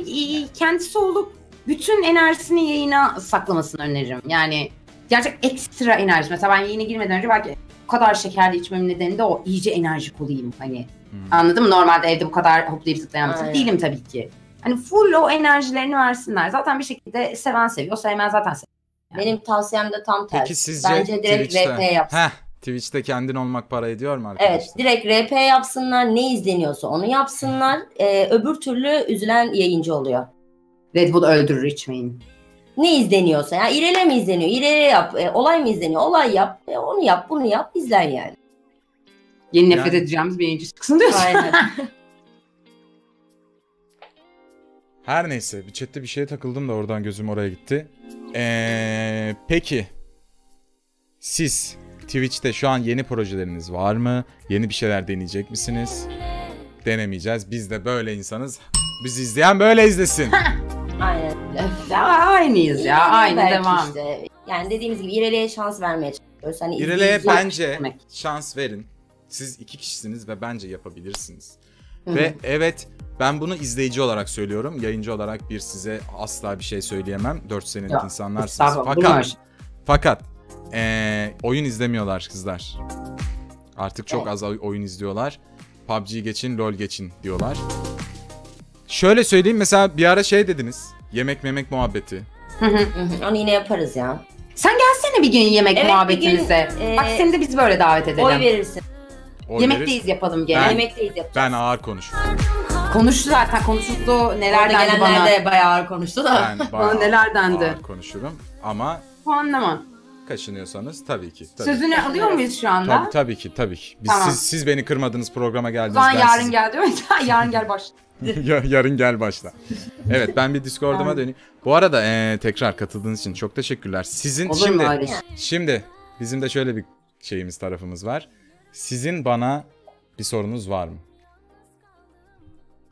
kendisi olup bütün enerjisini yayına saklamasını öneririm yani. Gerçek ekstra enerji. Mesela ben yayına girmeden önce belki bu kadar şekerli içmemin nedeni de o, iyice enerjik olayım hani. Anladın mı? Normalde evde bu kadar hoplayıp zıplayan değilim tabii ki. Hani full o enerjilerini versinler. Zaten bir şekilde seven seviyor, sevmen zaten seviyor. Yani. Benim tavsiyem de tam tersi. Peki sizce bence direkt Twitch'te, RP yapsın. Heh, Twitch'te kendin olmak para ediyor mu arkadaşlar? Evet, direkt RP yapsınlar. Ne izleniyorsa onu yapsınlar. Öbür türlü üzülen yayıncı oluyor. Red Bull öldürür, içmeyin. Ne izleniyorsa ya, İrele mi izleniyor? İrele yap. Olay mı izleniyor? Olay yap. Onu yap, bunu yap, izler yani. Yeni nefret edeceğimiz bir yayıncı çıksın diyorsun. Aynen. Her neyse, bir chatte bir şeye takıldım da oradan gözüm oraya gitti. Peki siz Twitch'te şu an yeni projeleriniz var mı? Yeni bir şeyler deneyecek misiniz? Denemeyeceğiz. Biz de böyle insanız. Bizi izleyen böyle izlesin. Aynen. Ya, aynıyız ya. Aynı devam. Işte. Yani dediğimiz gibi İrele'ye şans vermeye çalışıyoruz. Hani İrele'ye bence şans verin. Siz 2 kişisiniz ve bence yapabilirsiniz. Ve evet, ben bunu izleyici olarak söylüyorum. Yayıncı olarak bir size asla bir şey söyleyemem. 4 senelik insanlarsınız. Fakat oyun izlemiyorlar kızlar. Artık çok az oyun izliyorlar. PUBG geçin, LOL geçin diyorlar. Şöyle söyleyeyim, mesela bir ara şey dediniz, yemek muhabbeti. Onu yine yaparız ya. Sen gelsene bir gün yemek muhabbetimize. Bak seni de biz böyle davet edelim. Oy verirsin. Yemekteyiz yapalım gene. Yemekteyiz yapacağız. Ben ağır konuşuyorum. Konuştu zaten, konuşuldu nelerden bana. De bayağı ağır konuştu da. Bana nelerdendi. Ağır konuşurum ama. Puanlama. Kaşınıyorsanız tabii ki. Tabii. Sözünü alıyor muyuz şu anda? Tabii ki. Biz, tamam. Siz beni kırmadınız, programa geldiniz. Ben yarın gel diyor. Yarın gel başla. Yarın gel başla. Evet, ben bir Discord'uma döneyim. Bu arada tekrar katıldığınız için çok teşekkürler. Sizin şimdi bizim de şöyle bir tarafımız var. Sizin bana bir sorunuz var mı?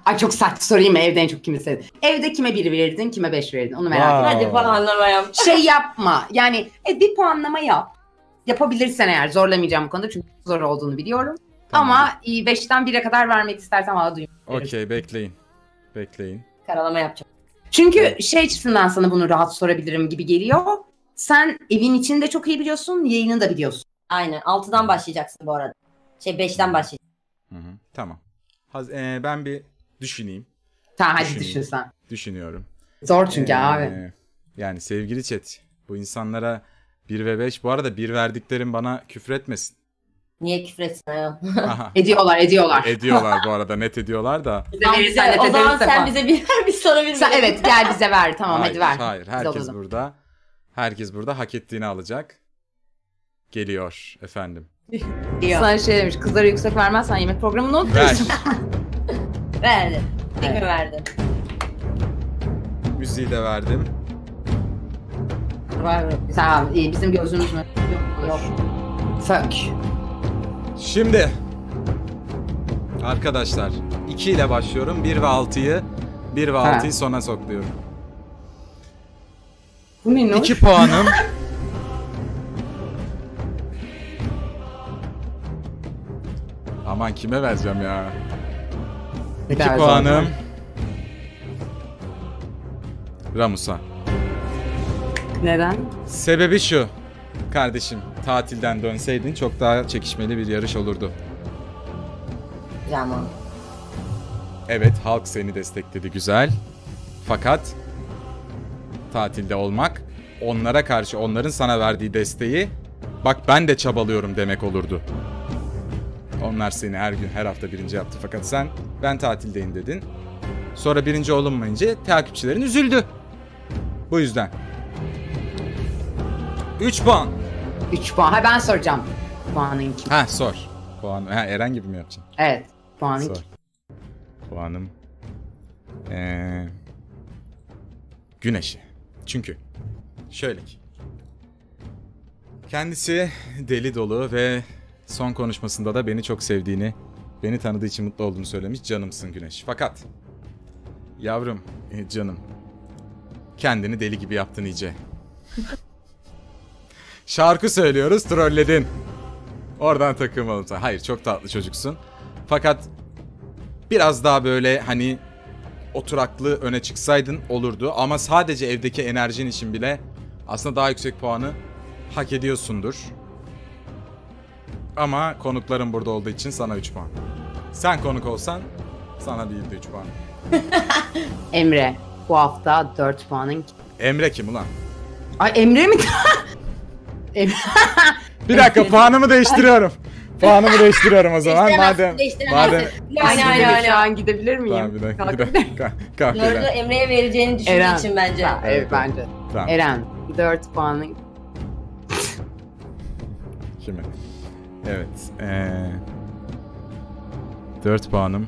Ay çok saçma sorayım, evden çok kimi sevdin? Evde kime 1 verirdin, kime 5 verirdin? Onu merak ettim. Hadi puanlama yap. Yapma. Yani bir puanlama yap. Yapabilirsen eğer, zorlamayacağım bu konuda çünkü zor olduğunu biliyorum. Tamam. Ama 5'ten 1'e kadar vermek istersen hala duyuyorum. Okey, bekleyin. Karalama yapacağım. Çünkü açısından sana bunu rahat sorabilirim gibi geliyor. Sen evin içini de çok iyi biliyorsun, yayını da biliyorsun. Aynen, 6'dan başlayacaksın bu arada. 5'ten başlayacaksın. Tamam. Ben bir düşüneyim. Tamam, hadi düşün sen. Düşünüyorum. Zor çünkü abi. Yani sevgili chat, bu insanlara 1 ve 5, bu arada 1 verdiklerim bana küfretmesin. Niye küfretsin ayol? Ediyorlar. Ediyorlar bu arada, net ediyorlar da. O zaman sen bize bir ver, biz sana bir ver. Evet, gel bize ver, tamam hadi ver. Hayır, herkes burada. Herkes burada hak ettiğini alacak. Geliyor efendim. Sana şey demiş, kızlara yüksek vermezsen yemek programını unutursun. Verdim. Tekrar verdim. Müziği de verdim. Tamam, bizim gözümüz mü? Yok. Sök. Şimdi arkadaşlar 2 ile başlıyorum, 1 ve 6'yı 1 ve 6'yı sona sokluyorum. Bu ne? 2 puanım. Aman kime vereceğim ya? 2 puanım. Ramos'a. Neden? Sebebi şu. Kardeşim, tatilden dönseydin çok daha çekişmeli bir yarış olurdu. Tamam. Evet, halk seni destekledi, güzel. Fakat tatilde olmak onlara karşı onların sana verdiği desteği, bak ben de çabalıyorum demek olurdu. Onlar seni her gün, her hafta birinci yaptı fakat sen ben tatildeyim dedin. Sonra birinci olunmayınca takipçilerin üzüldü. Bu yüzden. 3 puan. 3 puan. Ha ben soracağım. Puanın kim? Ha sor. Puan. Ha Eren gibi mi yapacağım? Evet. Puanın kim? Puanım. Güneş'i. Çünkü şöyle ki. Kendisi deli dolu ve son konuşmasında da beni çok sevdiğini, beni tanıdığı için mutlu olduğunu söylemiş. Canımsın Güneş. Fakat yavrum, canım. Kendini deli gibi yaptın iyice. Şarkı söylüyoruz, trolledin. Oradan takılmalım sana. Hayır, çok tatlı çocuksun. Fakat biraz daha böyle hani oturaklı öne çıksaydın olurdu. Ama sadece evdeki enerjin için bile aslında daha yüksek puanı hak ediyorsundur. Ama konukların burada olduğu için sana 3 puan. Sen konuk olsan sana değil de 3 puan. Emre bu hafta 4 puanın. Emre kim ulan? Ay Emre mi? Bir dakika puanımı değiştiriyorum. Puanımı değiştiriyorum o zaman. Madem. Yani gidebilir miyim? Tamam, bir dakika. Doğru, Emre'ye vereceğini düşündüğü Eren. İçin bence. Ha, evet bence. Tamam. Eren 4 puanın. Şimdi. Evet. 4 puanım.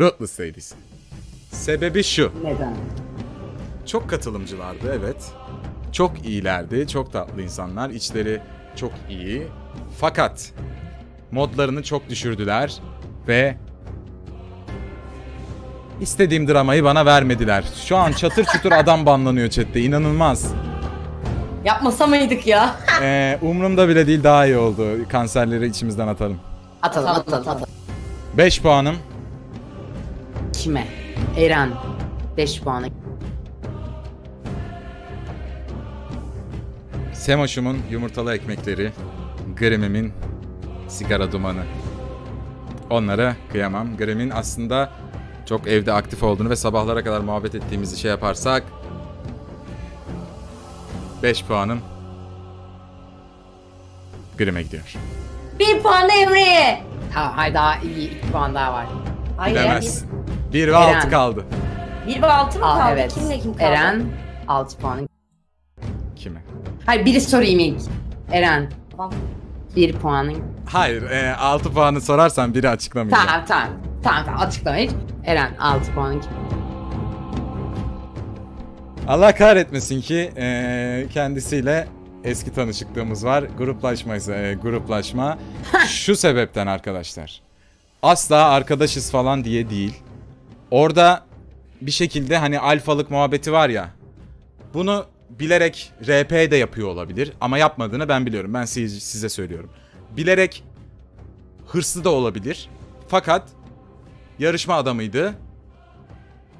Ruthless Ladies. Sebebi şu. Neden? Çok katılımcılardı, evet. Çok iyilerdi, çok tatlı insanlar. İçleri çok iyi. Fakat modlarını çok düşürdüler ve istediğim dramayı bana vermediler. Şu an çatır çutur adam banlanıyor chatte. İnanılmaz. Yapmasa mıydık ya? Umurumda bile değil, daha iyi oldu. Kanserleri içimizden atalım. Atalım. 5 puanım. Kime? Eren. 5 puanı. Semoş'umun yumurtalı ekmekleri, Grim'imin sigara dumanı. Onlara kıyamam. Grim'in aslında çok evde aktif olduğunu ve sabahlara kadar muhabbet ettiğimizi şey yaparsak 5 puanım Grim'e gidiyor. 1 puan Emre'ye. Hayır daha iyi, 2 puan daha var. Bilemezsin. 1 ve 6 kaldı. 1 ve 6 mı kaldı? Evet. Kimle kim kaldı? Eren 6 puanı. Kime? Hayır biri sorayım ilk. Eren. Tamam. 1 puanın. Hayır 6 puanı sorarsan biri açıklamayacağım. Tamam açıklama hiç. Eren 6 puanın kim? Allah kahretmesin ki kendisiyle eski tanışıklığımız var. Gruplaşma. Şu sebepten arkadaşlar. Asla arkadaşız falan diye değil. Orada bir şekilde hani alfalık muhabbeti var ya. Bunu bilerek RP de yapıyor olabilir. Ama yapmadığını ben biliyorum. Ben size söylüyorum. Bilerek hırslı da olabilir. Fakat yarışma adamıydı.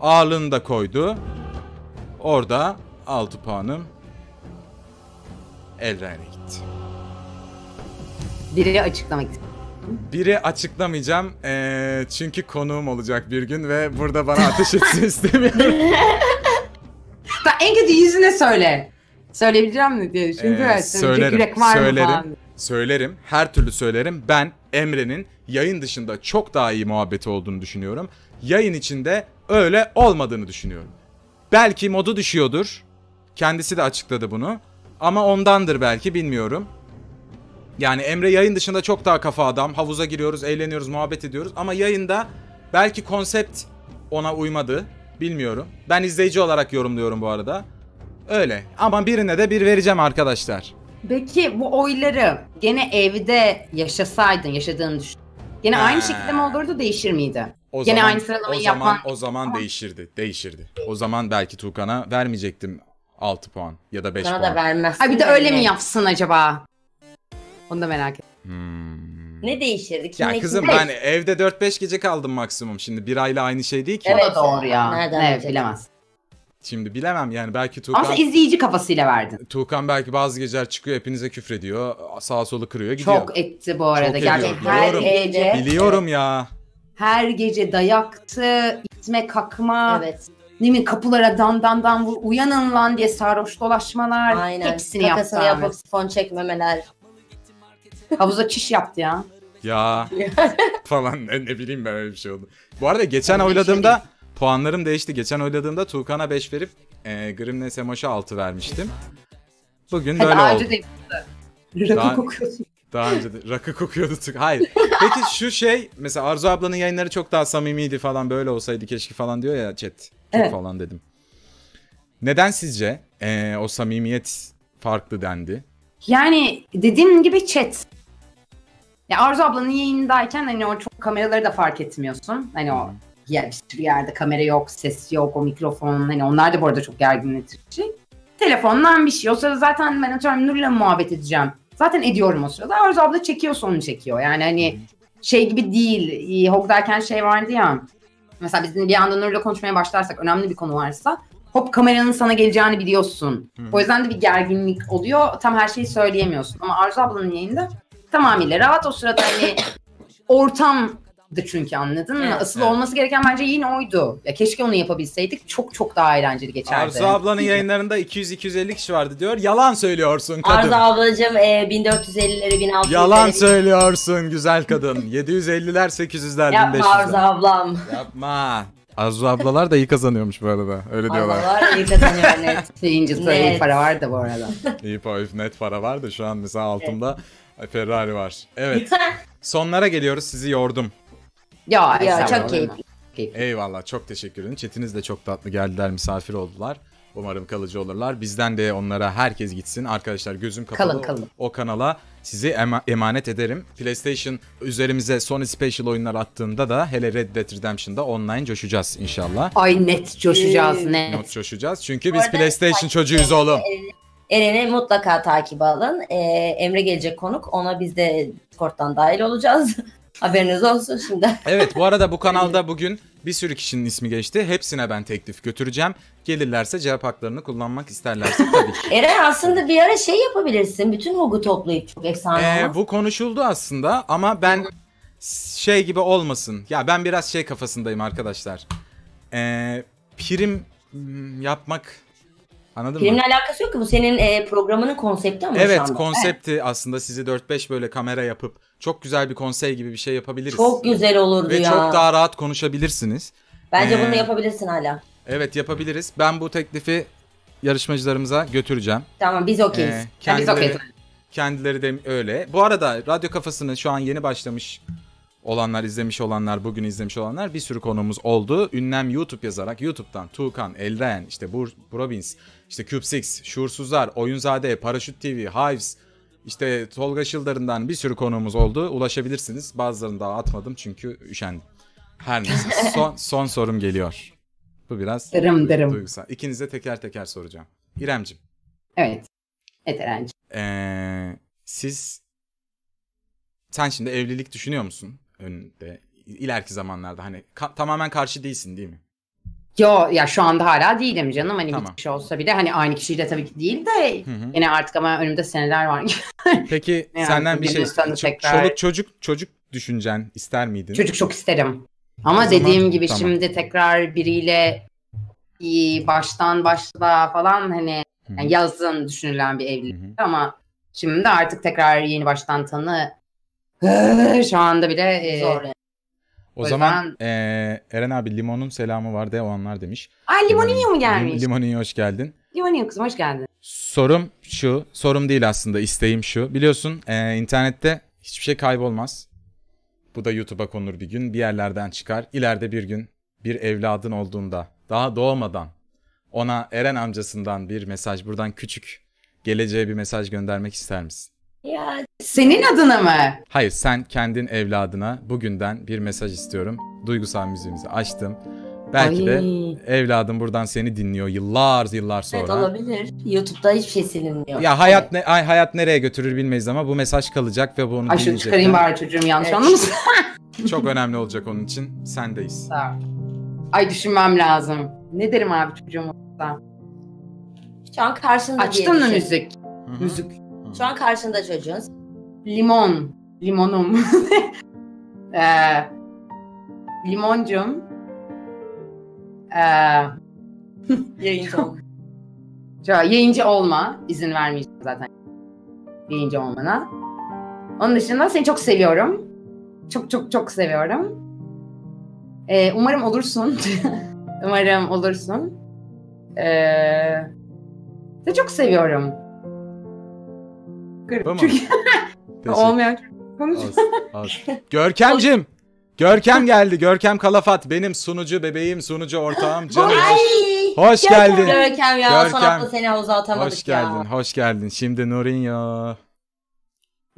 Ağırlığını da koydu. Orada 6 puanım Elraenn'e gitti. Biri açıklamak istedim. Biri açıklamayacağım çünkü konuğum olacak bir gün ve burada bana ateş etsin istemiyorum. Ben en kötü yüzüne söyle. Söyleyebileceğim mi diye düşündüm. Söylerim. Her türlü söylerim. Ben Emre'nin yayın dışında çok daha iyi muhabbeti olduğunu düşünüyorum. Yayın içinde öyle olmadığını düşünüyorum. Belki modu düşüyordur. Kendisi de açıkladı bunu. Ama ondandır belki, bilmiyorum. Yani Emre yayın dışında çok daha kafa adam. Havuza giriyoruz, eğleniyoruz, muhabbet ediyoruz. Ama yayında belki konsept ona uymadı. Bilmiyorum. Ben izleyici olarak yorumluyorum bu arada. Öyle. Ama birine de 1 vereceğim arkadaşlar. Peki bu oyları gene evde yaşasaydın, yaşadığını düşün. Gene aynı şekilde mi olurdu, değişir miydi? O gene zaman, aynı sıralamayı yapan... O zaman değişirdi. O zaman belki Tuğkan'a vermeyecektim 6 puan ya da 5 puan. Sana da vermezsin. Ha bir de öyle mi yapsın acaba? Onu da merak ettim. Ne değişirdi? Ya kızım ben evde 4-5 gece kaldım maksimum. Şimdi bir ayla aynı şey değil ki. Evet doğru ya. Nereden bilemez. Şimdi bilemem yani belki Tuğkan... Aslında izleyici kafasıyla verdin. Tuğkan belki bazı geceler çıkıyor, hepinize küfrediyor. Sağa sola kırıyor, gidiyor. Çok etti bu arada. Gerçekten her gece. Biliyorum ya. Her gece dayaktı, itme kakma, evet. Ne mi kapılara dan vur, uyanın lan diye sarhoş dolaşmalar. Aynen. Hepsini yaptı. Kakasını yapıp fon çekmemeler. Havuza çiş yaptı ya. Ya falan ne bileyim ben, öyle bir şey oldu. Bu arada geçen oyladığımda puanlarım değişti. Geçen oyladığımda Tuğkan'a 5 verip Grim'le Semoş'a 6 vermiştim. Bugün böyle oldu. Rakı kokuyordu. Daha önce de rakı kokuyordu. Hayır. Peki şu şey, mesela Arzu ablanın yayınları çok daha samimiydi falan, böyle olsaydı keşke falan diyor ya chat. Çok evet. Falan dedim. Neden sizce o samimiyet farklı dendi? Yani dediğim gibi chat. Ya Arzu ablanın yayınındayken hani o çok kameraları da fark etmiyorsun. Hani o ya, bir sürü yerde kamera yok, ses yok, o mikrofon, hani onlar da bu arada çok gerginletici. Telefondan bir şey. O sırada zaten ben atıyorum Nur'la muhabbet edeceğim. Zaten ediyorum o sırada. Arzu abla çekiyorsa onu çekiyor. Yani hani şey gibi değil. Hog'dayken şey vardı ya. Mesela biz bir anda Nur'la konuşmaya başlarsak, önemli bir konu varsa hop kameranın sana geleceğini biliyorsun. O yüzden de bir gerginlik oluyor. Tam her şeyi söyleyemiyorsun. Ama Arzu ablanın yayında tamamıyla rahat o sırada, hani ortamdı çünkü, anladın mı? Evet, asıl evet. Olması gereken bence yine oydu. Ya keşke onu yapabilseydik. Çok çok daha eğlenceli geçerdi. Arzu ablanın yayınlarında 200-250 kişi vardı diyor. Yalan söylüyorsun kadın. Arzu ablacığım 1450'leri 1600'leri. Yalan söylüyorsun güzel kadın. 750'ler 800'ler 1500'ler. Yapma Arzu ablam. Yapma. Arzu ablalar da iyi kazanıyormuş bu arada. Öyle diyorlar. Ablalar da iyi kazanıyor net. İyi para var da bu arada. İyi para, net para var da şu an mesela altımda evet. Ferrari var. Evet. Sonlara geliyoruz, sizi yordum. Ya çok keyifli. Eyvallah, çok teşekkür ederim. Çetiniz de çok tatlı geldiler, misafir oldular. Umarım kalıcı olurlar. Bizden de onlara herkes gitsin. Arkadaşlar gözüm kapalı kalın. O kanala sizi emanet ederim. PlayStation üzerimize Sony Special oyunlar attığında da, hele Red Dead Redemption'da online coşacağız inşallah. Ay net coşacağız, net coşacağız. Çünkü biz PlayStation çocuğuyuz oğlum. Eren'i mutlaka takip alın. Emre gelecek konuk. Ona biz de Discord'dan dahil olacağız. Haberiniz olsun şimdi. Evet, bu arada bu kanalda bugün bir sürü kişinin ismi geçti. Hepsine ben teklif götüreceğim. Gelirlerse cevap haklarını kullanmak isterlerse tabii ki. Eren aslında bir ara şey yapabilirsin. Bütün Hog'u toplayıp çok efsane olmaz. Bu konuşuldu aslında ama ben şey gibi olmasın. Ya ben biraz şey kafasındayım arkadaşlar. Prim yapmak... Anladın mı? Benimle alakası yok ki, bu senin programının konsepti ama evet, şu anda. Konsepti evet. Aslında sizi 4-5 böyle kamera yapıp çok güzel bir konsey gibi bir şey yapabiliriz. Çok güzel olurdu ve ya. Ve çok daha rahat konuşabilirsiniz. Bence bunu yapabilirsin hala. Evet, yapabiliriz. Ben bu teklifi yarışmacılarımıza götüreceğim. Tamam, biz okeyiz. Kendileri de öyle. Bu arada Radyo Kafası'nı şu an yeni başlamış olanlar, izlemiş olanlar, bugün izlemiş olanlar, bir sürü konuğumuz oldu. Ünlem YouTube yazarak YouTube'dan Tuğkan, Elraenn, işte Bur-Provins, işte Cube Six, Şuursuzlar, Oyunzade, Paraşüt TV, Hives, işte Tolga Şıldar'ından bir sürü konuğumuz oldu. Ulaşabilirsiniz. Bazılarını daha atmadım çünkü üşendim. Her neyse. Son sorum geliyor. Bu biraz duygusal. İkinize teker teker soracağım. İrem'cim. Evet. Evet Eren'cim. Sen şimdi evlilik düşünüyor musun? Önünde, ileriki zamanlarda hani tamamen karşı değilsin değil mi? Yo ya, şu anda hala değilim canım. Hani tamam. Bir kişi olsa bile hani aynı kişiyle tabii ki değil de yine artık, ama önümde seneler var. Peki yani senden bir şey istedim. Çocuk düşüncen ister miydin? Çocuk çok isterim. Ama dediğim gibi tamam. Şimdi tekrar biriyle baştan başla falan hani yani yazın düşünülen bir evlilik ama şimdi artık tekrar yeni baştan şu anda bile zor. O zaman Eren abi limonun selamı var de o anlar demiş. Ay limoniyo mu gelmiş? Limoniyo hoş geldin. Limoniyo kızım hoş geldin. Sorum değil aslında, isteğim şu. Biliyorsun internette hiçbir şey kaybolmaz. Bu da YouTube'a konur bir gün, bir yerlerden çıkar. İleride bir gün bir evladın olduğunda, daha doğmadan ona Eren amcasından bir mesaj, buradan küçük geleceğe bir mesaj göndermek ister misin? Ya. Senin adına mı? Hayır, sen kendin evladına bugünden bir mesaj istiyorum. Duygusal müziğimizi açtım. Belki de evladım buradan seni dinliyor yıllar sonra. Evet, olabilir. YouTube'da hiçbir şey silinmiyor. Ya hayat evet. Hayat nereye götürür bilmeyiz ama bu mesaj kalacak ve bu onu dinleyecek. Şunu çıkarayım bari çocuğum, yanlış anlamışsın. Çok önemli olacak onun için. Sendeyiz. Sağ ol. Ay düşünmem lazım. Ne derim abi çocuğum? Şu an karşımda açtın mı müzik? Müzik. Şu an karşında çocuğunuz. Limonum. Limoncum. Yayıncı ol. Yayıncı olma. İzin vermeyeceğim zaten. Yayıncı olmana. Onun dışında seni çok seviyorum. Çok seviyorum. Umarım olursun. de çok seviyorum. Tamam. Çünkü olmayan konuş. Görkemcim. Görkem geldi. Görkem Kalafat benim sunucu bebeğim, sunucu ortağım canım. Hoş geldin. Görkem ya, Görkem. Son hafta seni havuza atamadık ya. Hoş geldin, hoş geldin. Şimdi Nurin ya.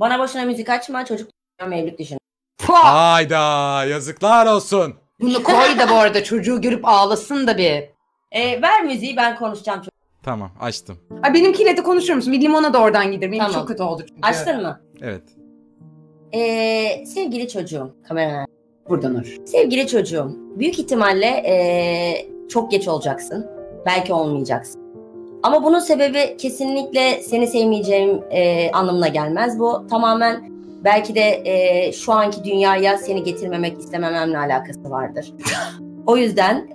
Bana boşuna müzik açma, çocuk evlilik düşün. Hayda, yazıklar olsun. Bunu koy da bu arada çocuğu görüp ağlasın da bir. Ver müziği, ben konuşacağım çocuğu. Tamam, açtım. Aa, benimkiyle de konuşur musun? Bir limona da oradan gider. Benim çok kötü oldu çünkü. Açtın mı? Evet. Sevgili çocuğum, kamera burada Nur. Sevgili çocuğum, büyük ihtimalle çok geç olacaksın. Belki olmayacaksın. Ama bunun sebebi kesinlikle seni sevmeyeceğim anlamına gelmez. Bu tamamen belki de şu anki dünyaya seni getirmemek istemememle alakası vardır. O yüzden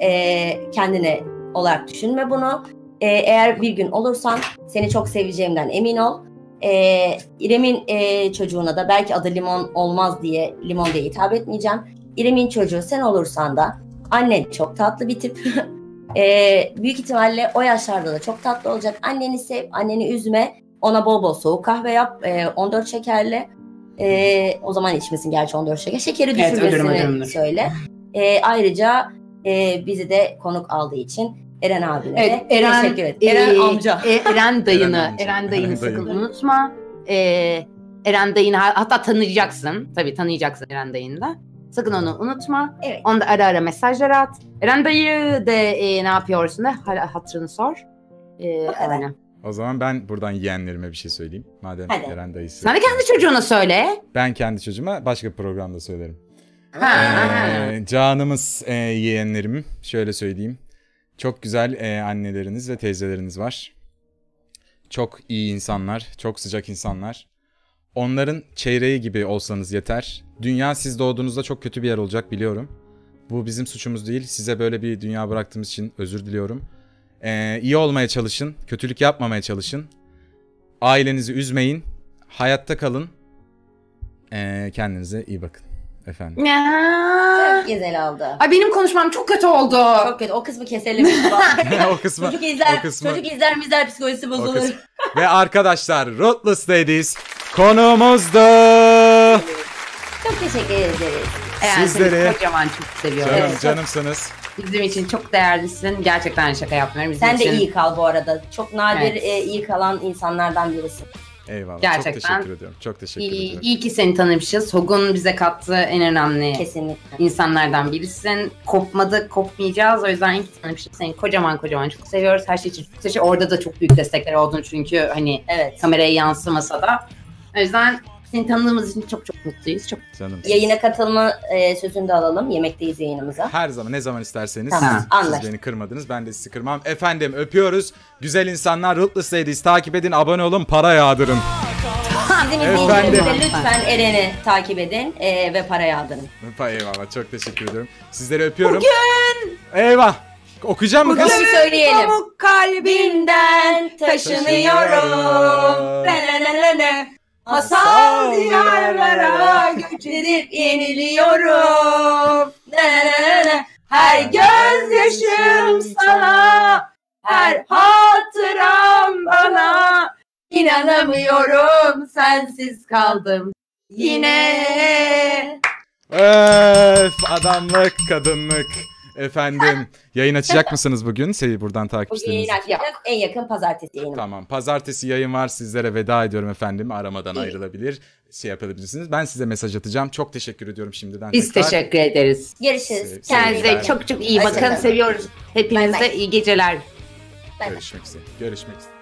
kendine olarak düşünme bunu. Eğer bir gün olursan seni çok seveceğimden emin ol. İrem'in çocuğuna da belki adı limon olmaz diye limon diye hitap etmeyeceğim. İrem'in çocuğu sen olursan da annen çok tatlı bir tip. Büyük ihtimalle o yaşlarda da çok tatlı olacak. Anneni sev, anneni üzme. Ona bol bol soğuk kahve yap. 14 şekerli. O zaman içmesin gerçi 14 şeker. Şekeri düşürmesini söyle. Ayrıca bizi de konuk aldığı için Eren abine teşekkür et. Eren amca. Eren dayını. Eren dayını sakın unutma. Eren dayını hatta tanıyacaksın. Tabii tanıyacaksın Eren dayını da. Sakın onu unutma. Evet. Onu da ara ara mesajlar at. Eren dayı de ne yapıyorsun da hatırını sor. Aynen. O zaman ben buradan yeğenlerime bir şey söyleyeyim. Madem hadi. Eren dayısı. Sen de kendi çocuğuna söyle. Ben kendi çocuğuma başka programda söylerim. Canımız yeğenlerim. Şöyle söyleyeyim. Çok güzel anneleriniz ve teyzeleriniz var. Çok iyi insanlar, çok sıcak insanlar. Onların çeyreği gibi olsanız yeter. Dünya siz doğduğunuzda çok kötü bir yer olacak biliyorum. Bu bizim suçumuz değil. Size böyle bir dünya bıraktığımız için özür diliyorum. İyi olmaya çalışın, kötülük yapmamaya çalışın. Ailenizi üzmeyin, hayatta kalın. Kendinize iyi bakın. Efendim. Çok güzel oldu. Ay benim konuşmam çok kötü oldu. Çok kötü. O kısmı keselim. Çocuk izler psikolojisi bozulur. Ve arkadaşlar Ruthless Ladies konuğumuzdu. Çok teşekkür ederiz. Sizleri kocaman çok seviyorum. Canımsınız. Bizim için çok değerlisin. Gerçekten şaka yapmıyorum. Bizim Sen de iyi kal bu arada. Çok nadir iyi kalan insanlardan birisin. Eyvallah. Gerçekten. Çok teşekkür ediyorum. Çok teşekkür ediyorum. İyi ki seni tanımışız. Hog'un bize kattığı en önemli insanlardan birisin. Kopmadık, kopmayacağız. O yüzden iyi ki tanımışız. Seni kocaman çok seviyoruz. Her şey için çok teşekkür. Orada da çok büyük destekler oldun çünkü hani kameraya yansımasa da. O yüzden seni tanıdığımız için çok mutluyuz. Çok canım. Yayına katılma sözünü de alalım. Yemekteyiz yayınımıza. Her zaman, ne zaman isterseniz. Tamam. Siz beni kırmadınız. Ben de sizi kırmam. Efendim öpüyoruz. Güzel insanlar, Ruthless Ladies takip edin, abone olun, para yağdırın. Bizim izleyicilerimize lütfen Eren'i takip edin ve para yağdırın. Eyvallah. Çok teşekkür ediyorum. Sizleri öpüyorum. Bugün! Eyvah! Okuyacağım mı kız? Söyleyelim. Pamuk kalbinden taşınıyorum. Masal diyarlara göç edip yeniliyorum. Her gözyaşım sana, her hatıram bana. İnanamıyorum, sensiz kaldım yine. Öf, adamlık, kadınlık. Efendim yayın açacak mısınız bugün? Buradan takipçileriniz. Bugün yayın açacağız. En yakın pazartesi yayın. Tamam, pazartesi yayın var. Sizlere veda ediyorum efendim. Aramadan ayrılabilir. Yapabilirsiniz. Ben size mesaj atacağım. Çok teşekkür ediyorum şimdiden. Biz teşekkür ederiz. Görüşürüz. Kendinize çok iyi bakın. Seviyoruz. Hepinize iyi geceler. Görüşmek üzere.